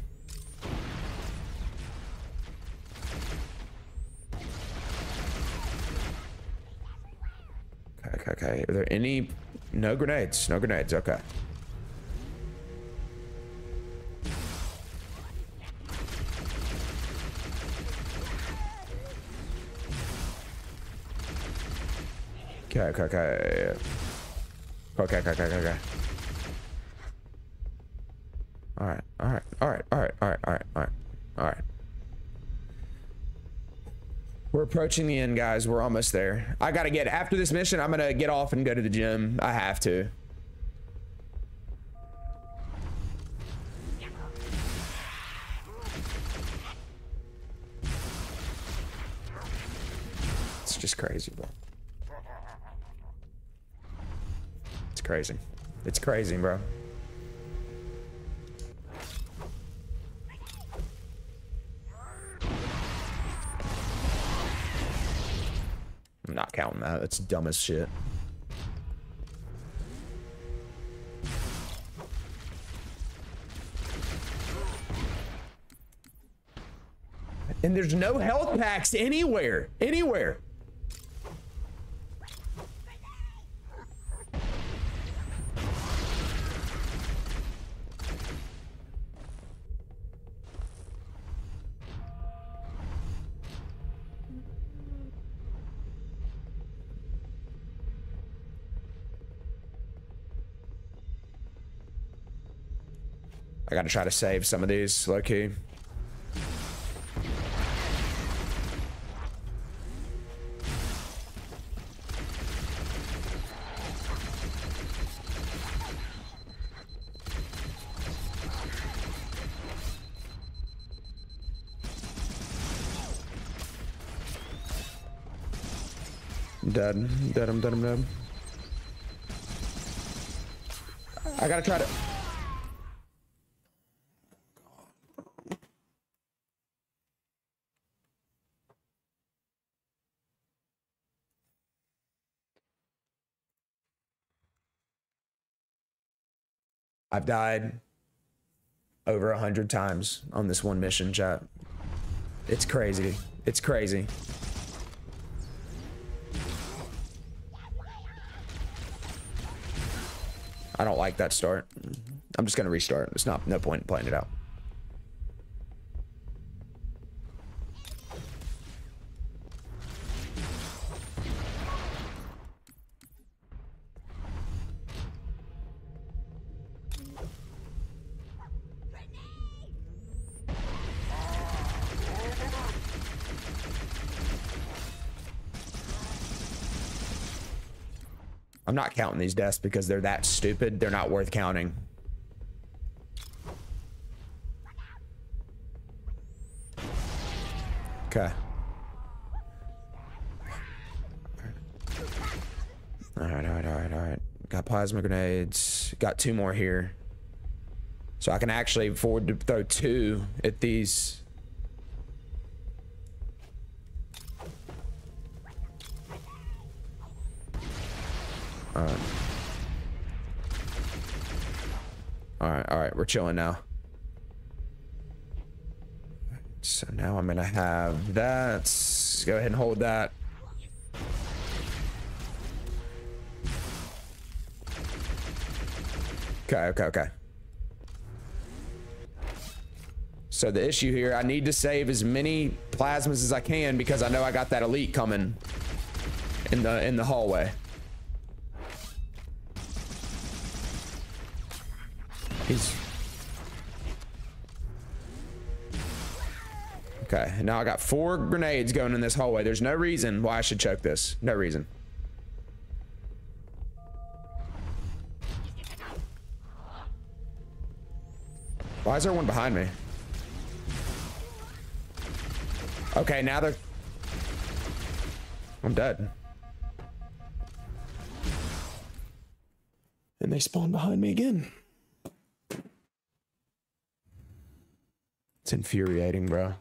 Okay, okay. Are there any? No grenades. No grenades. Okay. Okay, okay, okay. Okay, okay, okay, okay. All right, all right, all right, all right, all right, all right, all right, all right. We're approaching the end, guys. We're almost there. I gotta get after this mission. I'm gonna get off and go to the gym. I have to. It's just crazy, bro. It's crazy. It's crazy, bro. I'm not counting that. That's dumb as shit. And there's no health packs anywhere. Anywhere. I gotta try to save some of these, low-key. Dead. Dead him, dead him, dead. I gotta try to... I've died over a hundred times on this one mission, chat. It's crazy. It's crazy. I don't like that start. I'm just gonna restart. It's not no point in playing it out. I'm not counting these deaths because they're that stupid. They're not worth counting. Okay. All right, all right, all right, all right. Got plasma grenades. Got two more here. So I can actually afford to throw two at these. All right. all right, all right, we're chilling now. So now I'm gonna have that. Let's go ahead and hold that. Okay, okay, okay. So the issue here, I need to save as many plasmas as I can because I know I got that elite coming in the in the hallway. He's... Okay, now I got four grenades going in this hallway. There's no reason why I should choke this. No reason. Why is there one behind me? Okay, now they're... I'm dead. And they spawned behind me again. It's infuriating, bro.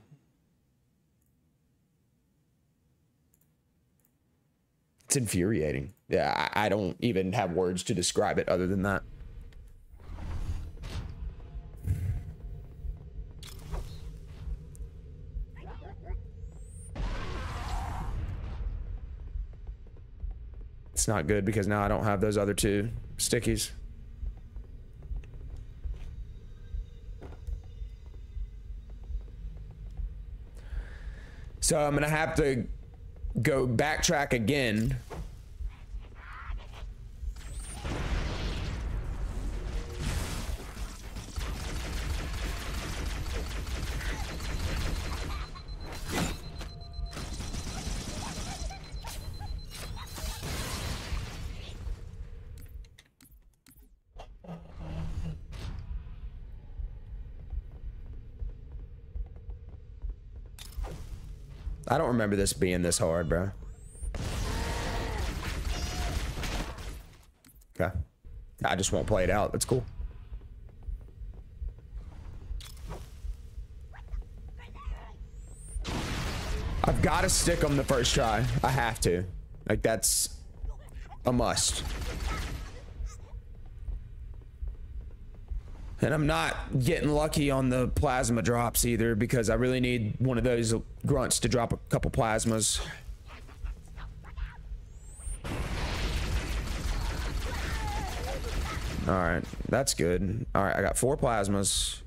It's infuriating. Yeah, I, I don't even have words to describe it other than that. It's not good because now I don't have those other two stickies. So I'm gonna have to go backtrack again. I don't remember this being this hard, bro. Okay. I just won't play it out. That's cool. I've got to stick them the first try. I have to. Like, that's a must. And I'm not getting lucky on the plasma drops either because I really need one of those grunts to drop a couple plasmas. All right, that's good. All right, I got four plasmas.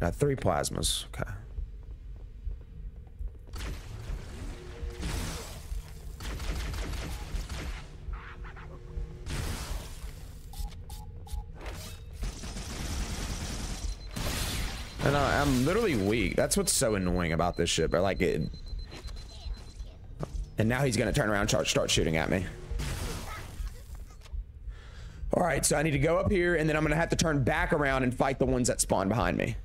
Got three plasmas, okay. And I, I'm literally weak. That's what's so annoying about this shit, but like it. And now he's gonna turn around and start, start shooting at me. All right, so I need to go up here and then I'm gonna have to turn back around and fight the ones that spawn behind me.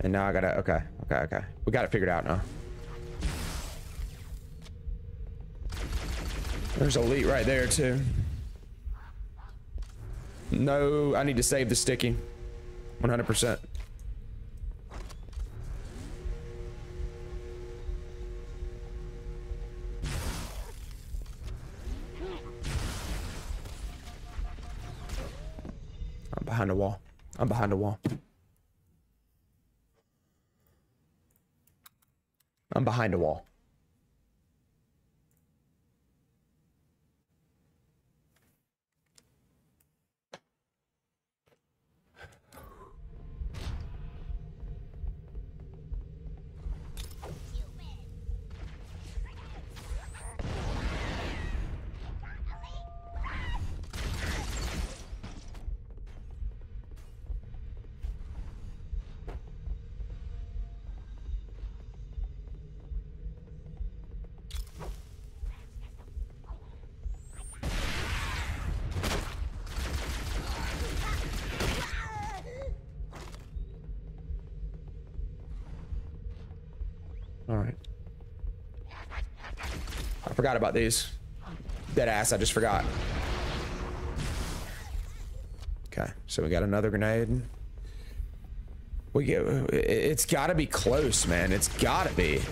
And now I gotta, okay, okay, okay. We got it figured out now. There's elite right there too. No, I need to save the sticky. one hundred percent. I'm behind a wall. I'm behind a wall. I'm behind a wall. Forgot about these. Dead ass, I just forgot. Okay, so we got another grenade. We get, it's gotta be close, man. It's gotta be.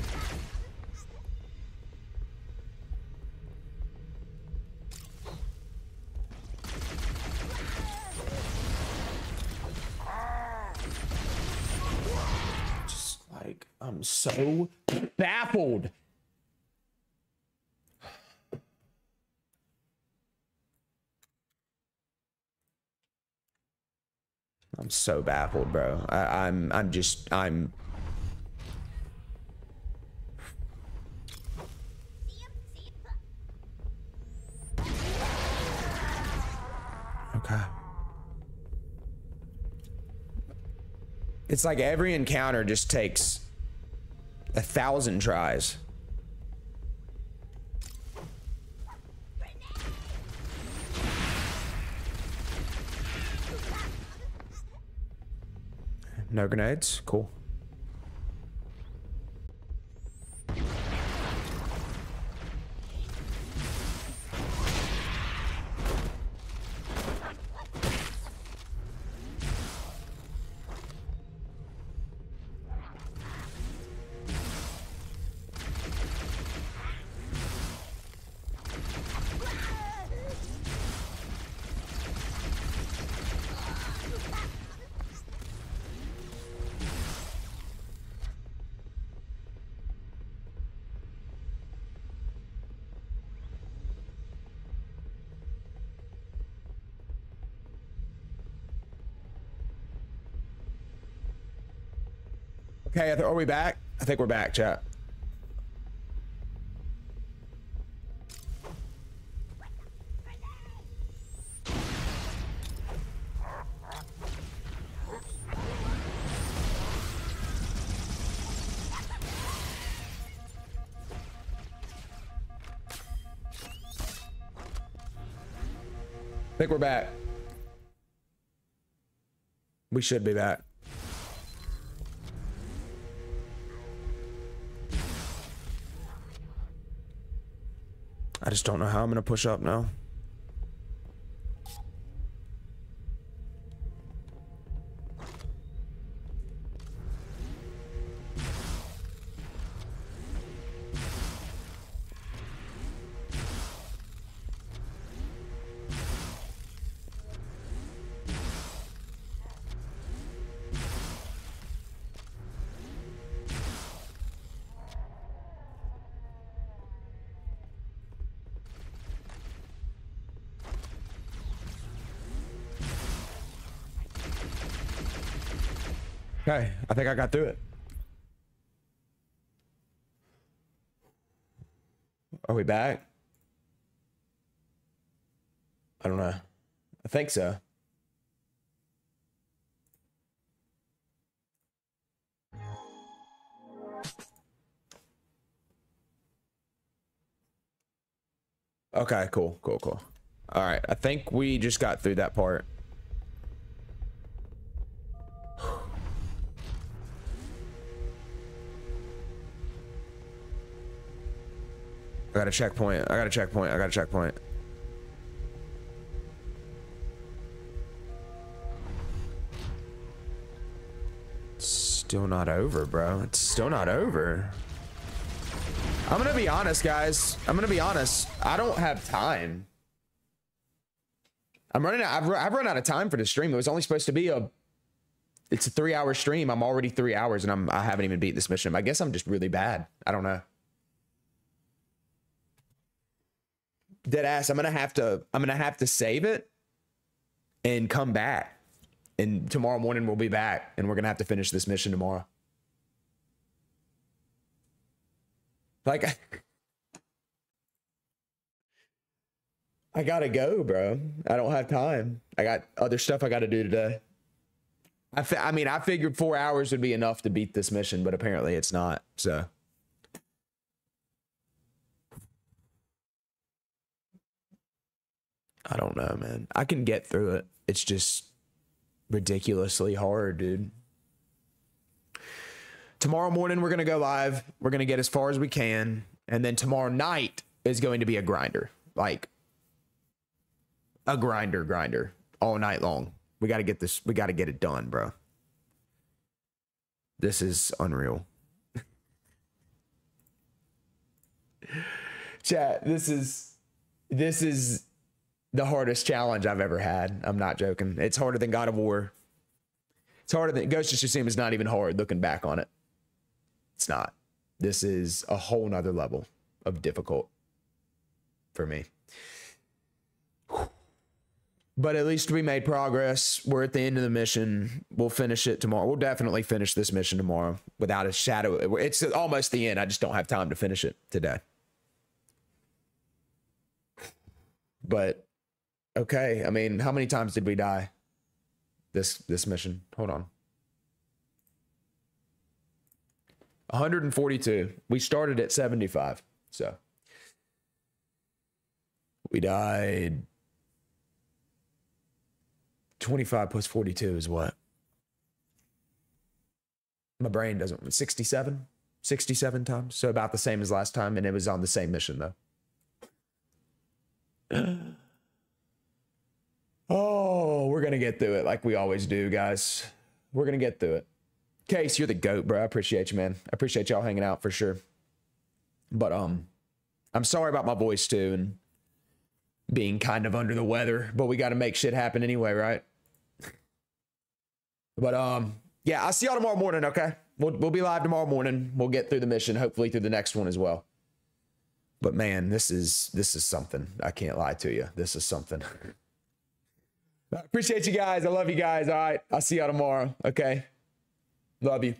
Just like, I'm so baffled. I'm so baffled, bro. I, I'm, I'm just, I'm. Okay. It's like every encounter just takes a thousand tries. No grenades? Cool. Okay, are we back? I think we're back, chat. I think we're back. We should be back. I just don't know how I'm gonna push up now. Okay, I think I got through it. Are we back? I don't know. I think so. Okay, cool, cool, cool. All right, I think we just got through that part. I got a checkpoint. I got a checkpoint. I got a checkpoint. It's still not over, bro. It's still not over. I'm gonna be honest, guys. I'm gonna be honest. I don't have time. I'm running out. I've, I've run out of time for this stream. It was only supposed to be a. It's a three-hour stream. I'm already three hours, and I'm. I haven't even beat this mission. I guess I'm just really bad. I don't know. Dead ass. I'm gonna have to. I'm gonna have to save it, and come back. And tomorrow morning we'll be back, and we're gonna have to finish this mission tomorrow. Like, I, I gotta go, bro. I don't have time. I got other stuff I gotta do today. I. Fi I mean, I figured four hours would be enough to beat this mission, but apparently it's not. So. I don't know, man. I can get through it. It's just ridiculously hard, dude. Tomorrow morning, we're going to go live. We're going to get as far as we can. And then tomorrow night is going to be a grinder. Like, a grinder grinder all night long. We got to get this. We got to get it done, bro. This is unreal. Chat, this is... This is... the hardest challenge I've ever had. I'm not joking. It's harder than God of War. It's harder than Ghost of Tsushima. Is not even hard looking back on it. It's not. This is a whole nother level of difficult for me. But at least we made progress. We're at the end of the mission. We'll finish it tomorrow. We'll definitely finish this mission tomorrow without a shadow. It's almost the end. I just don't have time to finish it today. But okay, I mean, how many times did we die this this mission? Hold on. one hundred forty-two. We started at seventy-five, so we died twenty-five plus forty-two is what? My brain doesn't. sixty-seven? sixty-seven times. So about the same as last time, and it was on the same mission though. Oh, we're gonna get through it like we always do, guys. We're gonna get through it. Case, you're the GOAT, bro. I appreciate you, man. I appreciate y'all hanging out for sure. But um, I'm sorry about my voice too and being kind of under the weather, but we gotta make shit happen anyway, right? But um, yeah, I'll see y'all tomorrow morning, okay? We'll we'll be live tomorrow morning. We'll get through the mission, hopefully through the next one as well. But man, this is this is something. I can't lie to you. This is something. I appreciate you guys. I love you guys. All right. I'll see y'all tomorrow. Okay. Love you.